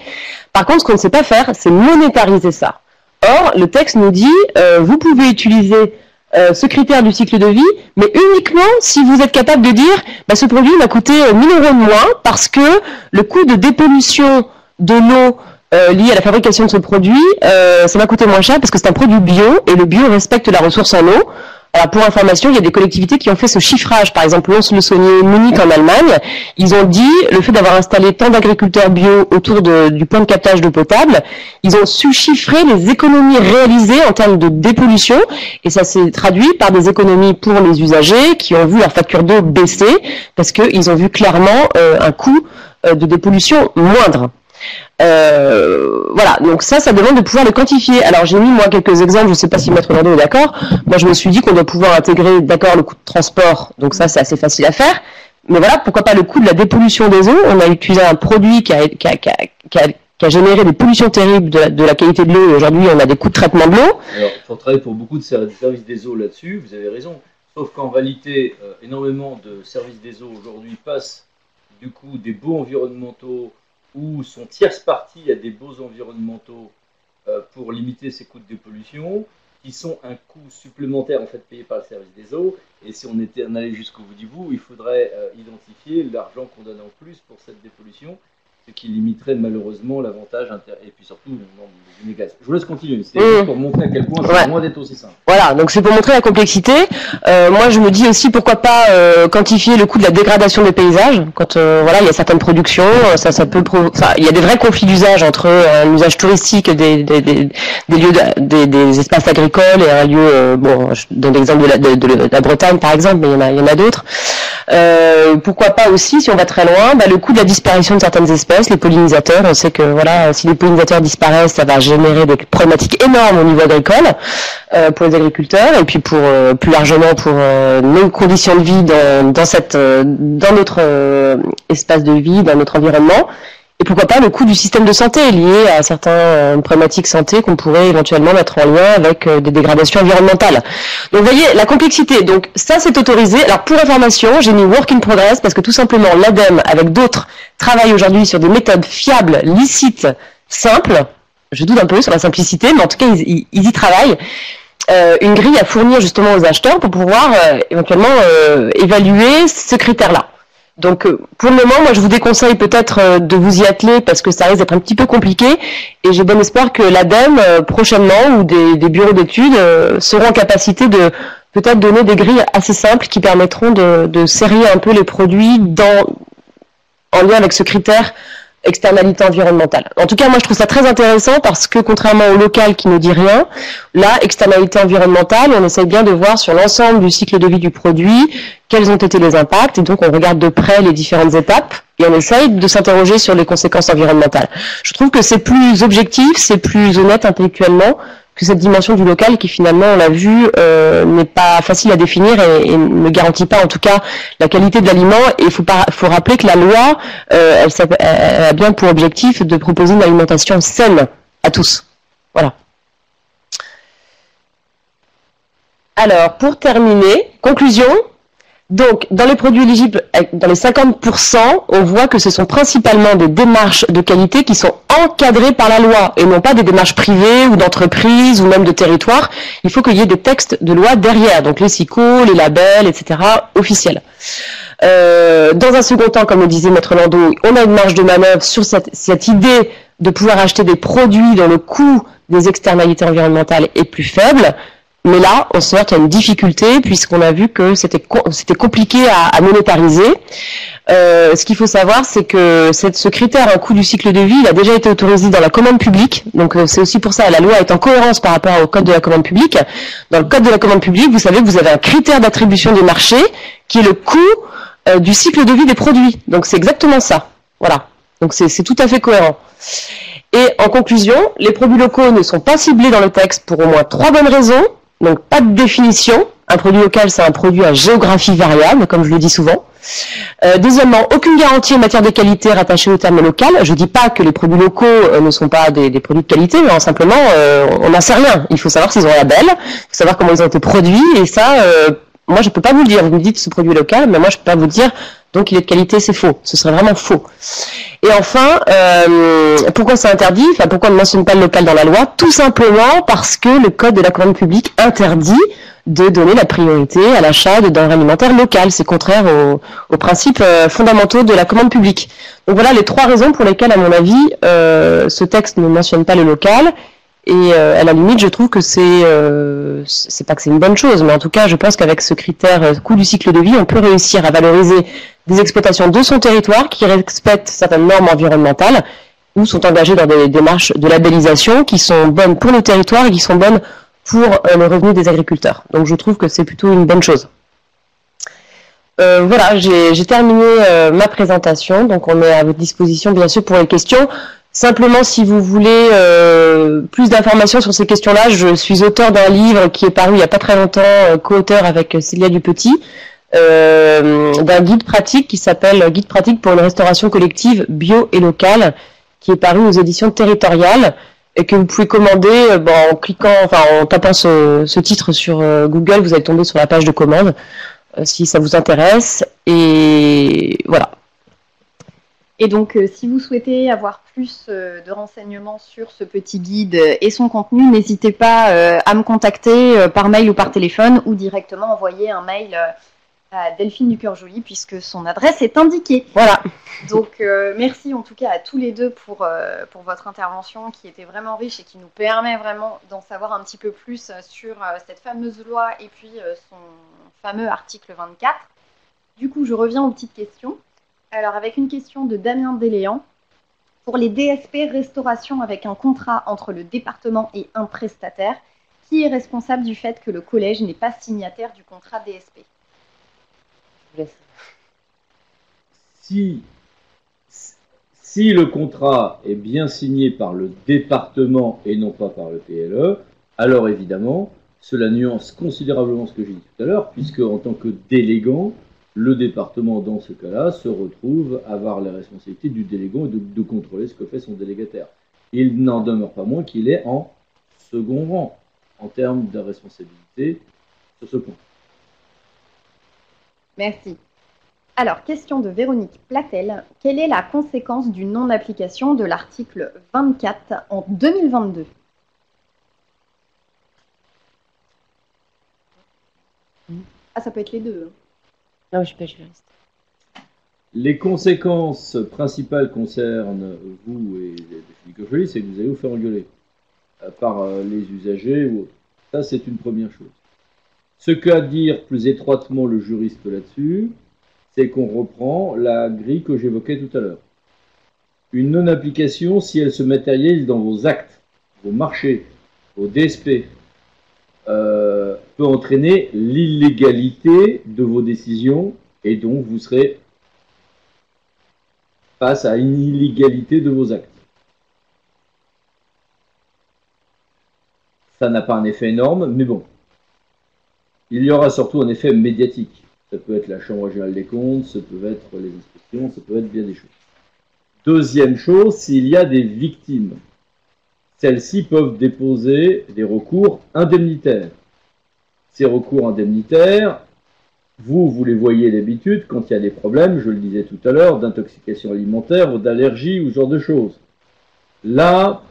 Par contre, ce qu'on ne sait pas faire, c'est monétariser ça. Or, le texte nous dit, euh, vous pouvez utiliser Euh, ce critère du cycle de vie, mais uniquement si vous êtes capable de dire bah, ce produit m'a coûté mille euros de moins parce que le coût de dépollution de l'eau euh, liée à la fabrication de ce produit, euh, ça m'a coûté moins cher parce que c'est un produit bio et le bio respecte la ressource en eau. Alors pour information, il y a des collectivités qui ont fait ce chiffrage, par exemple Lons-le-Saunier, Munich en Allemagne. Ils ont dit, le fait d'avoir installé tant d'agriculteurs bio autour de, du point de captage d'eau potable, ils ont su chiffrer les économies réalisées en termes de dépollution, et ça s'est traduit par des économies pour les usagers qui ont vu leur facture d'eau baisser, parce qu'ils ont vu clairement euh, un coût euh, de dépollution moindre. Euh, voilà, donc ça, ça demande de pouvoir le quantifier. Alors j'ai mis moi quelques exemples, je ne sais pas si Maître Landot est d'accord. Moi je me suis dit qu'on doit pouvoir intégrer, d'accord, le coût de transport, donc ça c'est assez facile à faire. Mais voilà, pourquoi pas le coût de la dépollution des eaux. On a utilisé un produit qui a, qui a, qui a, qui a, qui a généré des pollutions terribles de la, de la qualité de l'eau, et aujourd'hui on a des coûts de traitement de l'eau. Alors, il faut travailler pour beaucoup de services des eaux là-dessus, vous avez raison. Sauf qu'en réalité, euh, énormément de services des eaux aujourd'hui passent du coup des baux environnementaux ou sont tierces parties à des baux environnementaux euh, pour limiter ces coûts de pollution, qui sont un coût supplémentaire en fait payé par le service des eaux. Et si on était en allait jusqu'au bout du bout, il faudrait euh, identifier l'argent qu'on donne en plus pour cette dépollution, ce qui limiterait malheureusement l'avantage inter... et puis surtout du négatif. Je vous laisse continuer, c'est mmh. pour montrer à quel point c'est ouais. loin d'être aussi simple. Voilà, donc c'est pour montrer la complexité. Euh, moi je me dis aussi pourquoi pas euh, quantifier le coût de la dégradation des paysages, quand euh, voilà, il y a certaines productions, ça, ça peut provo... enfin, il y a des vrais conflits d'usage entre euh, un usage touristique des, des, des, des lieux de, des, des espaces agricoles et un lieu, euh, bon, je donne l'exemple de la, de, de la Bretagne par exemple, mais il y en a, il y en a d'autres. Euh, pourquoi pas aussi, si on va très loin, bah, le coût de la disparition de certaines espèces, les pollinisateurs. On sait que voilà, si les pollinisateurs disparaissent, ça va générer des problématiques énormes au niveau agricole euh, pour les agriculteurs et puis pour euh, plus largement pour euh, nos conditions de vie dans, dans, cette, euh, dans notre euh, espace de vie, dans notre environnement. Et pourquoi pas le coût du système de santé lié à certaines problématiques santé qu'on pourrait éventuellement mettre en lien avec des dégradations environnementales. Donc vous voyez la complexité. Donc ça c'est autorisé. Alors pour information, j'ai mis work in progress parce que tout simplement l'A D E M E avec d'autres travaille aujourd'hui sur des méthodes fiables, licites, simples. Je doute un peu sur la simplicité, mais en tout cas ils, ils y travaillent. Euh, une grille à fournir justement aux acheteurs pour pouvoir euh, éventuellement euh, évaluer ce critère-là. Donc, pour le moment, moi, je vous déconseille peut-être de vous y atteler parce que ça risque d'être un petit peu compliqué. Et j'ai bon espoir que l'A D E M E, prochainement, ou des, des bureaux d'études, euh, seront en capacité de peut-être donner des grilles assez simples qui permettront de, de serrer un peu les produits dans, en lien avec ce critère externalité environnementale. En tout cas, moi, je trouve ça très intéressant parce que, contrairement au local qui ne dit rien, là, externalité environnementale, on essaye bien de voir sur l'ensemble du cycle de vie du produit quels ont été les impacts, et donc on regarde de près les différentes étapes, et on essaye de s'interroger sur les conséquences environnementales. Je trouve que c'est plus objectif, c'est plus honnête intellectuellement que cette dimension du local qui, finalement, on l'a vu, euh, n'est pas facile à définir et, et ne garantit pas, en tout cas, la qualité de l'aliment. Et il faut, faut rappeler que la loi, euh, elle, elle a bien pour objectif de proposer une alimentation saine à tous. Voilà. Alors, pour terminer, conclusion. Donc, dans les produits éligibles, dans les cinquante pour cent, on voit que ce sont principalement des démarches de qualité qui sont encadrées par la loi et non pas des démarches privées ou d'entreprises ou même de territoires. Il faut qu'il y ait des textes de loi derrière, donc les S I C O, les labels, et cetera officiels. Euh, dans un second temps, comme le disait Maître Landau, on a une marge de manœuvre sur cette, cette idée de pouvoir acheter des produits dont le coût des externalités environnementales est plus faible. Mais là, on se heurte à une difficulté puisqu'on a vu que c'était c'était compliqué à, à monétariser. Euh, ce qu'il faut savoir, c'est que cette, ce critère un coût du cycle de vie, il a déjà été autorisé dans la commande publique. Donc euh, c'est aussi pour ça, la loi est en cohérence par rapport au code de la commande publique. Dans le code de la commande publique, vous savez que vous avez un critère d'attribution des marchés qui est le coût euh, du cycle de vie des produits. Donc c'est exactement ça. Voilà. Donc c'est c'est tout à fait cohérent. Et en conclusion, les produits locaux ne sont pas ciblés dans le texte pour au moins trois bonnes raisons. Donc pas de définition. Un produit local, c'est un produit à géographie variable, comme je le dis souvent. Euh, deuxièmement, aucune garantie en matière de qualité rattachée au terme local. Je ne dis pas que les produits locaux euh, ne sont pas des, des produits de qualité, mais simplement, euh, on n'en sait rien. Il faut savoir s'ils ont un label, il faut savoir comment ils ont été produits, et ça, euh, moi, je ne peux pas vous le dire. Vous me dites ce produit local, mais moi, je ne peux pas vous le dire. Donc, il est de qualité, c'est faux. Ce serait vraiment faux. Et enfin, euh, pourquoi c'est interdit? Enfin, pourquoi on ne mentionne pas le local dans la loi? Tout simplement parce que le code de la commande publique interdit de donner la priorité à l'achat de denrées alimentaires locales. C'est contraire aux, aux principes fondamentaux de la commande publique. Donc voilà les trois raisons pour lesquelles, à mon avis, euh, ce texte ne mentionne pas le local. Et euh, à la limite, je trouve que c'est, euh, c'est pas que c'est une bonne chose, mais en tout cas, je pense qu'avec ce critère euh, coût du cycle de vie, on peut réussir à valoriser des exploitations de son territoire qui respectent certaines normes environnementales ou sont engagées dans des démarches de labellisation qui sont bonnes pour le territoire et qui sont bonnes pour euh, le revenu des agriculteurs. Donc, je trouve que c'est plutôt une bonne chose. Euh, voilà, j'ai, j'ai terminé euh, ma présentation, donc on est à votre disposition, bien sûr, pour les questions. Simplement, si vous voulez euh, plus d'informations sur ces questions-là, je suis auteur d'un livre qui est paru il n'y a pas très longtemps, euh, co-auteur avec Célia Dupetit, euh, d'un guide pratique qui s'appelle « Guide pratique pour une restauration collective bio et locale », qui est paru aux éditions territoriales et que vous pouvez commander euh, bon, en cliquant, enfin en tapant ce, ce titre sur euh, Google, vous allez tomber sur la page de commande euh, si ça vous intéresse. Et voilà. Et donc, euh, si vous souhaitez avoir plus euh, de renseignements sur ce petit guide euh, et son contenu, n'hésitez pas euh, à me contacter euh, par mail ou par téléphone ou directement envoyer un mail euh, à Delphine Ducœurjoly puisque son adresse est indiquée. Voilà. Donc, euh, merci en tout cas à tous les deux pour, euh, pour votre intervention qui était vraiment riche et qui nous permet vraiment d'en savoir un petit peu plus sur euh, cette fameuse loi et puis euh, son fameux article vingt-quatre. Du coup, je reviens aux petites questions. Alors, avec une question de Damien Déléant. Pour les D S P restauration avec un contrat entre le département et un prestataire, qui est responsable du fait que le collège n'est pas signataire du contrat D S P? Si, si le contrat est bien signé par le département et non pas par le P L E, alors évidemment, cela nuance considérablement ce que j'ai dit tout à l'heure, puisque en tant que délégant, le département, dans ce cas-là, se retrouve à avoir la responsabilité du délégant et de, de contrôler ce que fait son délégataire. Il n'en demeure pas moins qu'il est en second rang en termes de responsabilité sur ce point. Merci. Alors, question de Véronique Platel. Quelle est la conséquence du non-application de l'article vingt-quatre en deux mille vingt-deux ? Ah, ça peut être les deux. Non, je peux, je reste. Les conséquences principales concernent vous et Delphine Ducœurjoly, c'est que vous allez vous faire engueuler par les usagers ou autres. Ça, c'est une première chose. Ce qu'a dire plus étroitement le juriste là-dessus, c'est qu'on reprend la grille que j'évoquais tout à l'heure. Une non-application, si elle se matérialise dans vos actes, vos marchés, vos D S P, Euh, peut entraîner l'illégalité de vos décisions et donc vous serez face à une illégalité de vos actes. Ça n'a pas un effet énorme, mais bon. Il y aura surtout un effet médiatique. Ça peut être la Chambre régionale des comptes, ça peut être les inspections, ça peut être bien des choses. Deuxième chose, s'il y a des victimes. Celles-ci peuvent déposer des recours indemnitaires. Ces recours indemnitaires, vous, vous les voyez d'habitude quand il y a des problèmes, je le disais tout à l'heure, d'intoxication alimentaire ou d'allergie ou ce genre de choses. Là,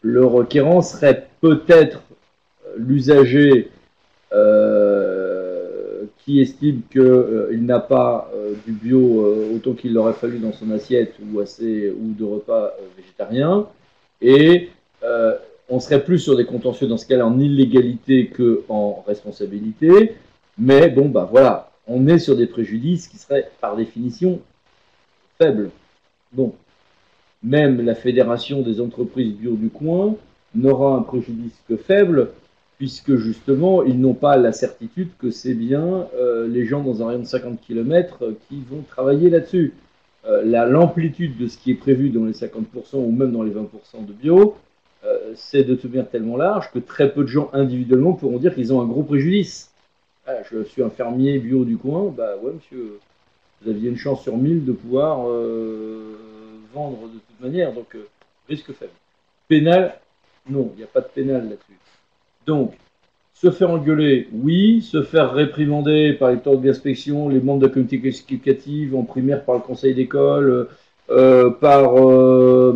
le requérant serait peut-être l'usager euh, qui estime qu'il euh, n'a pas euh, du bio euh, autant qu'il l'aurait fallu dans son assiette ou, assez, ou de repas euh, végétariens, et Euh, on serait plus sur des contentieux dans ce cas-là en illégalité qu'en responsabilité. Mais bon, bah voilà, on est sur des préjudices qui seraient par définition faibles. Donc, même la Fédération des entreprises bio du coin n'aura un préjudice que faible, puisque justement, ils n'ont pas la certitude que c'est bien euh, les gens dans un rayon de cinquante kilomètres euh, qui vont travailler là-dessus. Euh, L'amplitude de ce qui est prévu dans les cinquante pour cent ou même dans les vingt pour cent de bio, euh, c'est de devenir tellement large que très peu de gens individuellement pourront dire qu'ils ont un gros préjudice. Ah, je suis un fermier bio du coin, bah ouais monsieur, vous aviez une chance sur mille de pouvoir euh, vendre de toute manière, donc euh, risque faible. Pénal, non, il n'y a pas de pénal là-dessus. Donc, se faire engueuler, oui. Se faire réprimander par les torts d'inspection, les membres de la communauté éducative, en primaire par le conseil d'école, euh, par euh,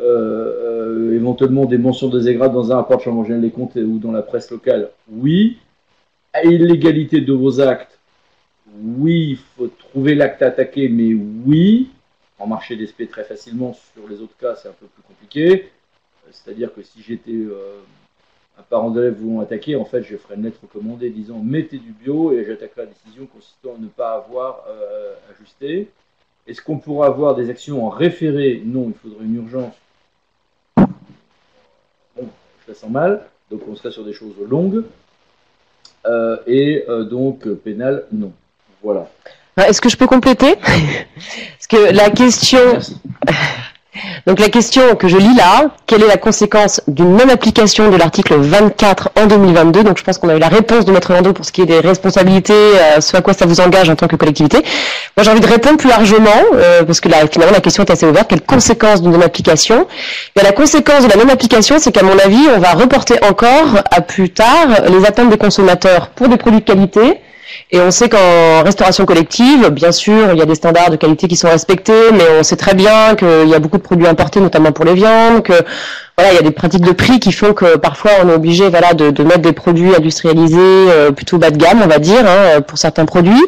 euh, euh, éventuellement des mentions désagréables dans un rapport de chambre générale des comptes ou dans la presse locale, oui. À illégalité de vos actes, oui, il faut trouver l'acte à attaquer, mais oui. En marché d'espèces très facilement, sur les autres cas, c'est un peu plus compliqué. C'est-à-dire que si j'étais... Euh, un parent d'élève voulant attaquer, en fait, je ferai une lettre recommandée disant « mettez du bio » et j'attaquerai la décision consistant à ne pas avoir euh, ajusté. Est-ce qu'on pourra avoir des actions en référé? Non, il faudrait une urgence. Bon, je la sens mal, donc on serait sur des choses longues. Euh, et euh, donc, pénal, non. Voilà. Est-ce que je peux compléter? Parce que la question... Merci. Donc la question que je lis là, quelle est la conséquence d'une non-application de l'article vingt-quatre en deux mille vingt-deux? Donc je pense qu'on a eu la réponse de Maître Landau pour ce qui est des responsabilités, euh, ce à quoi ça vous engage en tant que collectivité. Moi j'ai envie de répondre plus largement, euh, parce que là finalement la question est assez ouverte, quelle conséquence d'une non-application? La conséquence de la non-application, c'est qu'à mon avis, on va reporter encore à plus tard les attentes des consommateurs pour des produits de qualité. Et on sait qu'en restauration collective, bien sûr, il y a des standards de qualité qui sont respectés, mais on sait très bien qu'il y a beaucoup de produits importés, notamment pour les viandes, que voilà, il y a des pratiques de prix qui font que parfois on est obligé, voilà, de, de mettre des produits industrialisés euh, plutôt bas de gamme, on va dire, hein, pour certains produits.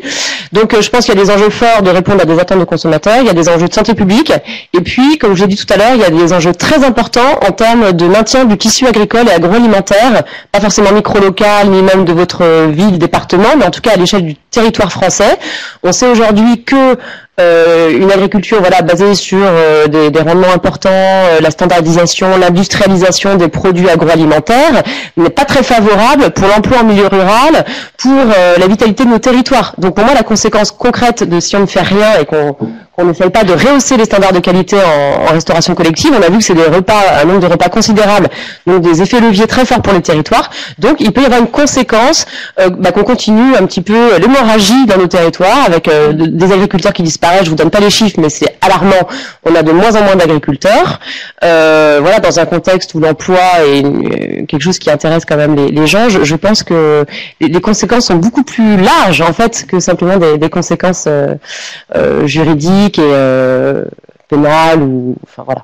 Donc, euh, je pense qu'il y a des enjeux forts de répondre à des attentes de consommateurs, il y a des enjeux de santé publique, et puis, comme je l'ai dit tout à l'heure, il y a des enjeux très importants en termes de maintien du tissu agricole et agroalimentaire, pas forcément micro-local, ni même de votre ville, département, mais en tout cas à l'échelle du territoire français. On sait aujourd'hui que Euh, une agriculture, voilà, basée sur euh, des, des rendements importants, euh, la standardisation, l'industrialisation des produits agroalimentaires, n'est pas très favorable pour l'emploi en milieu rural, pour euh, la vitalité de nos territoires. Donc pour moi, la conséquence concrète de si on ne fait rien et qu'on qu'on n'essaye pas de rehausser les standards de qualité en, en restauration collective, on a vu que c'est des repas, un nombre de repas considérable, donc des effets leviers très forts pour les territoires. Donc il peut y avoir une conséquence, euh, bah, qu'on continue un petit peu l'hémorragie dans nos territoires, avec euh, des agriculteurs qui disparaissent. Je vous donne pas les chiffres, mais c'est alarmant. On a de moins en moins d'agriculteurs. Euh, voilà, dans un contexte où l'emploi est quelque chose qui intéresse quand même les, les gens, je, je pense que les conséquences sont beaucoup plus larges en fait que simplement des, des conséquences euh, euh, juridiques et euh, pénales ou, enfin voilà.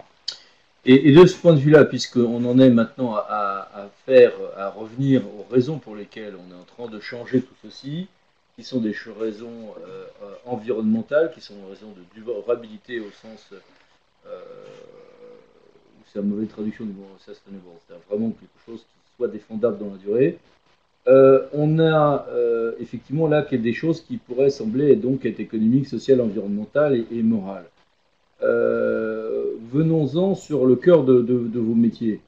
Et, et de ce point de vue-là, puisqu'on en est maintenant à, à faire, à revenir aux raisons pour lesquelles on est en train de changer tout ceci, qui sont des raisons euh, environnementales, qui sont des raisons de durabilité au sens euh, où c'est une mauvaise traduction du mot sustainable, c'est-à-dire vraiment quelque chose qui soit défendable dans la durée. Euh, on a euh, effectivement là des choses qui pourraient sembler donc être économiques, sociales, environnementales et, et morales. Euh, Venons-en sur le cœur de, de, de vos métiers.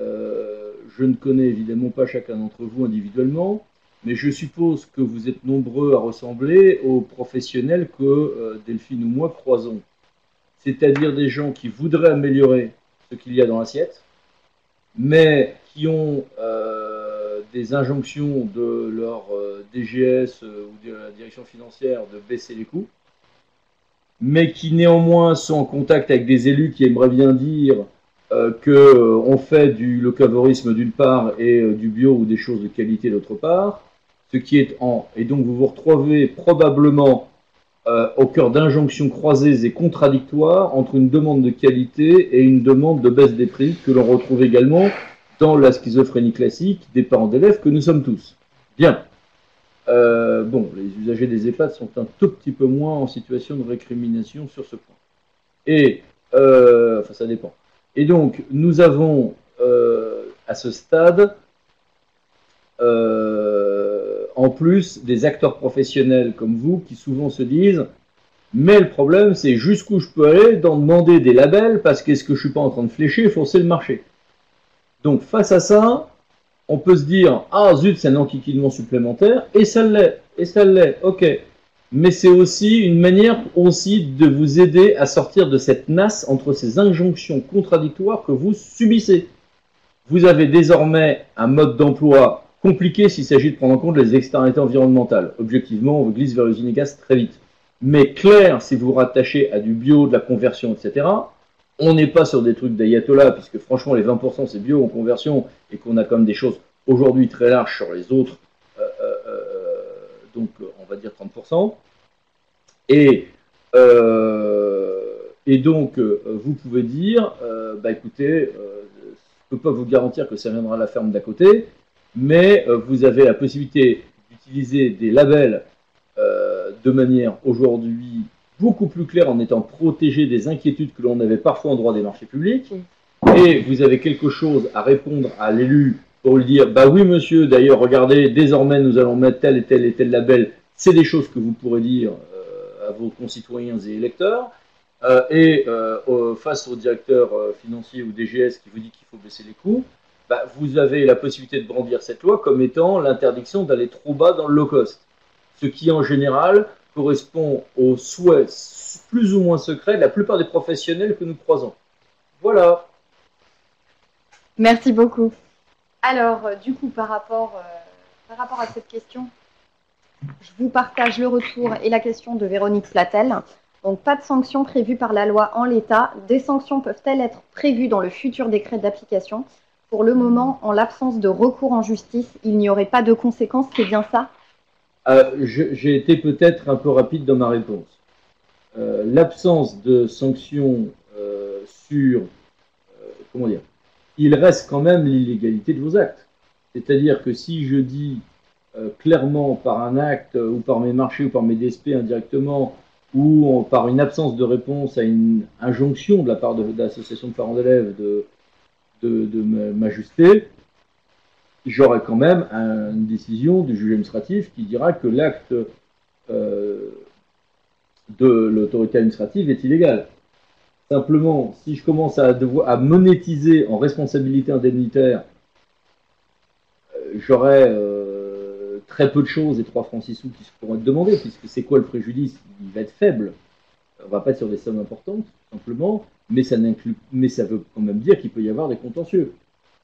Euh, je ne connais évidemment pas chacun d'entre vous individuellement, mais je suppose que vous êtes nombreux à ressembler aux professionnels que euh, Delphine ou moi croisons. C'est-à-dire des gens qui voudraient améliorer ce qu'il y a dans l'assiette, mais qui ont euh, des injonctions de leur euh, D G S euh, ou de la direction financière de baisser les coûts, mais qui néanmoins sont en contact avec des élus qui aimeraient bien dire euh, qu'on euh, fait du locavorisme d'une part et euh, du bio ou des choses de qualité d'autre part, ce qui est en... Et donc vous vous retrouvez probablement euh, au cœur d'injonctions croisées et contradictoires entre une demande de qualité et une demande de baisse des prix que l'on retrouve également dans la schizophrénie classique des parents d'élèves que nous sommes tous. Bien. Euh, bon, les usagers des EHPAD sont un tout petit peu moins en situation de récrimination sur ce point. Et, euh, enfin ça dépend. Et donc nous avons euh, à ce stade, euh, en plus des acteurs professionnels comme vous qui souvent se disent « mais le problème c'est jusqu'où je peux aller d'en demander des labels parce qu'est-ce que je suis pas en train de flécher et forcer le marché ?» Donc face à ça, on peut se dire « ah zut, c'est un enquiquinement supplémentaire » et ça l'est, et ça l'est, ok. Mais c'est aussi une manière aussi de vous aider à sortir de cette nasse entre ces injonctions contradictoires que vous subissez. Vous avez désormais un mode d'emploi compliqué s'il s'agit de prendre en compte les externalités environnementales. Objectivement, on vous glisse vers l'usine à gaz très vite. Mais clair, si vous vous rattachez à du bio, de la conversion, et cetera, on n'est pas sur des trucs d'ayatollah, puisque franchement, les vingt pour cent c'est bio en conversion, et qu'on a quand même des choses aujourd'hui très larges sur les autres, euh, euh, donc on va dire trente pour cent, et, euh, et donc euh, vous pouvez dire, euh, bah écoutez, euh, je ne peux pas vous garantir que ça viendra à la ferme d'à côté, mais euh, vous avez la possibilité d'utiliser des labels euh, de manière aujourd'hui beaucoup plus claire en étant protégé des inquiétudes que l'on avait parfois en droit des marchés publics, et vous avez quelque chose à répondre à l'élu, pour lui dire, bah oui monsieur, d'ailleurs regardez, désormais nous allons mettre tel et tel et tel label, c'est des choses que vous pourrez dire euh, à vos concitoyens et électeurs, euh, et euh, euh, face au directeur euh, financier ou D G S qui vous dit qu'il faut baisser les coûts, bah, vous avez la possibilité de brandir cette loi comme étant l'interdiction d'aller trop bas dans le low cost, ce qui en général correspond aux souhaits plus ou moins secrets de la plupart des professionnels que nous croisons. Voilà. Merci beaucoup. Alors, du coup, par rapport, euh, par rapport à cette question, je vous partage le retour et la question de Véronique Platel. Donc, pas de sanctions prévues par la loi en l'état. Des sanctions peuvent-elles être prévues dans le futur décret d'application? Pour le moment, en l'absence de recours en justice, il n'y aurait pas de conséquences, c'est bien ça? euh, J'ai été peut-être un peu rapide dans ma réponse. Euh, l'absence de sanctions euh, sur... Euh, comment dire? Il reste quand même l'illégalité de vos actes. C'est-à-dire que si je dis euh, clairement par un acte, ou par mes marchés, ou par mes D S P indirectement, ou en, par une absence de réponse à une injonction de la part de, de l'association de parents d'élèves de, de, de m'ajuster, j'aurai quand même un, une décision du juge administratif qui dira que l'acte euh, de l'autorité administrative est illégal. Simplement, si je commence à, devoir, à monétiser en responsabilité indemnitaire, euh, j'aurai euh, très peu de choses et trois francs six sous qui se pourront être demandés, puisque c'est quoi le préjudice? Il va être faible. On va pas être sur des sommes importantes, simplement, mais ça, mais ça veut quand même dire qu'il peut y avoir des contentieux.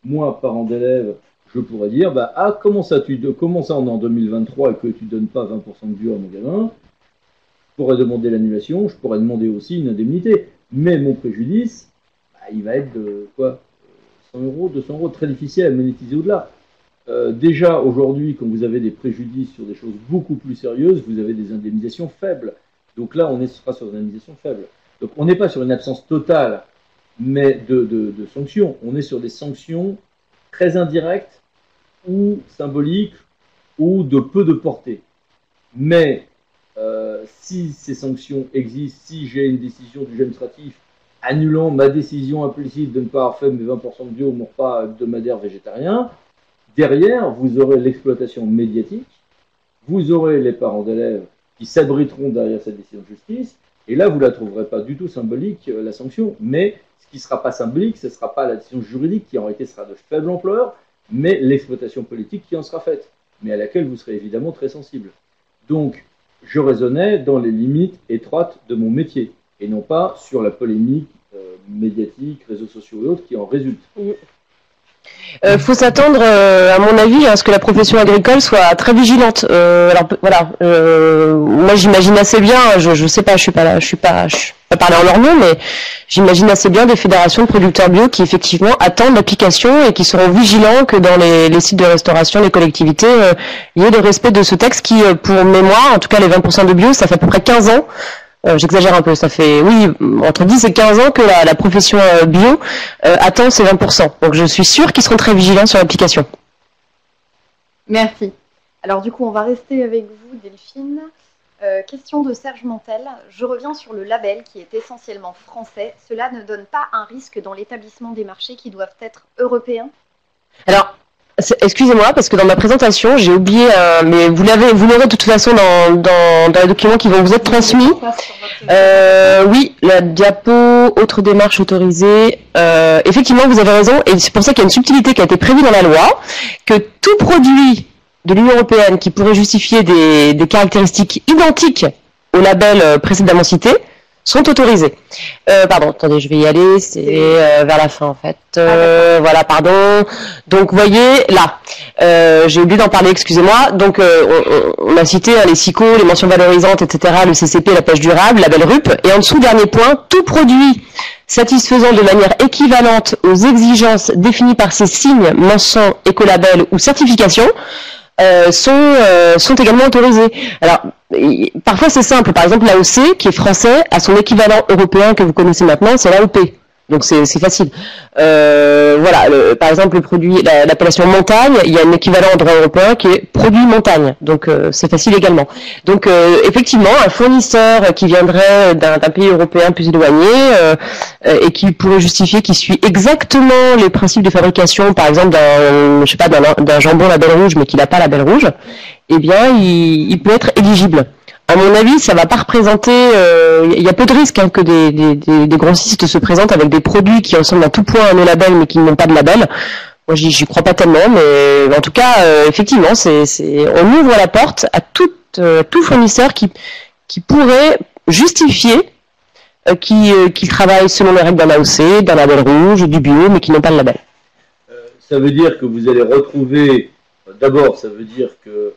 Moi, parent d'élève, je pourrais dire, bah, ah, comment ça, tu, comment ça on est en deux mille vingt-trois et que tu donnes pas vingt pour cent de bio à mon gamin? Je pourrais demander l'annulation, je pourrais demander aussi une indemnité. Mais mon préjudice, bah, il va être de quoi, cent euros, deux cents euros, très difficile à monétiser au-delà. Euh, déjà, aujourd'hui, quand vous avez des préjudices sur des choses beaucoup plus sérieuses, vous avez des indemnisations faibles. Donc là, on est, sera sur des indemnisations faibles. Donc on n'est pas sur une absence totale mais de, de, de sanctions. On est sur des sanctions très indirectes ou symboliques ou de peu de portée. Mais... Euh, si ces sanctions existent, si j'ai une décision du juge administratif annulant ma décision implicite de ne pas avoir fait mes vingt pour cent de bio ou mon repas hebdomadaire végétarien, derrière, vous aurez l'exploitation médiatique, vous aurez les parents d'élèves qui s'abriteront derrière cette décision de justice, et là, vous ne la trouverez pas du tout symbolique, euh, la sanction, mais ce qui ne sera pas symbolique, ce ne sera pas la décision juridique qui en réalité sera de faible ampleur, mais l'exploitation politique qui en sera faite, mais à laquelle vous serez évidemment très sensible. Donc, je raisonnais dans les limites étroites de mon métier, et non pas sur la polémique euh, médiatique, réseaux sociaux et autres qui en résulte. Il euh, faut s'attendre, euh, à mon avis, à ce que la profession agricole soit très vigilante. Euh, alors voilà, euh, moi j'imagine assez bien, je, je sais pas, je suis pas là, je suis pas, je suis pas parler en leur nom, mais j'imagine assez bien des fédérations de producteurs bio qui effectivement attendent l'application et qui seront vigilants que dans les, les sites de restauration, les collectivités, euh, il y ait le respect de ce texte qui, euh, pour mémoire, en tout cas les vingt pour cent de bio, ça fait à peu près quinze ans, euh, j'exagère un peu, ça fait, oui, entre dix et quinze ans que la, la profession euh, bio euh, attend ces vingt pour cent. Donc je suis sûre qu'ils seront très vigilants sur l'application. Merci. Alors du coup, on va rester avec vous, Delphine. Euh, question de Serge Montel. Je reviens sur le label qui est essentiellement français. Cela ne donne pas un risque dans l'établissement des marchés qui doivent être européens? Alors, excusez-moi, parce que dans ma présentation, j'ai oublié, euh, mais vous l'avez, vous l'aurez de toute façon dans, dans, dans les documents qui vont vous être transmis. Euh, oui, la diapo, autre démarche autorisée. Euh, effectivement, vous avez raison, et c'est pour ça qu'il y a une subtilité qui a été prévue dans la loi, que tout produit de l'Union européenne qui pourrait justifier des, des caractéristiques identiques au label précédemment cité sont autorisés. Euh, pardon, attendez, je vais y aller, c'est euh, vers la fin en fait. Euh, ah, voilà, pardon. Donc, voyez, là, euh, j'ai oublié d'en parler, excusez-moi. Donc, euh, on, on a cité hein, les SIQO, les mentions valorisantes, et cetera, le C C P, la pêche durable, la belle R U P. Et en dessous, dernier point, tout produit satisfaisant de manière équivalente aux exigences définies par ces signes, mentions, écolabels ou certifications, Euh, sont, euh, sont également autorisés. Alors, y, parfois c'est simple. Par exemple, l'A O C, qui est français, a son équivalent européen que vous connaissez maintenant, c'est l'A O P. Donc c'est facile. Euh, voilà, le, par exemple, le produit, l'appellation montagne, il y a un équivalent en droit européen qui est produit montagne. Donc euh, c'est facile également. Donc euh, effectivement, un fournisseur qui viendrait d'un pays européen plus éloigné euh, et qui pourrait justifier qu'il suit exactement les principes de fabrication, par exemple d'un, je sais pas, d'un jambon label rouge, mais qu'il n'a pas label rouge, eh bien il, il peut être éligible. À mon avis, ça va pas représenter. Il euh, y a peu de risques hein, que des, des, des grossistes se présentent avec des produits qui ressemblent à tout point à nos labels, mais qui n'ont pas de label. Moi, j'y crois pas tellement, mais en tout cas, euh, effectivement, c'est, c'est, on ouvre la porte à tout, euh, tout fournisseur qui, qui pourrait justifier euh, qu'il euh, qui travaille selon les règles d'un A O C, d'un label rouge, du bio, mais qui n'ont pas de label. Euh, ça veut dire que vous allez retrouver. D'abord, ça veut dire que.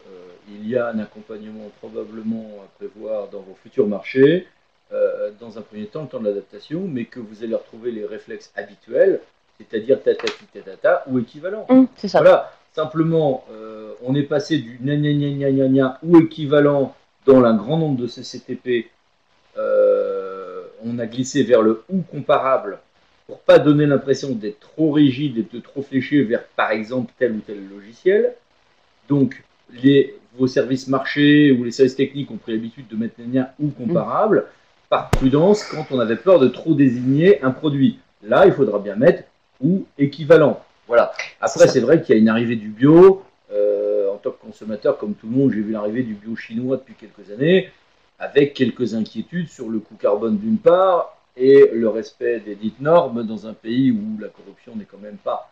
Il y a un accompagnement probablement à prévoir dans vos futurs marchés, euh, dans un premier temps, le temps de l'adaptation, mais que vous allez retrouver les réflexes habituels, c'est-à-dire tatati tatata ou équivalent. Mmh, c'est ça. Voilà, simplement, euh, on est passé du gna gna gna gna gna ou équivalent dans un grand nombre de C C T P, euh, on a glissé vers le ou comparable pour pas donner l'impression d'être trop rigide et de trop fléché vers, par exemple, tel ou tel logiciel. Donc, les... vos services marchés ou les services techniques ont pris l'habitude de mettre liens ou comparables, mmh. par prudence, quand on avait peur de trop désigner un produit. Là, il faudra bien mettre ou équivalent. Voilà. Après, c'est vrai qu'il y a une arrivée du bio. Euh, en tant que consommateur, comme tout le monde, j'ai vu l'arrivée du bio chinois depuis quelques années, avec quelques inquiétudes sur le coût carbone d'une part et le respect des dites normes dans un pays où la corruption n'est quand même pas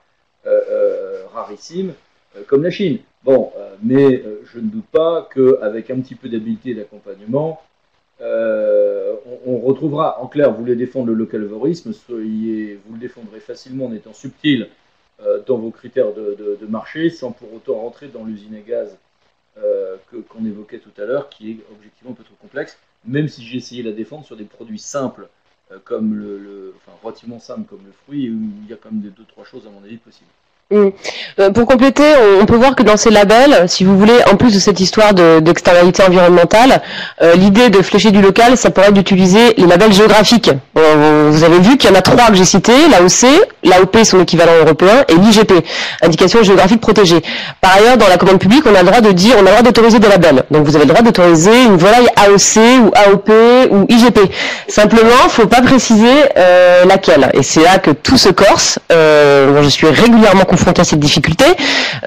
euh, euh, rarissime, euh, comme la Chine. Bon, euh, mais euh, je ne doute pas qu'avec un petit peu d'habileté et d'accompagnement, euh, on, on retrouvera. En clair, vous voulez défendre le localvorisme, soyez, vous le défendrez facilement en étant subtil euh, dans vos critères de, de, de marché, sans pour autant rentrer dans l'usine à gaz euh, que, qu'on évoquait tout à l'heure, qui est objectivement un peu trop complexe, même si j'ai essayé de la défendre sur des produits simples, euh, comme le, le, enfin, relativement simples comme le fruit, où il y a quand même des, deux, trois choses, à mon avis, possibles. Mmh. Euh, pour compléter, on peut voir que dans ces labels, si vous voulez, en plus de cette histoire d'externalité de, environnementale, euh, l'idée de flécher du local, ça pourrait être d'utiliser les labels géographiques. Euh, vous avez vu qu'il y en a trois que j'ai cités, l'A O C, l'A O P, son équivalent européen, et l'I G P, Indication Géographique Protégée. Par ailleurs, dans la commande publique, on a le droit de dire, on a le droit d'autoriser des labels. Donc vous avez le droit d'autoriser une volaille A O C ou A O P ou I G P. Simplement, faut pas préciser euh, laquelle. Et c'est là que tout se corse. Euh, je suis régulièrement confronté à cette difficulté.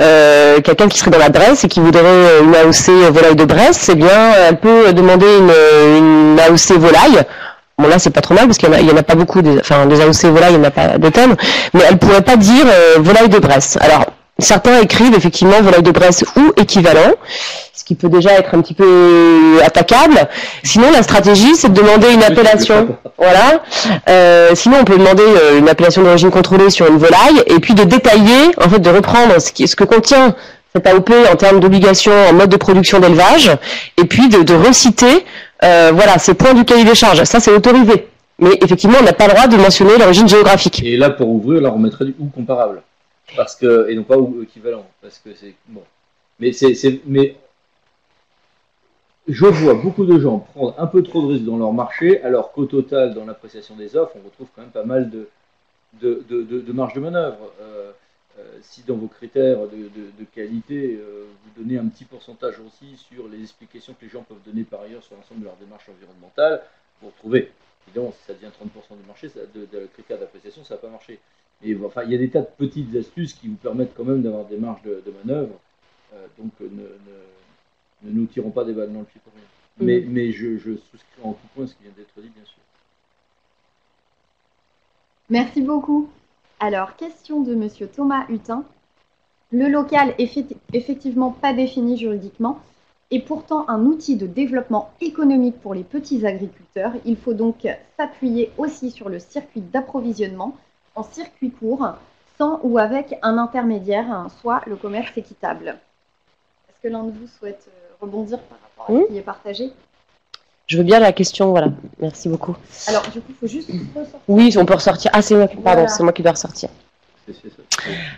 Euh, Quelqu'un qui serait dans la Bresse et qui voudrait une A O C volaille de Bresse, c'est bien un peu demander une, une A O C volaille. Bon là c'est pas trop mal parce qu'il y, y en a pas beaucoup, des, enfin des A O C volaille, il n'y en a pas de tonnes, mais elle pourrait pas dire euh, volaille de Bresse. Alors certains écrivent effectivement volaille de Bresse ou équivalent, ce qui peut déjà être un petit peu attaquable. Sinon la stratégie c'est de demander une appellation, voilà. Euh, sinon on peut demander euh, une appellation d'origine contrôlée sur une volaille et puis de détailler, en fait de reprendre ce, qui, ce que contient cette A O P en termes d'obligations, en mode de production d'élevage, et puis de, de reciter. Euh, voilà, c'est point du cahier des charges, ça c'est autorisé. Mais effectivement, on n'a pas le droit de mentionner l'origine géographique. Et là, pour ouvrir, là, on mettrait du ou comparable, parce que et non pas ou équivalent, parce que c'est bon. Mais c'est, mais je vois beaucoup de gens prendre un peu trop de risques dans leur marché, alors qu'au total, dans l'appréciation des offres, on retrouve quand même pas mal de de, de, de, de marge de manœuvre. Euh, euh, si dans vos critères de, de, de qualité, euh, vous donnez un petit pourcentage aussi sur les explications que les gens peuvent donner par ailleurs sur l'ensemble de leur démarche environnementale, vous retrouvez, évidemment, si ça devient trente pour cent du marché, ça, de, de, de critère d'appréciation, ça n'a pas marché. Et enfin, il y a des tas de petites astuces qui vous permettent quand même d'avoir des marges de, de manœuvre. Euh, donc, ne, ne, ne nous tirons pas des balles dans le pied pour rien. Mmh. Mais, mais je, je souscris en tout point à ce qui vient d'être dit, bien sûr. Merci beaucoup. Alors, question de Monsieur Thomas Hutin. Le local est fait, effectivement pas défini juridiquement et pourtant un outil de développement économique pour les petits agriculteurs. Il faut donc s'appuyer aussi sur le circuit d'approvisionnement en circuit court, sans ou avec un intermédiaire, soit le commerce équitable. Est-ce que l'un de vous souhaite rebondir par rapport à ce qui est partagé ? Je veux bien la question, voilà. Merci beaucoup. Alors, du coup, il faut juste ressortir. Oui, on peut ressortir. Ah, c'est moi, pardon, voilà. C'est moi qui dois ressortir.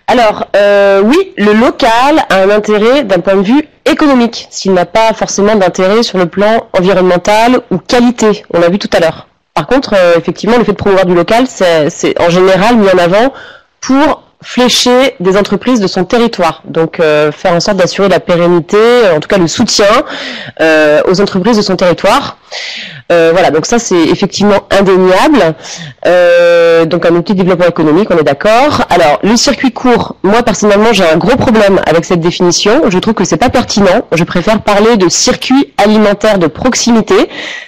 Alors, euh, oui, le local a un intérêt d'un point de vue économique, s'il n'a pas forcément d'intérêt sur le plan environnemental ou qualité, on l'a vu tout à l'heure. Par contre, euh, effectivement, le fait de promouvoir du local, c'est en général mis en avant pour flécher des entreprises de son territoire. Donc, euh, faire en sorte d'assurer la pérennité, en tout cas le soutien euh, aux entreprises de son territoire. Euh, voilà, donc ça, c'est effectivement indéniable. Euh, donc, un outil de développement économique, on est d'accord. Alors, le circuit court, moi, personnellement, j'ai un gros problème avec cette définition. Je trouve que c'est pas pertinent. Je préfère parler de circuit alimentaire de proximité,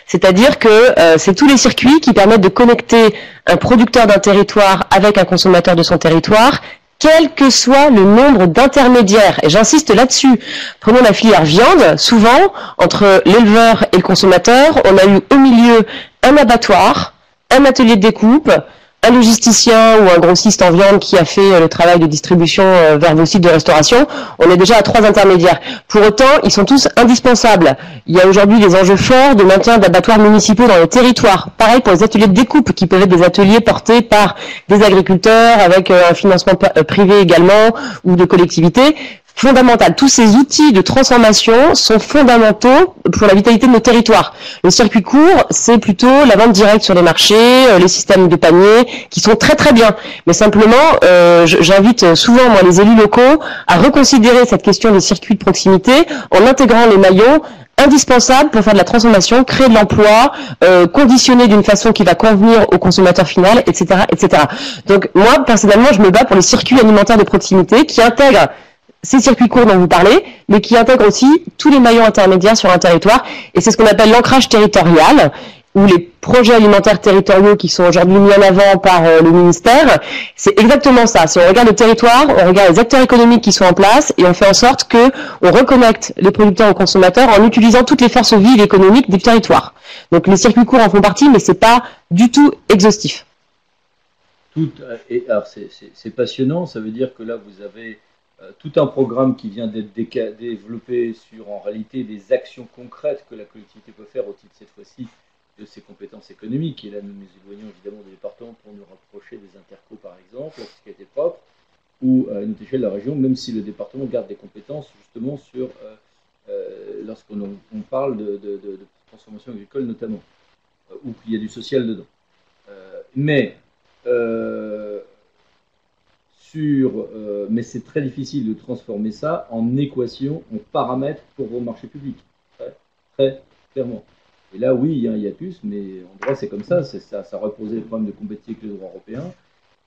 c'est-à-dire que euh, c'est tous les circuits qui permettent de connecter un producteur d'un territoire avec un consommateur de son territoire, quel que soit le nombre d'intermédiaires. Et j'insiste là-dessus. Prenons la filière viande. Souvent, entre l'éleveur et le consommateur, on a eu au milieu un abattoir, un atelier de découpe, un logisticien ou un grossiste en viande qui a fait le travail de distribution vers vos sites de restauration. On est déjà à trois intermédiaires. Pour autant, ils sont tous indispensables. Il y a aujourd'hui des enjeux forts de maintien d'abattoirs municipaux dans les territoires. Pareil pour les ateliers de découpe, qui peuvent être des ateliers portés par des agriculteurs avec un financement privé également ou de collectivités. Fondamental. Tous ces outils de transformation sont fondamentaux pour la vitalité de nos territoires. Le circuit court, c'est plutôt la vente directe sur les marchés, les systèmes de panier, qui sont très très bien. Mais simplement, euh, j'invite souvent moi les élus locaux à reconsidérer cette question des circuits de proximité en intégrant les maillons indispensable pour faire de la transformation, créer de l'emploi, euh, conditionner d'une façon qui va convenir au consommateur final, et cetera, et cetera. Donc moi, personnellement, je me bats pour les circuits alimentaires de proximité qui intègrent ces circuits courts dont vous parlez, mais qui intègrent aussi tous les maillons intermédiaires sur un territoire. Et c'est ce qu'on appelle l'ancrage territorial, où les projets alimentaires territoriaux qui sont aujourd'hui mis en avant par euh, le ministère, c'est exactement ça. Si on regarde le territoire, on regarde les acteurs économiques qui sont en place et on fait en sorte que on reconnecte les producteurs aux consommateurs en utilisant toutes les forces vives économiques du territoire. Donc les circuits courts en font partie, mais c'est pas du tout exhaustif. Tout, et alors c'est passionnant, ça veut dire que là vous avez euh, tout un programme qui vient d'être développé sur en réalité des actions concrètes que la collectivité peut faire au titre cette fois-ci de ses compétences économiques, et là nous nous éloignons évidemment des départements pour nous rapprocher des intercos par exemple, ce qui était propre, ou à une échelle de la région, même si le département garde des compétences justement sur, euh, euh, lorsqu'on on parle de, de, de, de transformation agricole notamment, euh, ou qu'il y a du social dedans. Euh, mais euh, sur, euh, mais c'est très difficile de transformer ça en équation, en paramètre pour vos marchés publics, très, très clairement. Et là, oui, il y a un hiatus, mais en droit, c'est comme ça, ça. Ça reposait le problème de compétitivité avec le droit européen,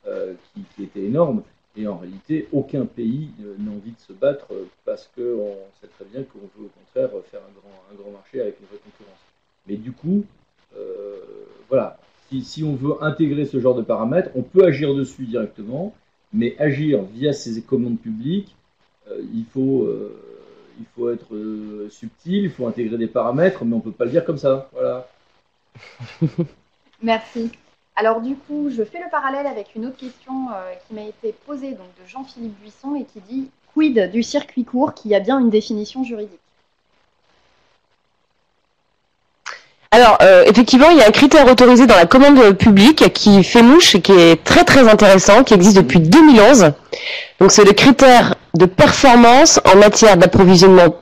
euh, qui, qui était énorme. Et en réalité, aucun pays euh, n'a envie de se battre euh, parce qu'on sait très bien qu'on veut au contraire faire un grand, un grand marché avec une vraie concurrence. Mais du coup, euh, voilà, si, si on veut intégrer ce genre de paramètres, on peut agir dessus directement, mais agir via ces commandes publiques, euh, il faut... Euh, Il faut être euh, subtil, il faut intégrer des paramètres, mais on ne peut pas le dire comme ça. Voilà. Merci. Alors du coup, je fais le parallèle avec une autre question euh, qui m'a été posée donc, de Jean-Philippe Buisson et qui dit « Quid du circuit court qui a bien une définition juridique ?» Alors, euh, effectivement, il y a un critère autorisé dans la commande publique qui fait mouche et qui est très très intéressant, qui existe depuis deux mille onze. Donc c'est le critère de performance en matière d'approvisionnement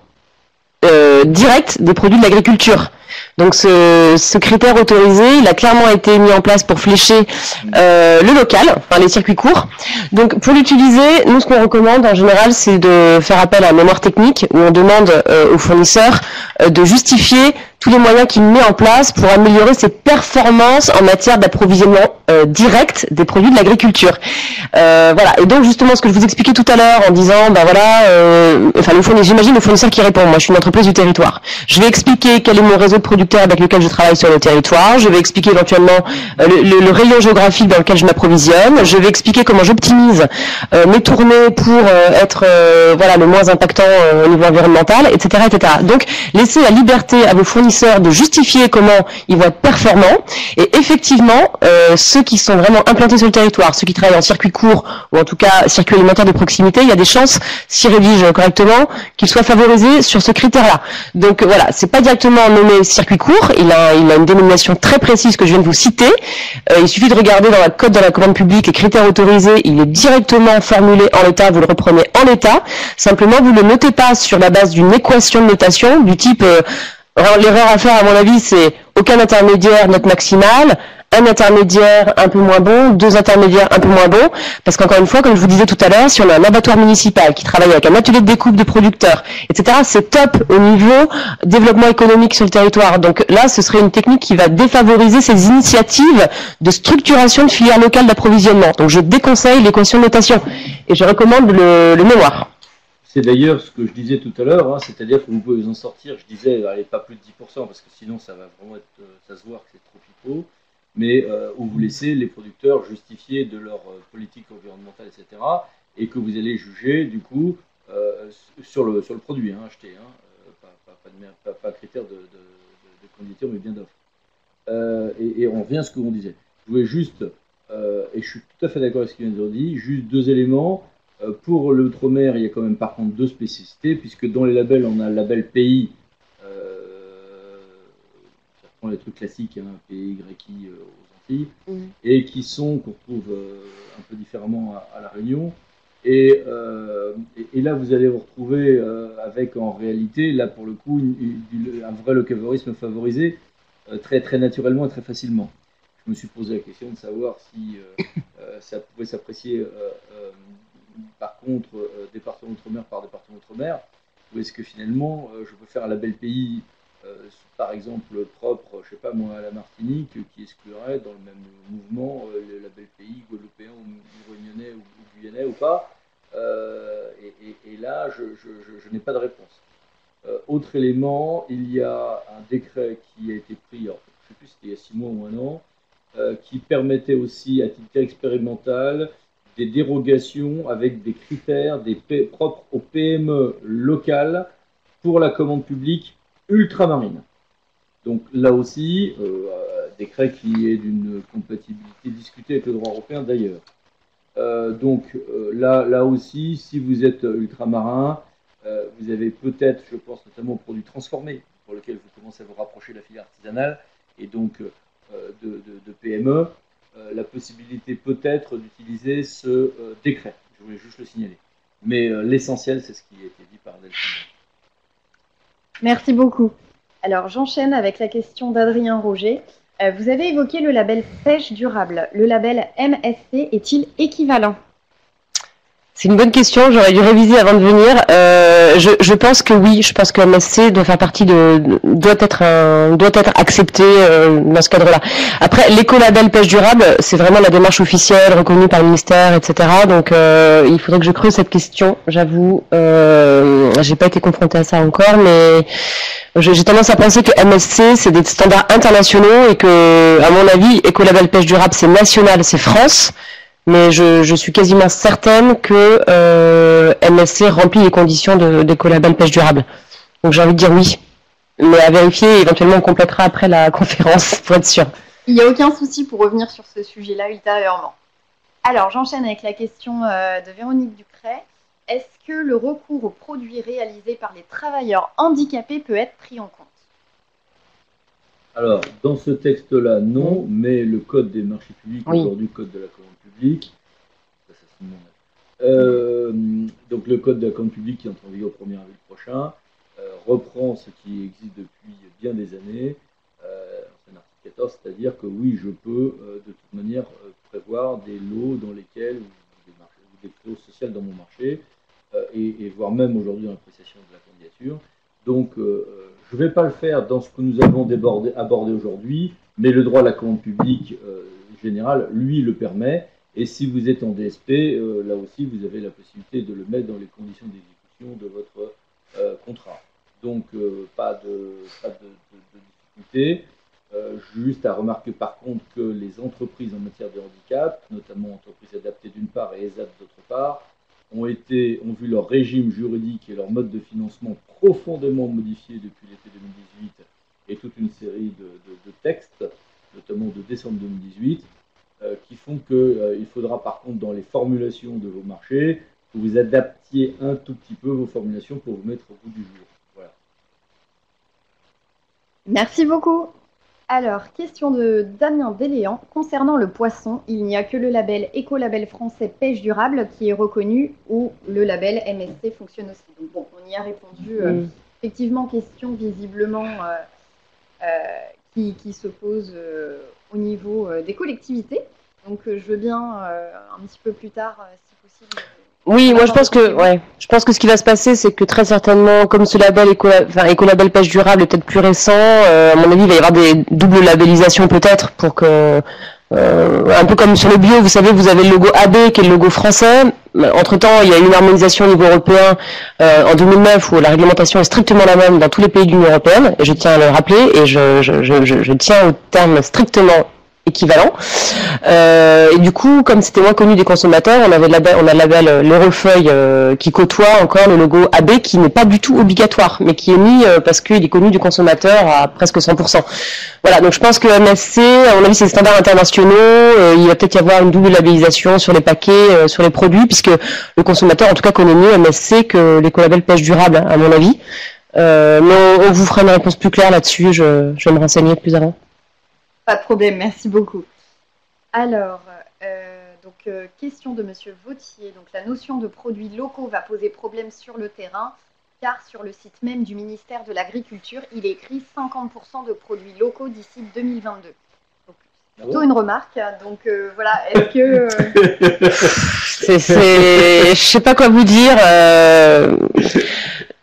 euh, direct des produits de l'agriculture. Donc ce, ce critère autorisé, il a clairement été mis en place pour flécher euh, le local, enfin les circuits courts. Donc pour l'utiliser, nous ce qu'on recommande en général, c'est de faire appel à un mémoire technique où on demande euh, aux fournisseurs euh, de justifier tous les moyens qu'il met en place pour améliorer ses performances en matière d'approvisionnement euh, direct des produits de l'agriculture. Euh, voilà. Et donc justement, ce que je vous expliquais tout à l'heure en disant, ben voilà, euh, enfin le fournisseur, j'imagine le fournisseur qui répond. Moi, je suis une entreprise du territoire. Je vais expliquer quel est mon réseau de producteurs avec lequel je travaille sur le territoire. Je vais expliquer éventuellement euh, le, le, le rayon géographique dans lequel je m'approvisionne. Je vais expliquer comment j'optimise euh, mes tournées pour euh, être euh, voilà le moins impactant euh, au niveau environnemental, et cetera, et cetera. Donc, laissez la liberté à vos fournisseurs de justifier comment ils vont être performants. Et effectivement, euh, ceux qui sont vraiment implantés sur le territoire, ceux qui travaillent en circuit court ou en tout cas circuit alimentaire de proximité, il y a des chances, s'ils rédigent correctement, qu'ils soient favorisés sur ce critère-là. Donc euh, voilà, c'est pas directement nommé circuit court, il a, il a une dénomination très précise que je viens de vous citer. Euh, il suffit de regarder dans la code de la commande publique les critères autorisés, il est directement formulé en l'état, vous le reprenez en l'état. Simplement, vous ne le notez pas sur la base d'une équation de notation du type... Euh, Alors l'erreur à faire à mon avis c'est aucun intermédiaire, note maximale, un intermédiaire un peu moins bon, deux intermédiaires un peu moins bons, parce qu'encore une fois, comme je vous disais tout à l'heure, si on a un abattoir municipal qui travaille avec un atelier de découpe de producteurs, et cetera, c'est top au niveau développement économique sur le territoire. Donc là, ce serait une technique qui va défavoriser ces initiatives de structuration de filières locales d'approvisionnement. Donc je déconseille l'équation de notation et je recommande le, le mémoire. C'est d'ailleurs ce que je disais tout à l'heure, hein, c'est-à-dire qu'on peut en sortir, je disais, allez, pas plus de dix pour cent, parce que sinon ça va vraiment être, ça se voit que c'est trop pipeau, mais euh, où vous laissez les producteurs justifier de leur politique environnementale, et cetera, et que vous allez juger, du coup, euh, sur, le, sur le produit, hein, acheté, hein, pas, pas, pas, de, pas, pas critère de, de, de, de condition, mais bien d'offre. Euh, et, et on revient à ce que l'on disait. Je voulais juste, euh, et je suis tout à fait d'accord avec ce qui vient d'être dit, juste deux éléments. Pour l'outre-mer, il y a quand même par contre deux spécificités, puisque dans les labels, on a le label pays, euh, ça reprend les trucs classiques, hein, pays, Gréquie, euh, aux Antilles, mmh. et qui sont, qu'on retrouve euh, un peu différemment à, à La Réunion. Et, euh, et, et là, vous allez vous retrouver euh, avec, en réalité, là pour le coup, une, une, un vrai locavorisme favorisé, euh, très, très naturellement et très facilement. Je me suis posé la question de savoir si euh, euh, ça pouvait s'apprécier... Euh, euh, par contre, euh, département outre-mer par département outre-mer, ou est-ce que finalement euh, je peux faire un label pays, euh, par exemple propre, je sais pas moi, à la Martinique, qui exclurait dans le même mouvement euh, le label pays guadeloupéen ou réunionnais ou, ou guyanais ou pas, euh, et, et, et là je, je, je, je n'ai pas de réponse. Euh, autre élément, il y a un décret qui a été pris, alors, je ne sais plus si c'était il y a six mois ou un an, euh, qui permettait aussi à titre expérimental des dérogations avec des critères des propres aux P M E locales pour la commande publique ultramarine. Donc là aussi, euh, décret qui est d'une compatibilité discutée avec le droit européen d'ailleurs. Euh, donc euh, là, là aussi, si vous êtes ultramarin, euh, vous avez peut-être, je pense notamment aux produits transformés, pour lesquels vous commencez à vous rapprocher de la filière artisanale et donc euh, de, de, de P M E, Euh, la possibilité peut-être d'utiliser ce euh, décret. Je voulais juste le signaler. Mais euh, l'essentiel, c'est ce qui a été dit par Delphine. Merci beaucoup. Alors, j'enchaîne avec la question d'Adrien Roger. Euh, vous avez évoqué le label pêche durable. Le label M S C est-il équivalent ? C'est une bonne question, j'aurais dû réviser avant de venir. Euh, je, je pense que oui, je pense que M S C doit faire partie de, doit être un, doit être accepté euh, dans ce cadre-là. Après, l'écolabel pêche durable, c'est vraiment la démarche officielle reconnue par le ministère, et cetera. Donc, euh, il faudrait que je creuse cette question. J'avoue, euh, j'ai pas été confrontée à ça encore, mais j'ai tendance à penser que M S C c'est des standards internationaux et que, à mon avis, écolabel pêche durable, c'est national, c'est France. Mais je, je suis quasiment certaine que euh, M S C remplit les conditions de, de Colabel Pêche Durable. Donc j'ai envie de dire oui. Mais à vérifier, éventuellement on complétera après la conférence, pour être sûr. Il n'y a aucun souci pour revenir sur ce sujet-là ultérieurement. Alors j'enchaîne avec la question euh, de Véronique Ducret. Est-ce que le recours aux produits réalisés par les travailleurs handicapés peut être pris en compte ? Alors, dans ce texte-là, non, mais le code des marchés publics, oui. Aujourd'hui, code de la commande publique, ça, ça, c'est mon avis. Euh, donc le code de la commande publique qui entre en vigueur au premier avril prochain, euh, reprend ce qui existe depuis bien des années, euh, c'est l'article quatorze, c'est-à-dire que oui, je peux euh, de toute manière euh, prévoir des lots dans lesquels, ou des, marchés, ou des clauses sociales dans mon marché, euh, et, et voire même aujourd'hui dans l'appréciation de la candidature. Donc, euh, Je ne vais pas le faire dans ce que nous avons débordé, abordé aujourd'hui, mais le droit à la commande publique euh, générale, lui, le permet. Et si vous êtes en D S P, euh, là aussi, vous avez la possibilité de le mettre dans les conditions d'exécution de votre euh, contrat. Donc, euh, pas de, pas de, de, de difficulté. Euh, juste à remarquer, par contre, que les entreprises en matière de handicap, notamment entreprises adaptées d'une part et E S A P d'autre part, ont, été, ont vu leur régime juridique et leur mode de financement profondément modifiés depuis l'été deux mille dix-huit et toute une série de, de, de textes, notamment de décembre deux mille dix-huit, euh, qui font qu'il euh, faudra par contre dans les formulations de vos marchés que vous adaptiez un tout petit peu vos formulations pour vous mettre au bout du jour. Voilà. Merci beaucoup. Alors, question de Damien Déléant. Concernant le poisson, il n'y a que le label Écolabel français Pêche Durable qui est reconnu ou le label M S C fonctionne aussi. Donc, bon, on y a répondu. Euh, effectivement, question visiblement euh, euh, qui, qui se pose euh, au niveau euh, des collectivités. Donc, euh, je veux bien euh, un petit peu plus tard, euh, si possible. Oui, moi je pense que, ouais, je pense que ce qui va se passer, c'est que très certainement, comme ce label Écolabel, enfin, Écolabel Pêche Durable est peut-être plus récent, euh, à mon avis, il va y avoir des doubles labellisations peut-être pour que, euh, un peu comme sur le bio, vous savez, vous avez le logo A B qui est le logo français. Entre-temps, il y a eu une harmonisation au niveau européen euh, en deux mille neuf où la réglementation est strictement la même dans tous les pays de l'Union européenne. Et je tiens à le rappeler et je, je, je, je, je tiens au terme strictement équivalent. Euh, et du coup, comme c'était moins connu des consommateurs, on avait le label, on a le label l'Eurofeuille euh, qui côtoie encore le logo A B qui n'est pas du tout obligatoire, mais qui est mis euh, parce qu'il est connu du consommateur à presque cent pour cent. Voilà, donc je pense que M S C, à mon avis, c'est les standards internationaux, euh, il va peut-être y avoir une double labellisation sur les paquets, euh, sur les produits, puisque le consommateur, en tout cas, connaît mieux M S C que l'écolabel pêche durable, hein, à mon avis. Euh, mais on, on vous fera une réponse plus claire là-dessus, je, je vais me renseigner plus avant. Pas de problème, merci beaucoup. Alors, euh, donc euh, question de Monsieur Vautier. Donc, la notion de produits locaux va poser problème sur le terrain, car sur le site même du ministère de l'Agriculture, il est écrit cinquante pour cent de produits locaux d'ici deux mille vingt-deux. Donc, plutôt ah bon une remarque. Donc, euh, voilà, est-ce que... Euh... c'est, c'est... Je sais pas quoi vous dire. Euh...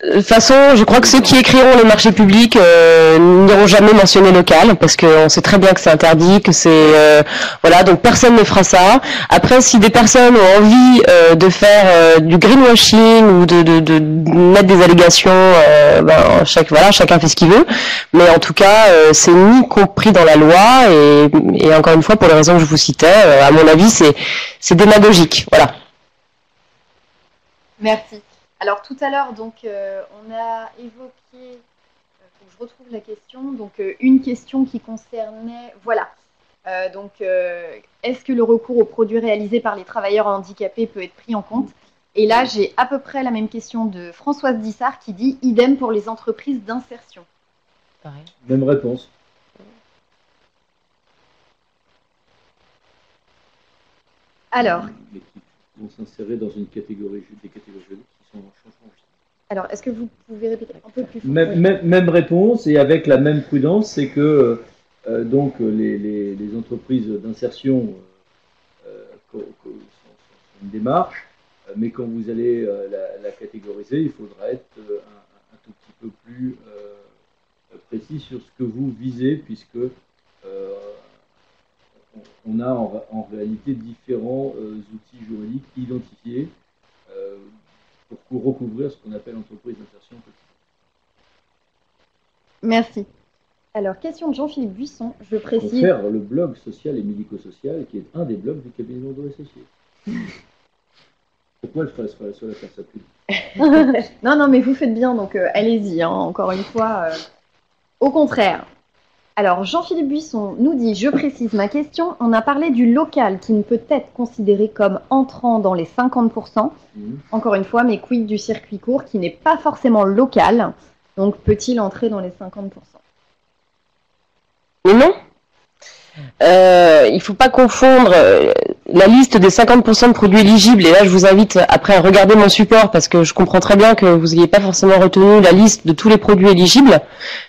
De toute façon, je crois que ceux qui écriront les marchés publics euh, n'iront jamais mentionner local, parce qu'on sait très bien que c'est interdit, que c'est euh, voilà, donc personne ne fera ça. Après, si des personnes ont envie euh, de faire euh, du greenwashing ou de, de, de mettre des allégations, euh, ben, chaque, voilà, chacun fait ce qu'il veut. Mais en tout cas, euh, c'est ni compris dans la loi et, et encore une fois, pour les raisons que je vous citais, euh, à mon avis, c'est c'est démagogique. Voilà. Merci. Alors tout à l'heure, donc euh, on a évoqué, euh, faut que je retrouve la question, donc euh, une question qui concernait, voilà, euh, donc euh, est-ce que le recours aux produits réalisés par les travailleurs handicapés peut être pris en compte? Et là, j'ai à peu près la même question de Françoise Dissard qui dit, idem pour les entreprises d'insertion. Pareil. Même réponse. Alors. Mais qui vont s'insérer dans une catégorie, des catégories juridiques. Alors, est-ce que vous pouvez répéter un peu plus fort? Même, oui. même, même réponse et avec la même prudence, c'est que euh, donc les, les, les entreprises d'insertion euh, sont, sont une démarche, mais quand vous allez euh, la, la catégoriser, il faudra être un, un tout petit peu plus euh, précis sur ce que vous visez, puisque euh, on, on a en, en réalité différents euh, outils juridiques identifiés euh, pour recouvrir ce qu'on appelle entreprise d'insertion. Merci. Alors, question de Jean-Philippe Buisson, je précise... Il faut faire le blog social et médico-social, qui est un des blogs du cabinet Landot et Associés. Pourquoi je ferais la seule à faire ça plus? Non, non, mais vous faites bien, donc euh, allez-y, hein, encore une fois. Euh, au contraire. Alors, Jean-Philippe Buisson nous dit, je précise ma question, on a parlé du local qui ne peut être considéré comme entrant dans les cinquante pour cent. Mmh. Encore une fois, mais quid du circuit court qui n'est pas forcément local, donc peut-il entrer dans les cinquante pour cent? Mais non, euh, il ne faut pas confondre la liste des cinquante pour cent de produits éligibles, et là je vous invite après à regarder mon support, parce que je comprends très bien que vous n'ayez pas forcément retenu la liste de tous les produits éligibles,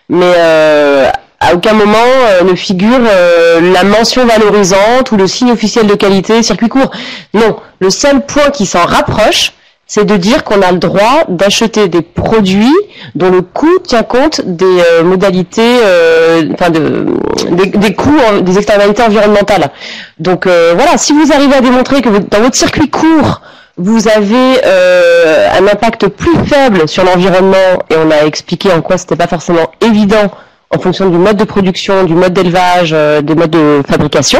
mais... Euh, à aucun moment euh, ne figure euh, la mention valorisante ou le signe officiel de qualité circuit court. Non, le seul point qui s'en rapproche, c'est de dire qu'on a le droit d'acheter des produits dont le coût tient compte des euh, modalités, euh, enfin de, des, des coûts, des externalités environnementales. Donc euh, voilà, si vous arrivez à démontrer que vous, dans votre circuit court, vous avez euh, un impact plus faible sur l'environnement, et on a expliqué en quoi c'était pas forcément évident en fonction du mode de production, du mode d'élevage, euh, des modes de fabrication.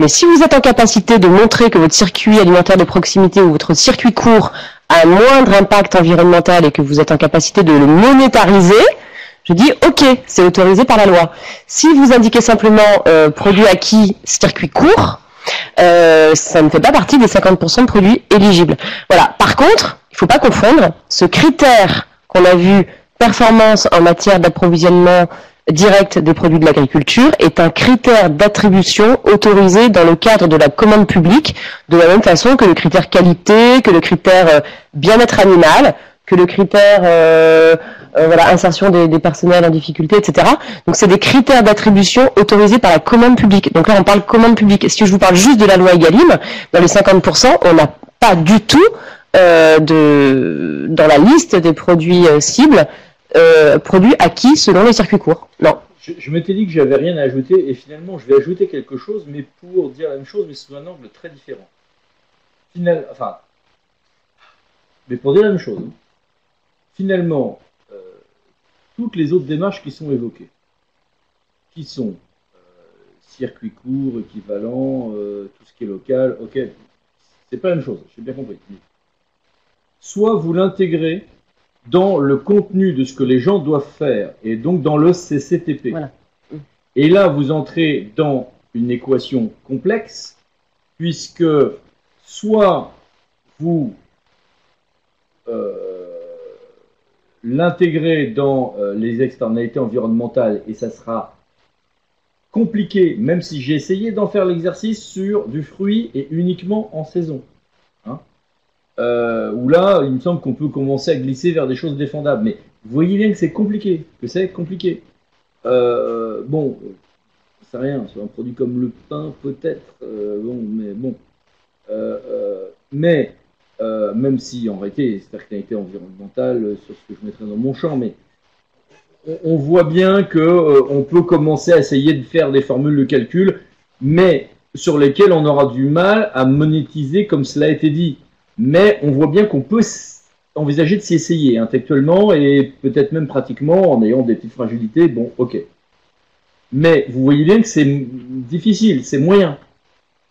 Mais si vous êtes en capacité de montrer que votre circuit alimentaire de proximité ou votre circuit court a un moindre impact environnemental et que vous êtes en capacité de le monétariser, je dis OK, c'est autorisé par la loi. Si vous indiquez simplement euh, produit acquis, circuit court, Euh, ça ne fait pas partie des cinquante pour cent de produits éligibles. Voilà. Par contre, il ne faut pas confondre ce critère qu'on a vu, performance en matière d'approvisionnement direct des produits de l'agriculture, est un critère d'attribution autorisé dans le cadre de la commande publique, de la même façon que le critère qualité, que le critère bien-être animal, que le critère euh, euh, voilà, insertion des, des personnels en difficulté, et cetera. Donc c'est des critères d'attribution autorisés par la commande publique. Donc là on parle commande publique. Si je vous parle juste de la loi Egalim, dans les cinquante pour cent, on n'a pas du tout euh, de dans la liste des produits euh, cibles, euh, produits acquis selon les circuits courts. Non. Je, je m'étais dit que j'avais rien à ajouter et finalement je vais ajouter quelque chose, mais pour dire la même chose, mais sous un angle très différent. Final, enfin, mais pour dire la même chose. Finalement, euh, toutes les autres démarches qui sont évoquées, qui sont euh, circuit court, équivalent, euh, tout ce qui est local, ok, c'est pas la même chose, j'ai bien compris. Soit vous l'intégrez dans le contenu de ce que les gens doivent faire, et donc dans le C C T P. Voilà. Et là, vous entrez dans une équation complexe, puisque soit vous... Euh, l'intégrer dans euh, les externalités environnementales, et ça sera compliqué, même si j'ai essayé d'en faire l'exercice sur du fruit et uniquement en saison. Hein, euh, où là, il me semble qu'on peut commencer à glisser vers des choses défendables. Mais vous voyez bien que c'est compliqué, que c'est compliqué. Euh, bon, c'est rien, sur un produit comme le pain, peut-être, euh, bon, mais bon. Euh, euh, mais... Euh, même si en réalité, c'est la qualité environnementale euh, sur ce que je mettrais dans mon champ, mais on, on voit bien qu'on euh, peut commencer à essayer de faire des formules de calcul, mais sur lesquelles on aura du mal à monétiser comme cela a été dit. Mais on voit bien qu'on peut envisager de s'y essayer intellectuellement et peut-être même pratiquement en ayant des petites fragilités, bon, ok. Mais vous voyez bien que c'est difficile, c'est moyen.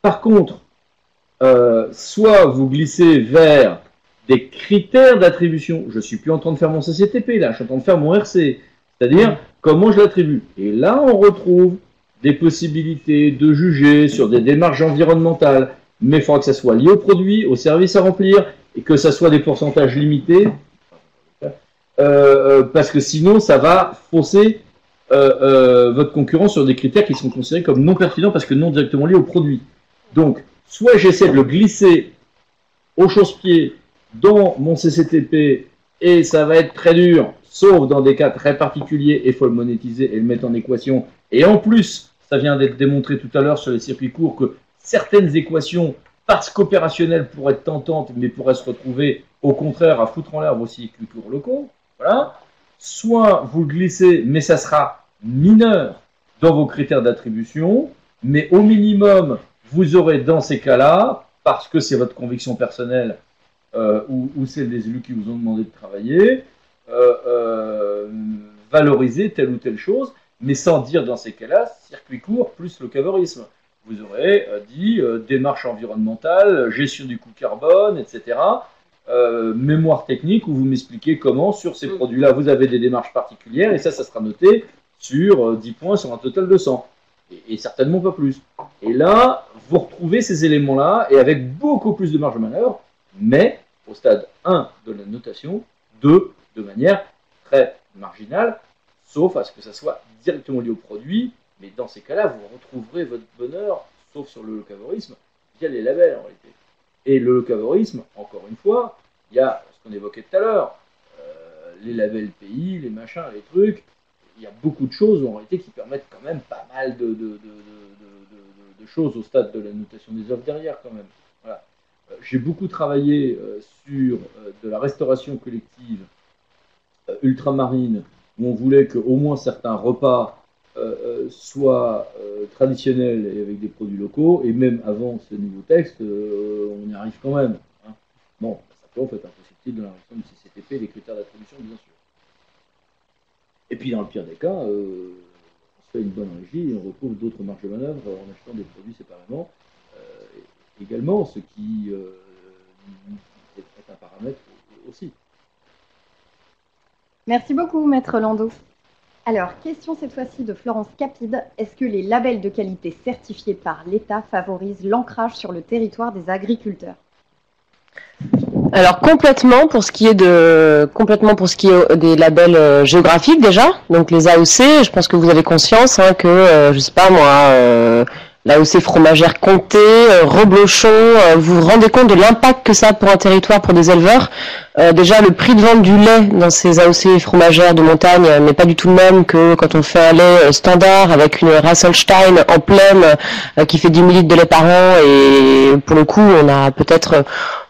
Par contre, Euh, soit vous glissez vers des critères d'attribution. Je suis plus en train de faire mon C C T P, là, je suis en train de faire mon R C, c'est-à-dire comment je l'attribue. Et là, on retrouve des possibilités de juger sur des démarches environnementales, mais il faudra que ça soit lié au produit, au service à remplir, et que ça soit des pourcentages limités, euh, parce que sinon, ça va fausser euh, euh, votre concurrence sur des critères qui sont considérés comme non pertinents, parce que non directement liés au produit. Donc, soit j'essaie de le glisser au chausse-pied dans mon C C T P et ça va être très dur, sauf dans des cas très particuliers, et il faut le monétiser et le mettre en équation. Et en plus, ça vient d'être démontré tout à l'heure sur les circuits courts que certaines équations, parce qu'opérationnelles, pourraient être tentantes, mais pourraient se retrouver au contraire à foutre en l'air vos circuits courts locaux. Voilà. Soit vous le glissez, mais ça sera mineur dans vos critères d'attribution, mais au minimum... Vous aurez dans ces cas-là, parce que c'est votre conviction personnelle euh, ou, ou celle des élus qui vous ont demandé de travailler, euh, euh, valoriser telle ou telle chose, mais sans dire dans ces cas-là circuit court plus le cavorisme. Vous aurez euh, dit euh, démarche environnementale, gestion du coût carbone, et cetera. Euh, mémoire technique où vous m'expliquez comment sur ces produits-là vous avez des démarches particulières, et ça, ça sera noté sur euh, dix points sur un total de cent. Et certainement pas plus. Et là, vous retrouvez ces éléments-là, et avec beaucoup plus de marge de manœuvre, mais au stade un de la notation, deux de manière très marginale, sauf à ce que ça soit directement lié au produit, mais dans ces cas-là, vous retrouverez votre bonheur, sauf sur le locavorisme, via les labels en réalité. Et le locavorisme, encore une fois, il y a ce qu'on évoquait tout à l'heure, euh, les labels pays, les machins, les trucs. Il y a beaucoup de choses en réalité qui permettent quand même pas mal de, de, de, de, de, de choses au stade de la notation des œuvres derrière quand même. Voilà. j'ai beaucoup travaillé euh, sur euh, de la restauration collective euh, ultramarine, où on voulait qu'au moins certains repas euh, soient euh, traditionnels et avec des produits locaux, et même avant ce nouveau texte, euh, on y arrive quand même. Hein. Bon, ça peut en fait être susceptible de la réforme du C C T P, des critères d'attribution, bien sûr. Et puis dans le pire des cas, euh, on se fait une bonne régie et on retrouve d'autres marges de manœuvre en achetant des produits séparément. Euh, également, ce qui euh, est un paramètre aussi. Merci beaucoup, Maître Landau. Alors, question cette fois-ci de Florence Capide. Est-ce que les labels de qualité certifiés par l'État favorisent l'ancrage sur le territoire des agriculteurs ? Alors complètement pour ce qui est de complètement pour ce qui est des labels euh, géographiques déjà, donc les A O C, je pense que vous avez conscience hein, que euh, je sais pas moi euh, l'A O C fromagère comté, euh, reblochon, euh, vous vous rendez compte de l'impact que ça a pour un territoire, pour des éleveurs. Euh, déjà le prix de vente du lait dans ces A O C fromagères de montagne euh, n'est pas du tout le même que quand on fait un lait euh, standard avec une Rasselstein en pleine euh, qui fait dix mille litres de lait par an et pour le coup on a peut-être euh,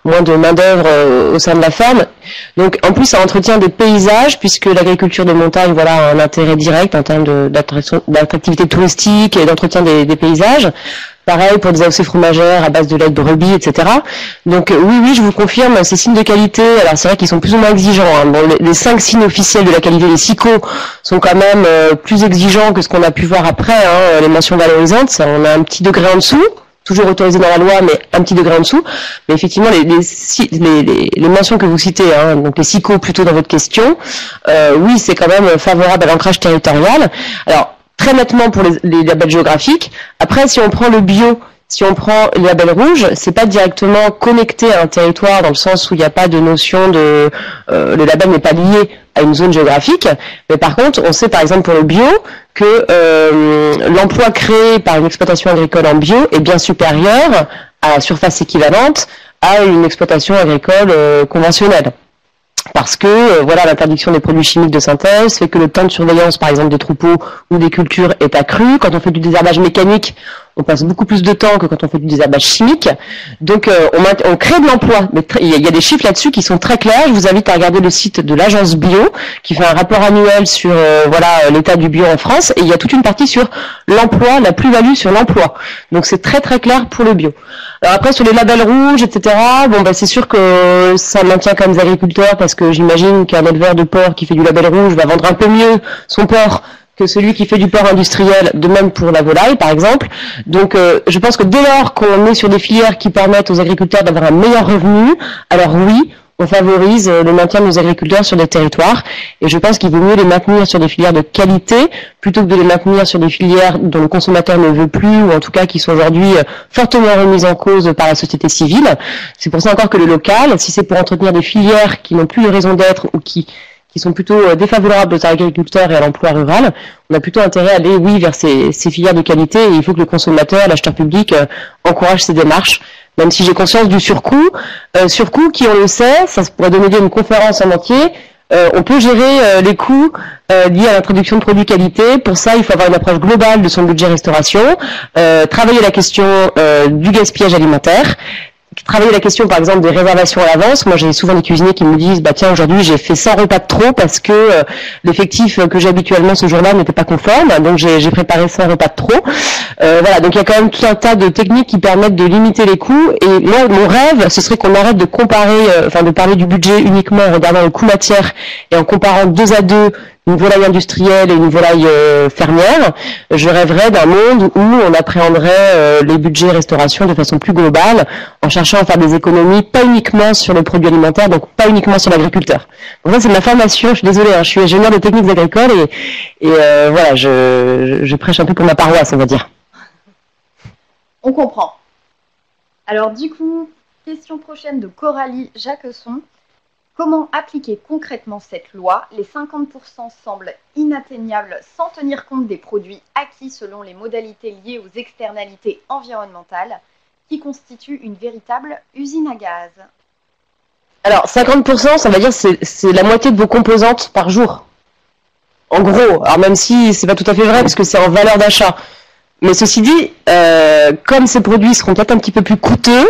moins de main-d'œuvre euh, au sein de la ferme. Donc en plus ça entretient des paysages puisque l'agriculture de montagne voilà a un intérêt direct en termes d'attractivité touristique et d'entretien des, des paysages. Pareil pour des A O C fromagères à base de lait de brebis, et cetera. Donc oui, oui, je vous confirme, ces signes de qualité, alors c'est vrai qu'ils sont plus ou moins exigeants. Hein. Bon, les, les cinq signes officiels de la qualité, les SIQO, sont quand même euh, plus exigeants que ce qu'on a pu voir après, hein, les mentions valorisantes. Ça, on a un petit degré en dessous, toujours autorisé dans la loi, mais un petit degré en dessous. Mais effectivement, les, les, les, les, les mentions que vous citez, hein, donc les SIQO plutôt dans votre question, euh, oui, c'est quand même favorable à l'ancrage territorial. Alors, très nettement pour les, les labels géographiques. Après, si on prend le bio, si on prend les labels rouges, c'est pas directement connecté à un territoire dans le sens où il n'y a pas de notion de... Euh, le label n'est pas lié à une zone géographique, mais par contre, on sait par exemple pour le bio que euh, l'emploi créé par une exploitation agricole en bio est bien supérieur à la surface équivalente à une exploitation agricole euh, conventionnelle. Parce que euh, voilà, l'interdiction des produits chimiques de synthèse fait que le temps de surveillance, par exemple, des troupeaux ou des cultures est accru. Quand on fait du désherbage mécanique, on passe beaucoup plus de temps que quand on fait du désherbage chimique. Donc, euh, on, on crée de l'emploi. Mais il y, y a des chiffres là-dessus qui sont très clairs. Je vous invite à regarder le site de l'agence Bio, qui fait un rapport annuel sur euh, voilà l'état du bio en France. Et il y a toute une partie sur l'emploi, la plus-value sur l'emploi. Donc, c'est très très clair pour le bio. Alors après, sur les labels rouges, et cetera, bon, bah, c'est sûr que ça maintient quand même les agriculteurs, parce que j'imagine qu'un éleveur de porc qui fait du label rouge va vendre un peu mieux son porc que celui qui fait du porc industriel, de même pour la volaille, par exemple. Donc, euh, je pense que dès lors qu'on est sur des filières qui permettent aux agriculteurs d'avoir un meilleur revenu, alors oui, on favorise le maintien de nos agriculteurs sur des territoires. Et je pense qu'il vaut mieux les maintenir sur des filières de qualité, plutôt que de les maintenir sur des filières dont le consommateur ne veut plus, ou en tout cas qui sont aujourd'hui fortement remises en cause par la société civile. C'est pour ça encore que le local, si c'est pour entretenir des filières qui n'ont plus de raison d'être, ou qui... qui sont plutôt défavorables aux agriculteurs et à l'emploi rural, on a plutôt intérêt à aller, oui, vers ces, ces filières de qualité, et il faut que le consommateur, l'acheteur public, euh, encourage ces démarches, même si j'ai conscience du surcoût. Euh, surcoût qui, on le sait, ça pourrait donner lieu à une conférence en entier, euh, on peut gérer euh, les coûts euh, liés à l'introduction de produits qualité. Pour ça, il faut avoir une approche globale de son budget restauration, euh, travailler la question euh, du gaspillage alimentaire, travailler la question, par exemple, des réservations à l'avance. Moi, j'ai souvent des cuisiniers qui me disent, bah tiens, aujourd'hui, j'ai fait cent repas de trop parce que euh, l'effectif que j'ai habituellement ce jour-là n'était pas conforme, donc j'ai préparé cent repas de trop. Euh, voilà, donc il y a quand même tout un tas de techniques qui permettent de limiter les coûts. Et moi, mon rêve, ce serait qu'on arrête de comparer, euh, enfin, de parler du budget uniquement en regardant le coût matière et en comparant deux à deux une volaille industrielle et une volaille euh, fermière. Je rêverais d'un monde où on appréhendrait euh, les budgets restauration de façon plus globale, en cherchant à faire des économies, pas uniquement sur le produit alimentaire, donc pas uniquement sur l'agriculteur. Donc ça, c'est ma formation, je suis désolée, hein, je suis ingénieure de techniques agricoles, et, et euh, voilà, je, je, je prêche un peu pour ma paroisse, on va dire. On comprend. Alors du coup, question prochaine de Coralie Jacquesson. Comment appliquer concrètement cette loi? Les cinquante pour cent semblent inatteignables sans tenir compte des produits acquis selon les modalités liées aux externalités environnementales, qui constituent une véritable usine à gaz. Alors, cinquante pour cent, ça veut dire que c'est la moitié de vos composantes par jour. En gros, alors même si c'est pas tout à fait vrai, parce que c'est en valeur d'achat. Mais ceci dit, euh, comme ces produits seront peut-être un petit peu plus coûteux,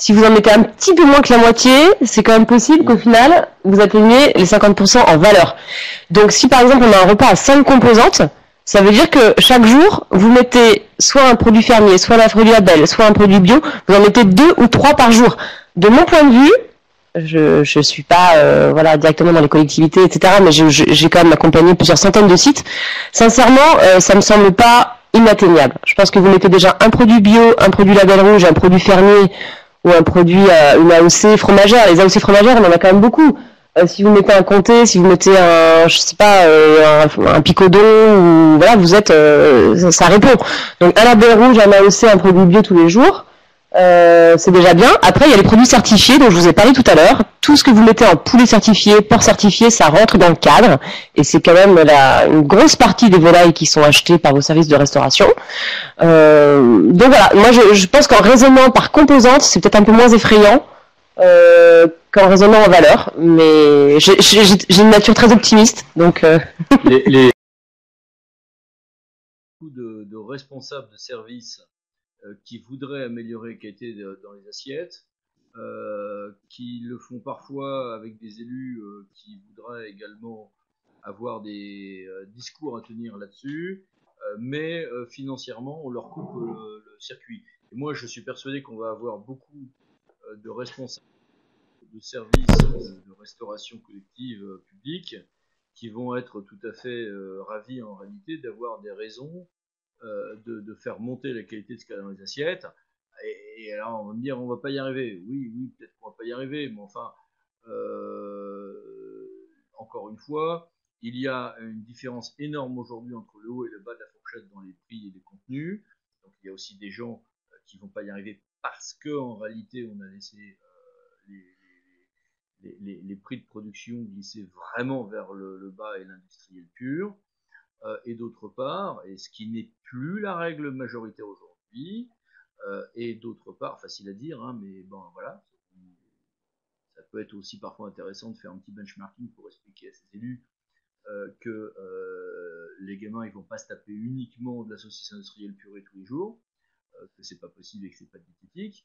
Si vous en mettez un petit peu moins que la moitié, c'est quand même possible qu'au final, vous atteigniez les cinquante pour cent en valeur. Donc si par exemple on a un repas à cinq composantes, ça veut dire que chaque jour, vous mettez soit un produit fermier, soit un produit label, soit un produit bio, vous en mettez deux ou trois par jour. De mon point de vue, je je suis pas euh, voilà directement dans les collectivités, et cetera, mais j'ai quand même accompagné plusieurs centaines de sites. Sincèrement, euh, ça me semble pas inatteignable. Je pense que vous mettez déjà un produit bio, un produit label rouge, un produit fermier, ou un produit, euh, une A O C fromagère. Les A O C fromagères, on en a quand même beaucoup. Euh, si vous mettez un comté, si vous mettez un, je sais pas, euh, un, un picodon, ou voilà, vous êtes, euh, ça, ça répond. Donc un label rouge, un A O C, un produit bio tous les jours, euh, c'est déjà bien. Après, il y a les produits certifiés dont je vous ai parlé tout à l'heure. Tout ce que vous mettez en poulet certifié, porc certifié, ça rentre dans le cadre, et c'est quand même la, une grosse partie des volailles qui sont achetées par vos services de restauration. Euh, donc voilà, moi je, je pense qu'en raisonnant par composante, c'est peut-être un peu moins effrayant euh, qu'en raisonnant en valeur, mais j'ai une nature très optimiste, donc... Euh... les, les... de, de responsables de services euh, qui voudraient améliorer la qualité de, dans les assiettes, Euh, qui le font parfois avec des élus euh, qui voudraient également avoir des euh, discours à tenir là-dessus, euh, mais euh, financièrement on leur coupe euh, le circuit. Et moi je suis persuadé qu'on va avoir beaucoup euh, de responsables de services euh, de restauration collective euh, publique qui vont être tout à fait euh, ravis en réalité d'avoir des raisons euh, de, de faire monter la qualité de ce qu'il y a dans les assiettes. Et alors on va me dire on va pas y arriver. Oui, oui, peut-être qu'on va pas y arriver, mais enfin, euh, encore une fois, il y a une différence énorme aujourd'hui entre le haut et le bas de la fourchette dans les prix et les contenus. Donc il y a aussi des gens qui vont pas y arriver parce que en réalité on a laissé euh, les, les, les, les prix de production glisser vraiment vers le, le bas et l'industriel pur. Euh, et d'autre part, et ce qui n'est plus la règle majoritaire aujourd'hui. Euh, et d'autre part, facile à dire, hein, mais bon voilà, ça peut être aussi parfois intéressant de faire un petit benchmarking pour expliquer à ces élus euh, que euh, les gamins ils vont pas se taper uniquement de la saucisse industrielle purée tous les jours, euh, que c'est pas possible et que c'est pas diététique.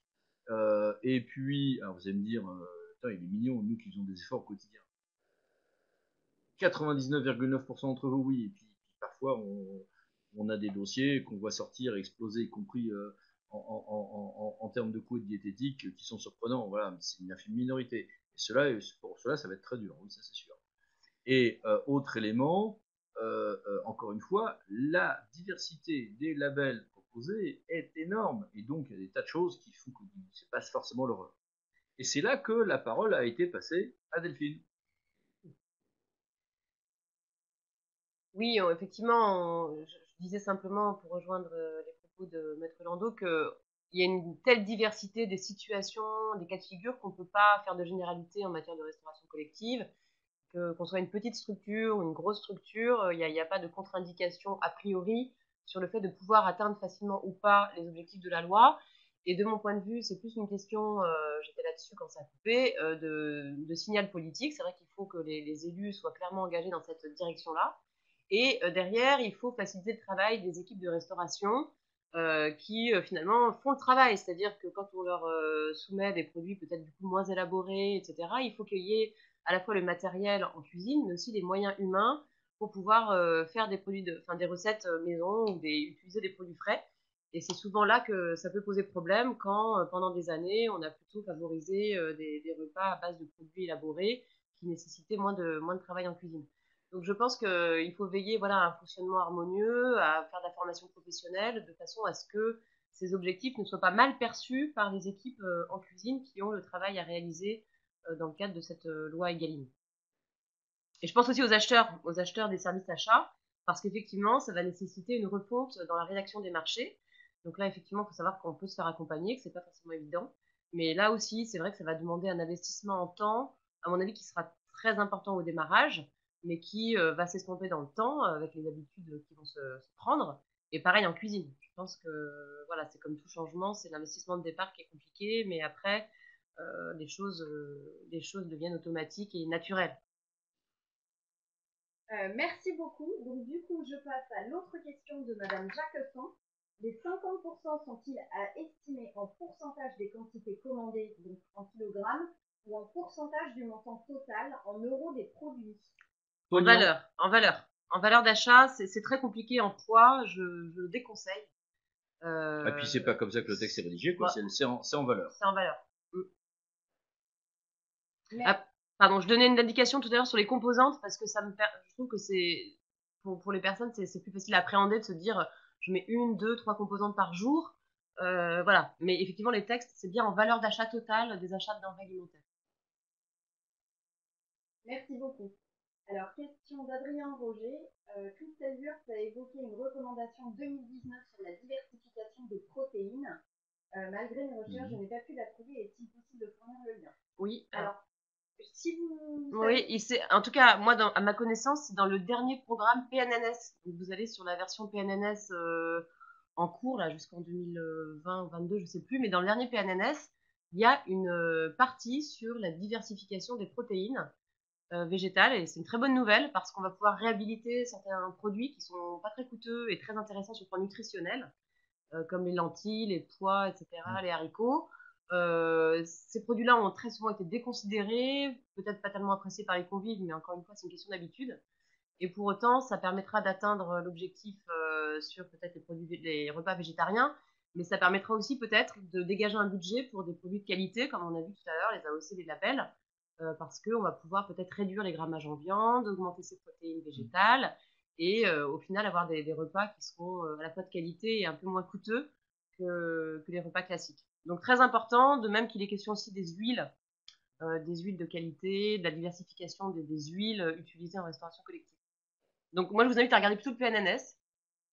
Euh, et puis, alors vous allez me dire, euh, putain, il est mignon, nous qui faisons des efforts quotidiens. quatre-vingt-dix-neuf virgule neuf pour cent d'entre vous, oui, et puis parfois on, on a des dossiers qu'on voit sortir, exploser, y compris. Euh, En, en, en, en termes de coûts diététiques qui sont surprenants, voilà, c'est une infime minorité. Et cela, pour cela, ça va être très dur, oui, ça c'est sûr. Et euh, autre élément, euh, euh, encore une fois, la diversité des labels proposés est énorme, et donc il y a des tas de choses qui font que c'est pas forcément l'horreur. Et c'est là que la parole a été passée à Delphine. Oui, effectivement, on, je, je disais simplement pour rejoindre les de Maître Landau qu'il y a une telle diversité des situations, des cas de figure qu'on ne peut pas faire de généralité en matière de restauration collective, que qu'on soit une petite structure ou une grosse structure, il n'y a, a pas de contre-indication a priori sur le fait de pouvoir atteindre facilement ou pas les objectifs de la loi. Et de mon point de vue, c'est plus une question, euh, j'étais là-dessus quand ça a coupé, euh, de, de signal politique. C'est vrai qu'il faut que les, les élus soient clairement engagés dans cette direction-là. Et euh, derrière, il faut faciliter le travail des équipes de restauration, Euh, qui euh, finalement font le travail, c'est-à-dire que quand on leur euh, soumet des produits peut-être du coup moins élaborés, et cetera, il faut qu'il y ait à la fois le matériel en cuisine, mais aussi les moyens humains pour pouvoir euh, faire des produits, de, enfin des recettes maison ou des, utiliser des produits frais. Et c'est souvent là que ça peut poser problème quand euh, pendant des années on a plutôt favorisé euh, des, des repas à base de produits élaborés qui nécessitaient moins de moins de travail en cuisine. Donc je pense qu'il faut veiller voilà, à un fonctionnement harmonieux, à faire de la formation professionnelle, de façon à ce que ces objectifs ne soient pas mal perçus par les équipes en cuisine qui ont le travail à réaliser dans le cadre de cette loi Egalim. Et je pense aussi aux acheteurs, aux acheteurs des services d'achat, parce qu'effectivement, ça va nécessiter une refonte dans la rédaction des marchés. Donc là, effectivement, il faut savoir qu'on peut se faire accompagner, que ce n'est pas forcément évident. Mais là aussi, c'est vrai que ça va demander un investissement en temps, à mon avis, qui sera très important au démarrage, mais qui euh, va s'estomper dans le temps avec les habitudes qui vont se, se prendre. Et pareil en cuisine. Je pense que voilà, c'est comme tout changement, c'est l'investissement de départ qui est compliqué, mais après, euh, les, choses, euh, les choses deviennent automatiques et naturelles. Euh, merci beaucoup. Donc du coup, je passe à l'autre question de Madame Jacquesson. Les cinquante pour cent cinquante pour cent sont-ils à estimer en pourcentage des quantités commandées, donc en kilogrammes, ou en pourcentage du montant total en euros des produits? En valeur, en valeur. En valeur d'achat, c'est très compliqué en poids, je, je le déconseille. Euh... Et puis c'est pas comme ça que le texte est rédigé, quoi. Ouais. C'est en, en valeur. C'est en valeur. Mm. Mais... ah, pardon, je donnais une indication tout à l'heure sur les composantes parce que ça me per... je trouve que c'est pour, pour les personnes c'est plus facile à appréhender de se dire je mets une, deux, trois composantes par jour, euh, voilà. Mais effectivement les textes c'est bien en valeur d'achat totale des achats de denrées alimentaires. Merci beaucoup. Alors, question d'Adrien Roger. Euh, Christelle Wurtz a évoqué une recommandation deux mille dix-neuf sur la diversification des protéines. Euh, malgré mes recherches, mmh. je n'ai pas pu la trouver. Est-il possible de fournir le lien? Oui. Alors, si vous... Oui, il sait, en tout cas, moi, dans, à ma connaissance, c'est dans le dernier programme P N N S. Donc, vous allez sur la version P N N S euh, en cours, là, jusqu'en deux mille vingt ou deux mille vingt-deux, je ne sais plus. Mais dans le dernier P N N S, il y a une euh, partie sur la diversification des protéines. Euh, végétale, et c'est une très bonne nouvelle parce qu'on va pouvoir réhabiliter certains produits qui sont pas très coûteux et très intéressants sur le plan nutritionnel, euh, comme les lentilles, les pois, et cetera, mmh. les haricots. Euh, ces produits-là ont très souvent été déconsidérés, peut-être pas tellement appréciés par les convives, mais encore une fois, c'est une question d'habitude. Et pour autant, ça permettra d'atteindre l'objectif euh, sur peut-être les produits, les repas végétariens, mais ça permettra aussi peut-être de dégager un budget pour des produits de qualité, comme on a vu tout à l'heure, les A O C, les labels. Euh, parce qu'on va pouvoir peut-être réduire les grammages en viande, augmenter ses protéines végétales et euh, au final avoir des, des repas qui seront euh, à la fois de qualité et un peu moins coûteux que, que les repas classiques. Donc très important, de même qu'il est question aussi des huiles, euh, des huiles de qualité, de la diversification des, des huiles utilisées en restauration collective. Donc moi je vous invite à regarder plutôt le P N N S,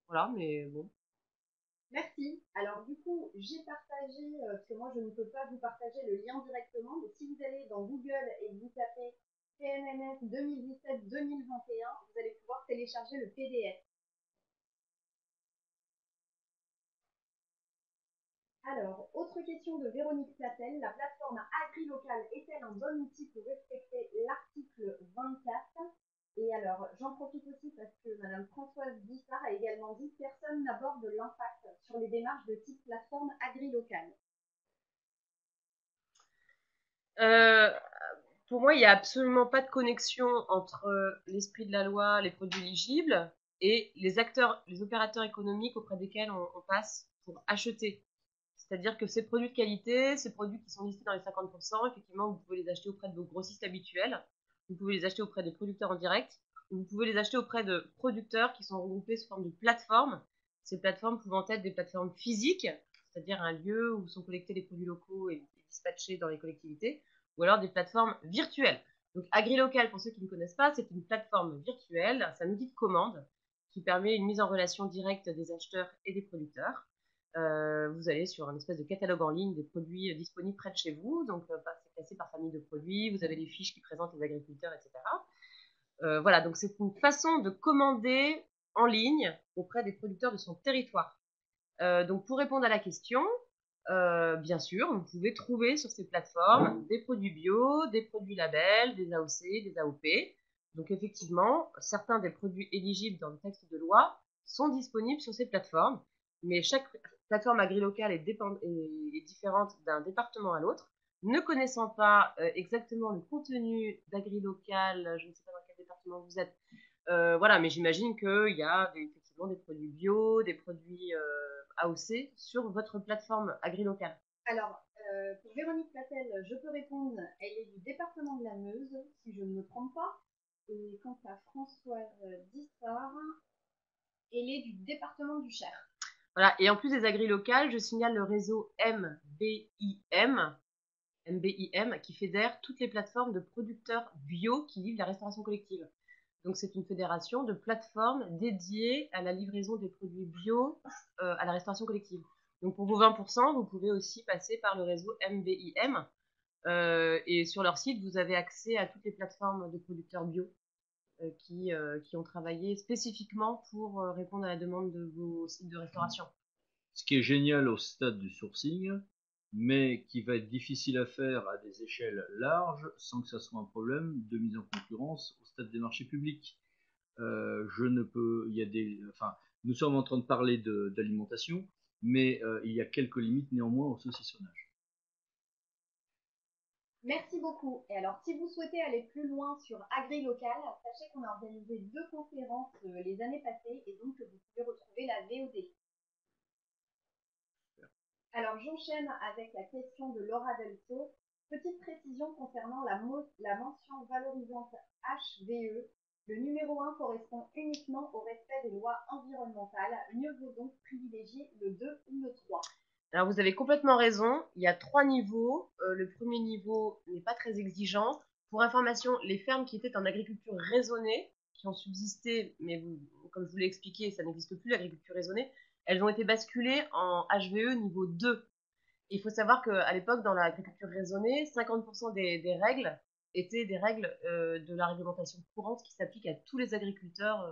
voilà, mais bon. Merci. Alors du coup, j'ai partagé, euh, parce que moi je ne peux pas vous partager le lien directement, mais si vous allez dans Google et que vous tapez P N N S deux mille dix-sept deux mille vingt et un, vous allez pouvoir télécharger le P D F. Alors, autre question de Véronique Platel, la plateforme AgriLocal est-elle un bon outil pour respecter l'article vingt-quatre? Et alors, j'en profite aussi parce que Madame Françoise Bissard a également dit « Personne n'aborde l'impact sur les démarches de type plateforme agri-locale euh, ». Pour moi, il n'y a absolument pas de connexion entre l'esprit de la loi, les produits éligibles et les acteurs, les opérateurs économiques auprès desquels on, on passe pour acheter. C'est-à-dire que ces produits de qualité, ces produits qui sont listés dans les cinquante pour cent, effectivement, vous pouvez les acheter auprès de vos grossistes habituels. Vous pouvez les acheter auprès des producteurs en direct, ou vous pouvez les acheter auprès de producteurs qui sont regroupés sous forme de plateformes. Ces plateformes pouvant être des plateformes physiques, c'est-à-dire un lieu où sont collectés les produits locaux et dispatchés dans les collectivités, ou alors des plateformes virtuelles. Donc AgriLocal, pour ceux qui ne connaissent pas, c'est une plateforme virtuelle, un outil de commande qui permet une mise en relation directe des acheteurs et des producteurs. Euh, vous allez sur un espèce de catalogue en ligne des produits disponibles près de chez vous, donc euh, c'est classé par famille de produits, vous avez les fiches qui présentent les agriculteurs, et cetera. Euh, voilà, donc c'est une façon de commander en ligne auprès des producteurs de son territoire. Euh, donc pour répondre à la question, euh, bien sûr, vous pouvez trouver sur ces plateformes des produits bio, des produits labels, des A O C, des A O P. Donc effectivement, certains des produits éligibles dans le texte de loi sont disponibles sur ces plateformes, mais chaque plateforme agri-locale est, est différente d'un département à l'autre. Ne connaissant pas euh, exactement le contenu d'agri-local, je ne sais pas dans quel département vous êtes, euh, voilà, mais j'imagine qu'il y a des, effectivement des produits bio, des produits euh, A O C sur votre plateforme agri-locale. Alors, euh, pour Véronique Platel, je peux répondre, elle est du département de la Meuse, si je ne me trompe pas. Et quant à Françoise Bissard, elle est du département du Cher. Voilà. Et en plus des agri-locales, je signale le réseau M B I M, M B I M qui fédère toutes les plateformes de producteurs bio qui livrent la restauration collective. Donc c'est une fédération de plateformes dédiées à la livraison des produits bio euh, à la restauration collective. Donc pour vos vingt pour cent, vous pouvez aussi passer par le réseau M B I M. Euh, et sur leur site, vous avez accès à toutes les plateformes de producteurs bio. Qui, euh, qui ont travaillé spécifiquement pour euh, répondre à la demande de vos sites de restauration. Ce qui est génial au stade du sourcing, mais qui va être difficile à faire à des échelles larges sans que ça soit un problème de mise en concurrence au stade des marchés publics. Euh, je ne peux, il y a des, enfin, nous sommes en train de parler d'alimentation. mais euh, il y a quelques limites néanmoins au saucissonnage. Merci beaucoup. Et alors, si vous souhaitez aller plus loin sur AgriLocal, sachez qu'on a organisé deux conférences euh, les années passées et donc que vous pouvez retrouver la V O D. Alors, j'enchaîne avec la question de Laura Delto. Petite précision concernant la, la mention valorisante H V E. Le numéro un correspond uniquement au respect des lois environnementales. Mieux vaut donc privilégier le deux ou le trois. Alors, vous avez complètement raison. Il y a trois niveaux. Euh, le premier niveau n'est pas très exigeant. Pour information, les fermes qui étaient en agriculture raisonnée, qui ont subsisté, mais vous, comme je vous l'ai expliqué, ça n'existe plus, l'agriculture raisonnée, elles ont été basculées en H V E niveau deux. Il faut savoir qu'à l'époque, dans l'agriculture raisonnée, cinquante pour cent des, des règles étaient des règles euh, de la réglementation courante qui s'applique à tous les agriculteurs euh,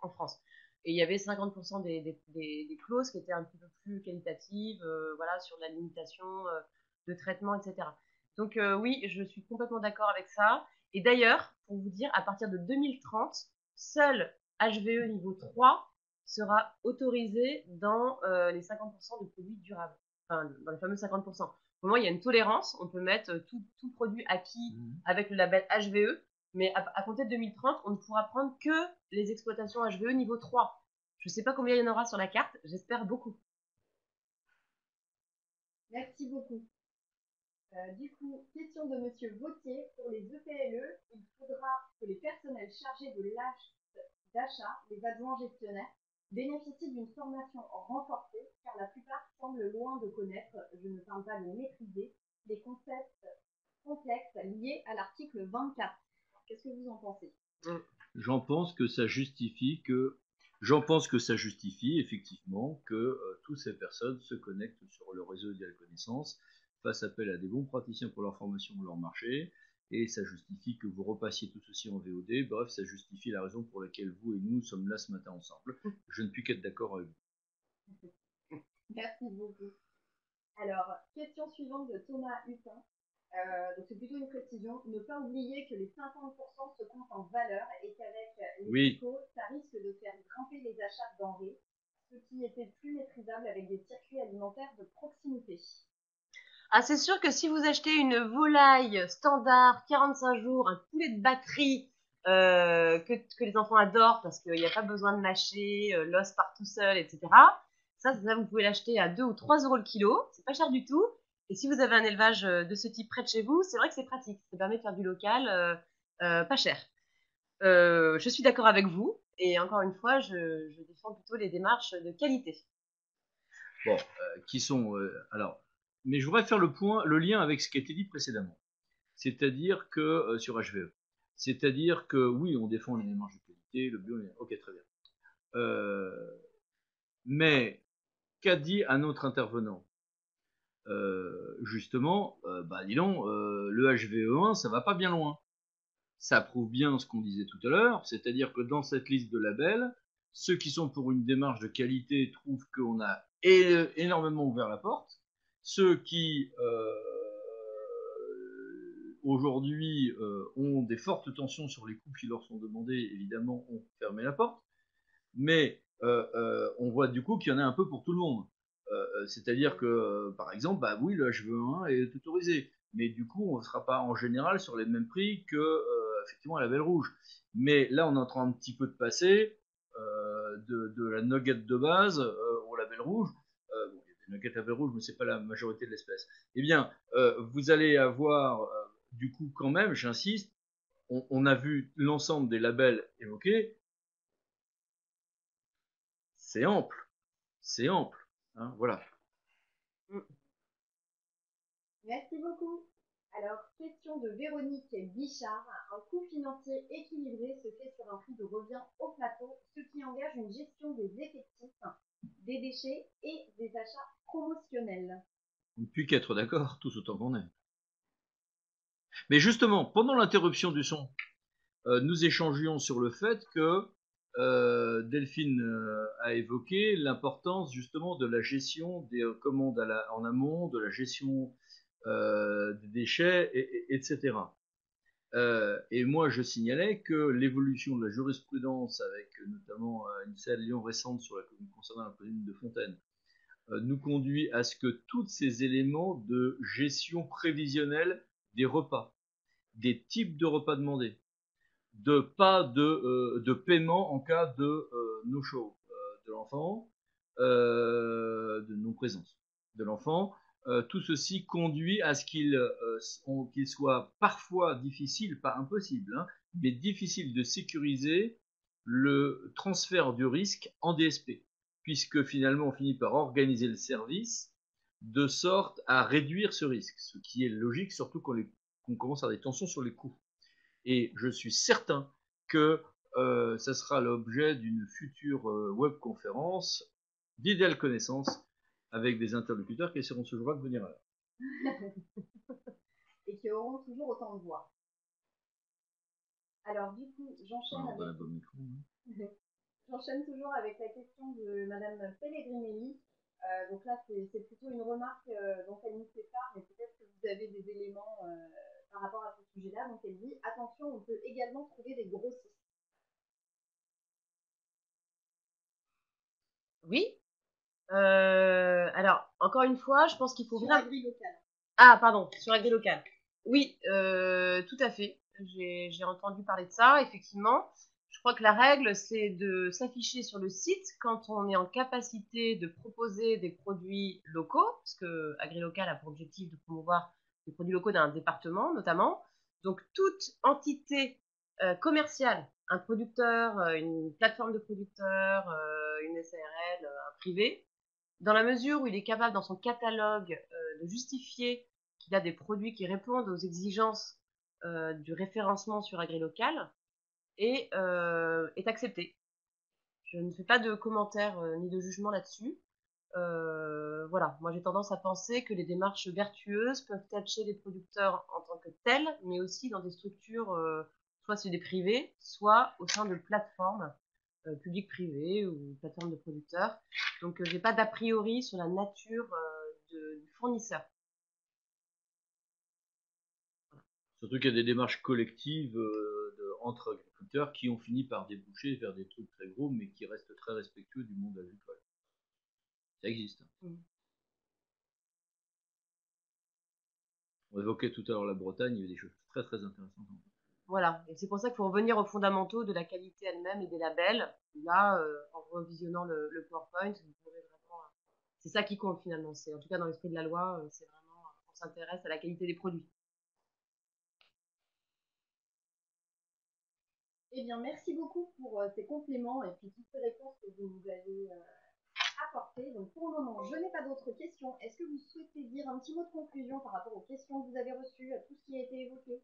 en France. Et il y avait cinquante pour cent des, des, des, des clauses qui étaient un petit peu plus qualitatives, euh, voilà, sur la limitation euh, de traitement, et cetera. Donc euh, oui, je suis complètement d'accord avec ça. Et d'ailleurs, pour vous dire, à partir de deux mille trente, seul H V E niveau trois sera autorisé dans euh, les cinquante pour cent de produits durables, enfin dans les fameux cinquante pour cent. Au moment, il y a une tolérance, on peut mettre tout, tout produit acquis mmh. avec le label H V E, mais à, à compter de deux mille trente, on ne pourra prendre que les exploitations H V E niveau trois. Je ne sais pas combien il y en aura sur la carte, j'espère beaucoup. Merci beaucoup. Euh, du coup, question de Monsieur Vautier. Pour les E P L E, il faudra que les personnels chargés de l'achat, les adjoints gestionnaires, bénéficient d'une formation renforcée, car la plupart semblent loin de connaître, je ne parle pas de maîtriser, les concepts complexes liés à l'article vingt-quatre. Qu'est-ce que vous en pensez? J'en pense que ça justifie que, j'en pense que ça justifie effectivement que euh, toutes ces personnes se connectent sur le réseau IdéalConnaissance, fassent appel à des bons praticiens pour leur formation ou leur marché, et ça justifie que vous repassiez tout ceci en V O D. Bref, ça justifie la raison pour laquelle vous et nous sommes là ce matin ensemble. Je ne puis qu'être d'accord avec vous. Merci beaucoup. Alors, question suivante de Thomas Hutin. Euh, donc c'est plutôt une précision. Ne pas oublier que les cinquante pour cent se comptent en valeur et qu'avec les oui. échos, ça risque de faire grimper les achats de denrées, ce qui était plus maîtrisable avec des circuits alimentaires de proximité. Ah, c'est sûr que si vous achetez une volaille standard, quarante-cinq jours, un poulet de batterie euh, que, que les enfants adorent parce qu'il n'y a pas besoin de mâcher, euh, l'os part tout seul, et cetera. Ça, ça vous pouvez l'acheter à deux ou trois euros le kilo, c'est pas cher du tout. Et si vous avez un élevage de ce type près de chez vous, c'est vrai que c'est pratique, ça permet de faire du local euh, euh, pas cher. Euh, je suis d'accord avec vous et encore une fois, je, je défends plutôt les démarches de qualité. Bon, euh, qui sont... Euh, alors. Mais je voudrais faire le point, le lien avec ce qui a été dit précédemment, c'est-à-dire que euh, sur H V E, c'est-à-dire que oui, on défend les démarches de qualité, le bio, les... ok, très bien. Euh, mais qu'a dit un autre intervenant euh, Justement, euh, bah dis donc, euh, le H V E un, ça va pas bien loin. Ça prouve bien ce qu'on disait tout à l'heure, c'est-à-dire que dans cette liste de labels, ceux qui sont pour une démarche de qualité trouvent qu'on a énormément ouvert la porte. Ceux qui, euh, aujourd'hui, euh, ont des fortes tensions sur les coûts qui leur sont demandés, évidemment, ont fermé la porte. Mais euh, euh, on voit du coup qu'il y en a un peu pour tout le monde. Euh, C'est-à-dire que, par exemple, bah oui, le H V E un est autorisé. Mais du coup, on ne sera pas en général sur les mêmes prix que, euh, effectivement, la Belle Rouge. Mais là, on est en train un petit peu de passer euh, de, de la nugget de base euh, au label rouge. Nugget rouge, mais c'est pas la majorité de l'espèce. Eh bien, euh, vous allez avoir, euh, du coup, quand même, j'insiste, on, on a vu l'ensemble des labels évoqués. C'est ample, c'est ample, hein, voilà. Merci beaucoup. Alors, question de Véronique Bichard. Un coût financier équilibré se fait sur un prix de revient au plateau, ce qui engage une gestion des effectifs, des déchets et des achats promotionnels. On ne peut qu'être d'accord, tous autant qu'on est. Mais justement, pendant l'interruption du son, euh, nous échangions sur le fait que euh, Delphine euh, a évoqué l'importance justement de la gestion des euh, commandes à la, en amont, de la gestion euh, des déchets, et, et, etc. Euh, et moi, je signalais que l'évolution de la jurisprudence, avec notamment euh, une salle Lyon récente sur la commune concernant la commune de Fontaine, nous conduit à ce que tous ces éléments de gestion prévisionnelle des repas, des types de repas demandés, de pas de, euh, de paiement en cas de euh, no-show euh, de l'enfant, euh, de non-présence de l'enfant, euh, tout ceci conduit à ce qu'il euh, qu'il soit parfois difficile, pas impossible, hein, mais difficile de sécuriser le transfert du risque en D S P, puisque finalement on finit par organiser le service de sorte à réduire ce risque, ce qui est logique, surtout quand les, qu'on commence à avoir des tensions sur les coûts. Et je suis certain que euh, ça sera l'objet d'une future euh, webconférence d'IdéalConnaissance avec des interlocuteurs qui essaieront ce jour-là de venir à l'heure. Et qui auront toujours autant de voix. Alors du coup, j'enchaîne ah, avec... Bon j'enchaîne toujours avec la question de Madame Pellegrinelli. Euh, donc là, c'est plutôt une remarque euh, dont elle nous sépare, mais peut-être que vous avez des éléments... Euh... par rapport à ce sujet-là, donc elle dit, attention, on peut également trouver des grossistes. Oui. Euh, alors, encore une fois, je pense qu'il faut... Sur bien... AgriLocal. Ah, pardon, sur AgriLocal. Oui, euh, tout à fait. J'ai entendu parler de ça, effectivement. Je crois que la règle, c'est de s'afficher sur le site quand on est en capacité de proposer des produits locaux, parce que AgriLocal a pour objectif de promouvoir des produits locaux d'un département notamment. Donc toute entité euh, commerciale, un producteur, euh, une plateforme de producteurs, euh, une S A R L, euh, un privé, dans la mesure où il est capable dans son catalogue euh, de justifier qu'il a des produits qui répondent aux exigences euh, du référencement sur AgriLocal, et euh, est accepté. Je ne fais pas de commentaires euh, ni de jugement là-dessus. Euh, voilà, moi j'ai tendance à penser que les démarches vertueuses peuvent être chez les producteurs en tant que tels, mais aussi dans des structures, euh, soit chez des privés, soit au sein de plateformes euh, publiques privées ou plateformes de producteurs. Donc euh, j'ai pas d'a priori sur la nature euh, de, du fournisseur. Surtout qu'il y a des démarches collectives euh, de, entre agriculteurs qui ont fini par déboucher vers des trucs très gros, mais qui restent très respectueux du monde agricole. Ça existe. Mmh. On évoquait tout à l'heure la Bretagne, il y a des choses très très intéressantes. Voilà, et c'est pour ça qu'il faut revenir aux fondamentaux de la qualité elle-même et des labels. Là, euh, en revisionnant le, le PowerPoint, vous pourrez vraiment... C'est ça qui compte finalement. En tout cas, dans l'esprit de la loi, c'est vraiment... On s'intéresse à la qualité des produits. Eh bien, merci beaucoup pour euh, ces compléments et puis toutes ces réponses que vous nous avez... Euh... apporté. Donc pour le moment, je n'ai pas d'autres questions. Est-ce que vous souhaitez dire un petit mot de conclusion par rapport aux questions que vous avez reçues, à tout ce qui a été évoqué?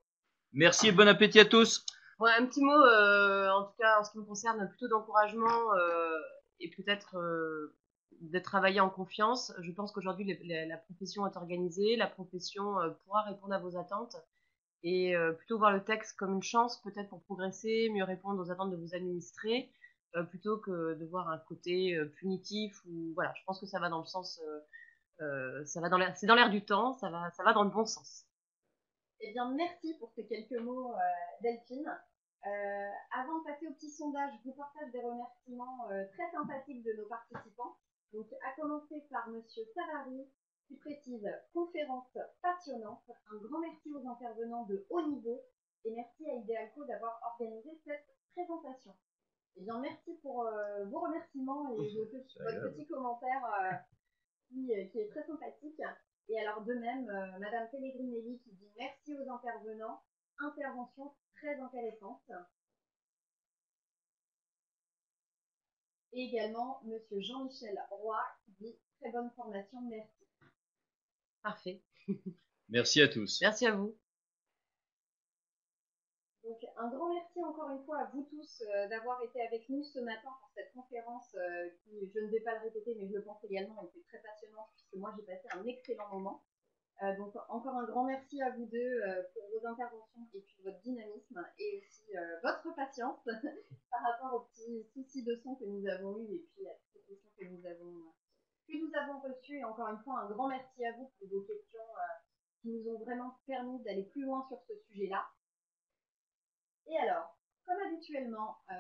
Merci et bon appétit à tous. Bon, un petit mot, euh, en tout cas en ce qui me concerne, plutôt d'encouragement euh, et peut-être euh, de travailler en confiance. Je pense qu'aujourd'hui, la profession est organisée, la profession euh, pourra répondre à vos attentes et euh, plutôt voir le texte comme une chance peut-être pour progresser, mieux répondre aux attentes de vos administrés, plutôt que de voir un côté punitif. Ou voilà, je pense que ça va dans le sens, euh, ça va dans l'air, c'est dans l'air du temps, ça va, ça va dans le bon sens. Eh bien, merci pour ces quelques mots, euh, Delphine. Euh, avant de passer au petit sondage, je vous partage des remerciements euh, très sympathiques de nos participants. Donc, à commencer par Monsieur Savary, qui précise conférence passionnante. Un grand merci aux intervenants de haut niveau et merci à IdéalCo d'avoir organisé cette présentation. Eh bien, merci pour euh, vos remerciements et votre petit commentaire euh, qui, qui est très sympathique. Et alors, de même, euh, Madame Pellegrinelli qui dit merci aux intervenants. Intervention très intéressante. Et également, Monsieur Jean-Michel Roy qui dit très bonne formation, merci. Parfait. Merci à tous. Merci à vous. Donc, un grand merci encore une fois à vous tous euh, d'avoir été avec nous ce matin pour cette conférence euh, qui, je ne vais pas le répéter, mais je le pense également, elle était très passionnante puisque moi j'ai passé un excellent moment. Euh, donc, encore un grand merci à vous deux euh, pour vos interventions et puis votre dynamisme et aussi euh, votre patience par rapport aux petits soucis de son que nous avons eus et puis à toutes les questions que nous avons, euh, que nous avons reçues. Et encore une fois, un grand merci à vous pour vos questions euh, qui nous ont vraiment permis d'aller plus loin sur ce sujet-là. Et alors, Comme habituellement, euh,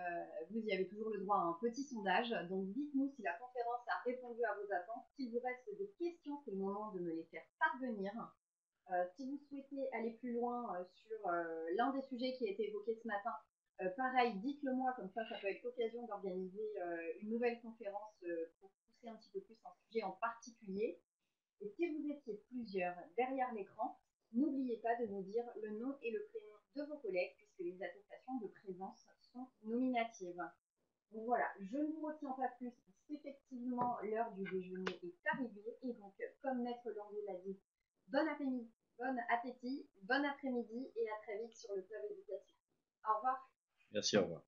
vous y avez toujours le droit à un petit sondage. Donc dites-nous si la conférence a répondu à vos attentes. S'il vous reste des questions, c'est le moment de me les faire parvenir. Euh, si vous souhaitez aller plus loin euh, sur euh, l'un des sujets qui a été évoqué ce matin, euh, pareil, dites-le moi, comme ça, ça peut être l'occasion d'organiser euh, une nouvelle conférence euh, pour pousser un petit peu plus un sujet en particulier. Et si vous étiez plusieurs derrière l'écran, n'oubliez pas de nous dire le nom et le prénom de vos collègues, puisque les attestations de présence sont nominatives. Donc voilà, je ne vous retiens pas plus, effectivement l'heure du déjeuner est arrivée, et donc comme Maître Landau l'a dit, bon après-midi, bon appétit, bon après-midi, et à très vite sur le Club Éducation. Au revoir. Merci, au revoir.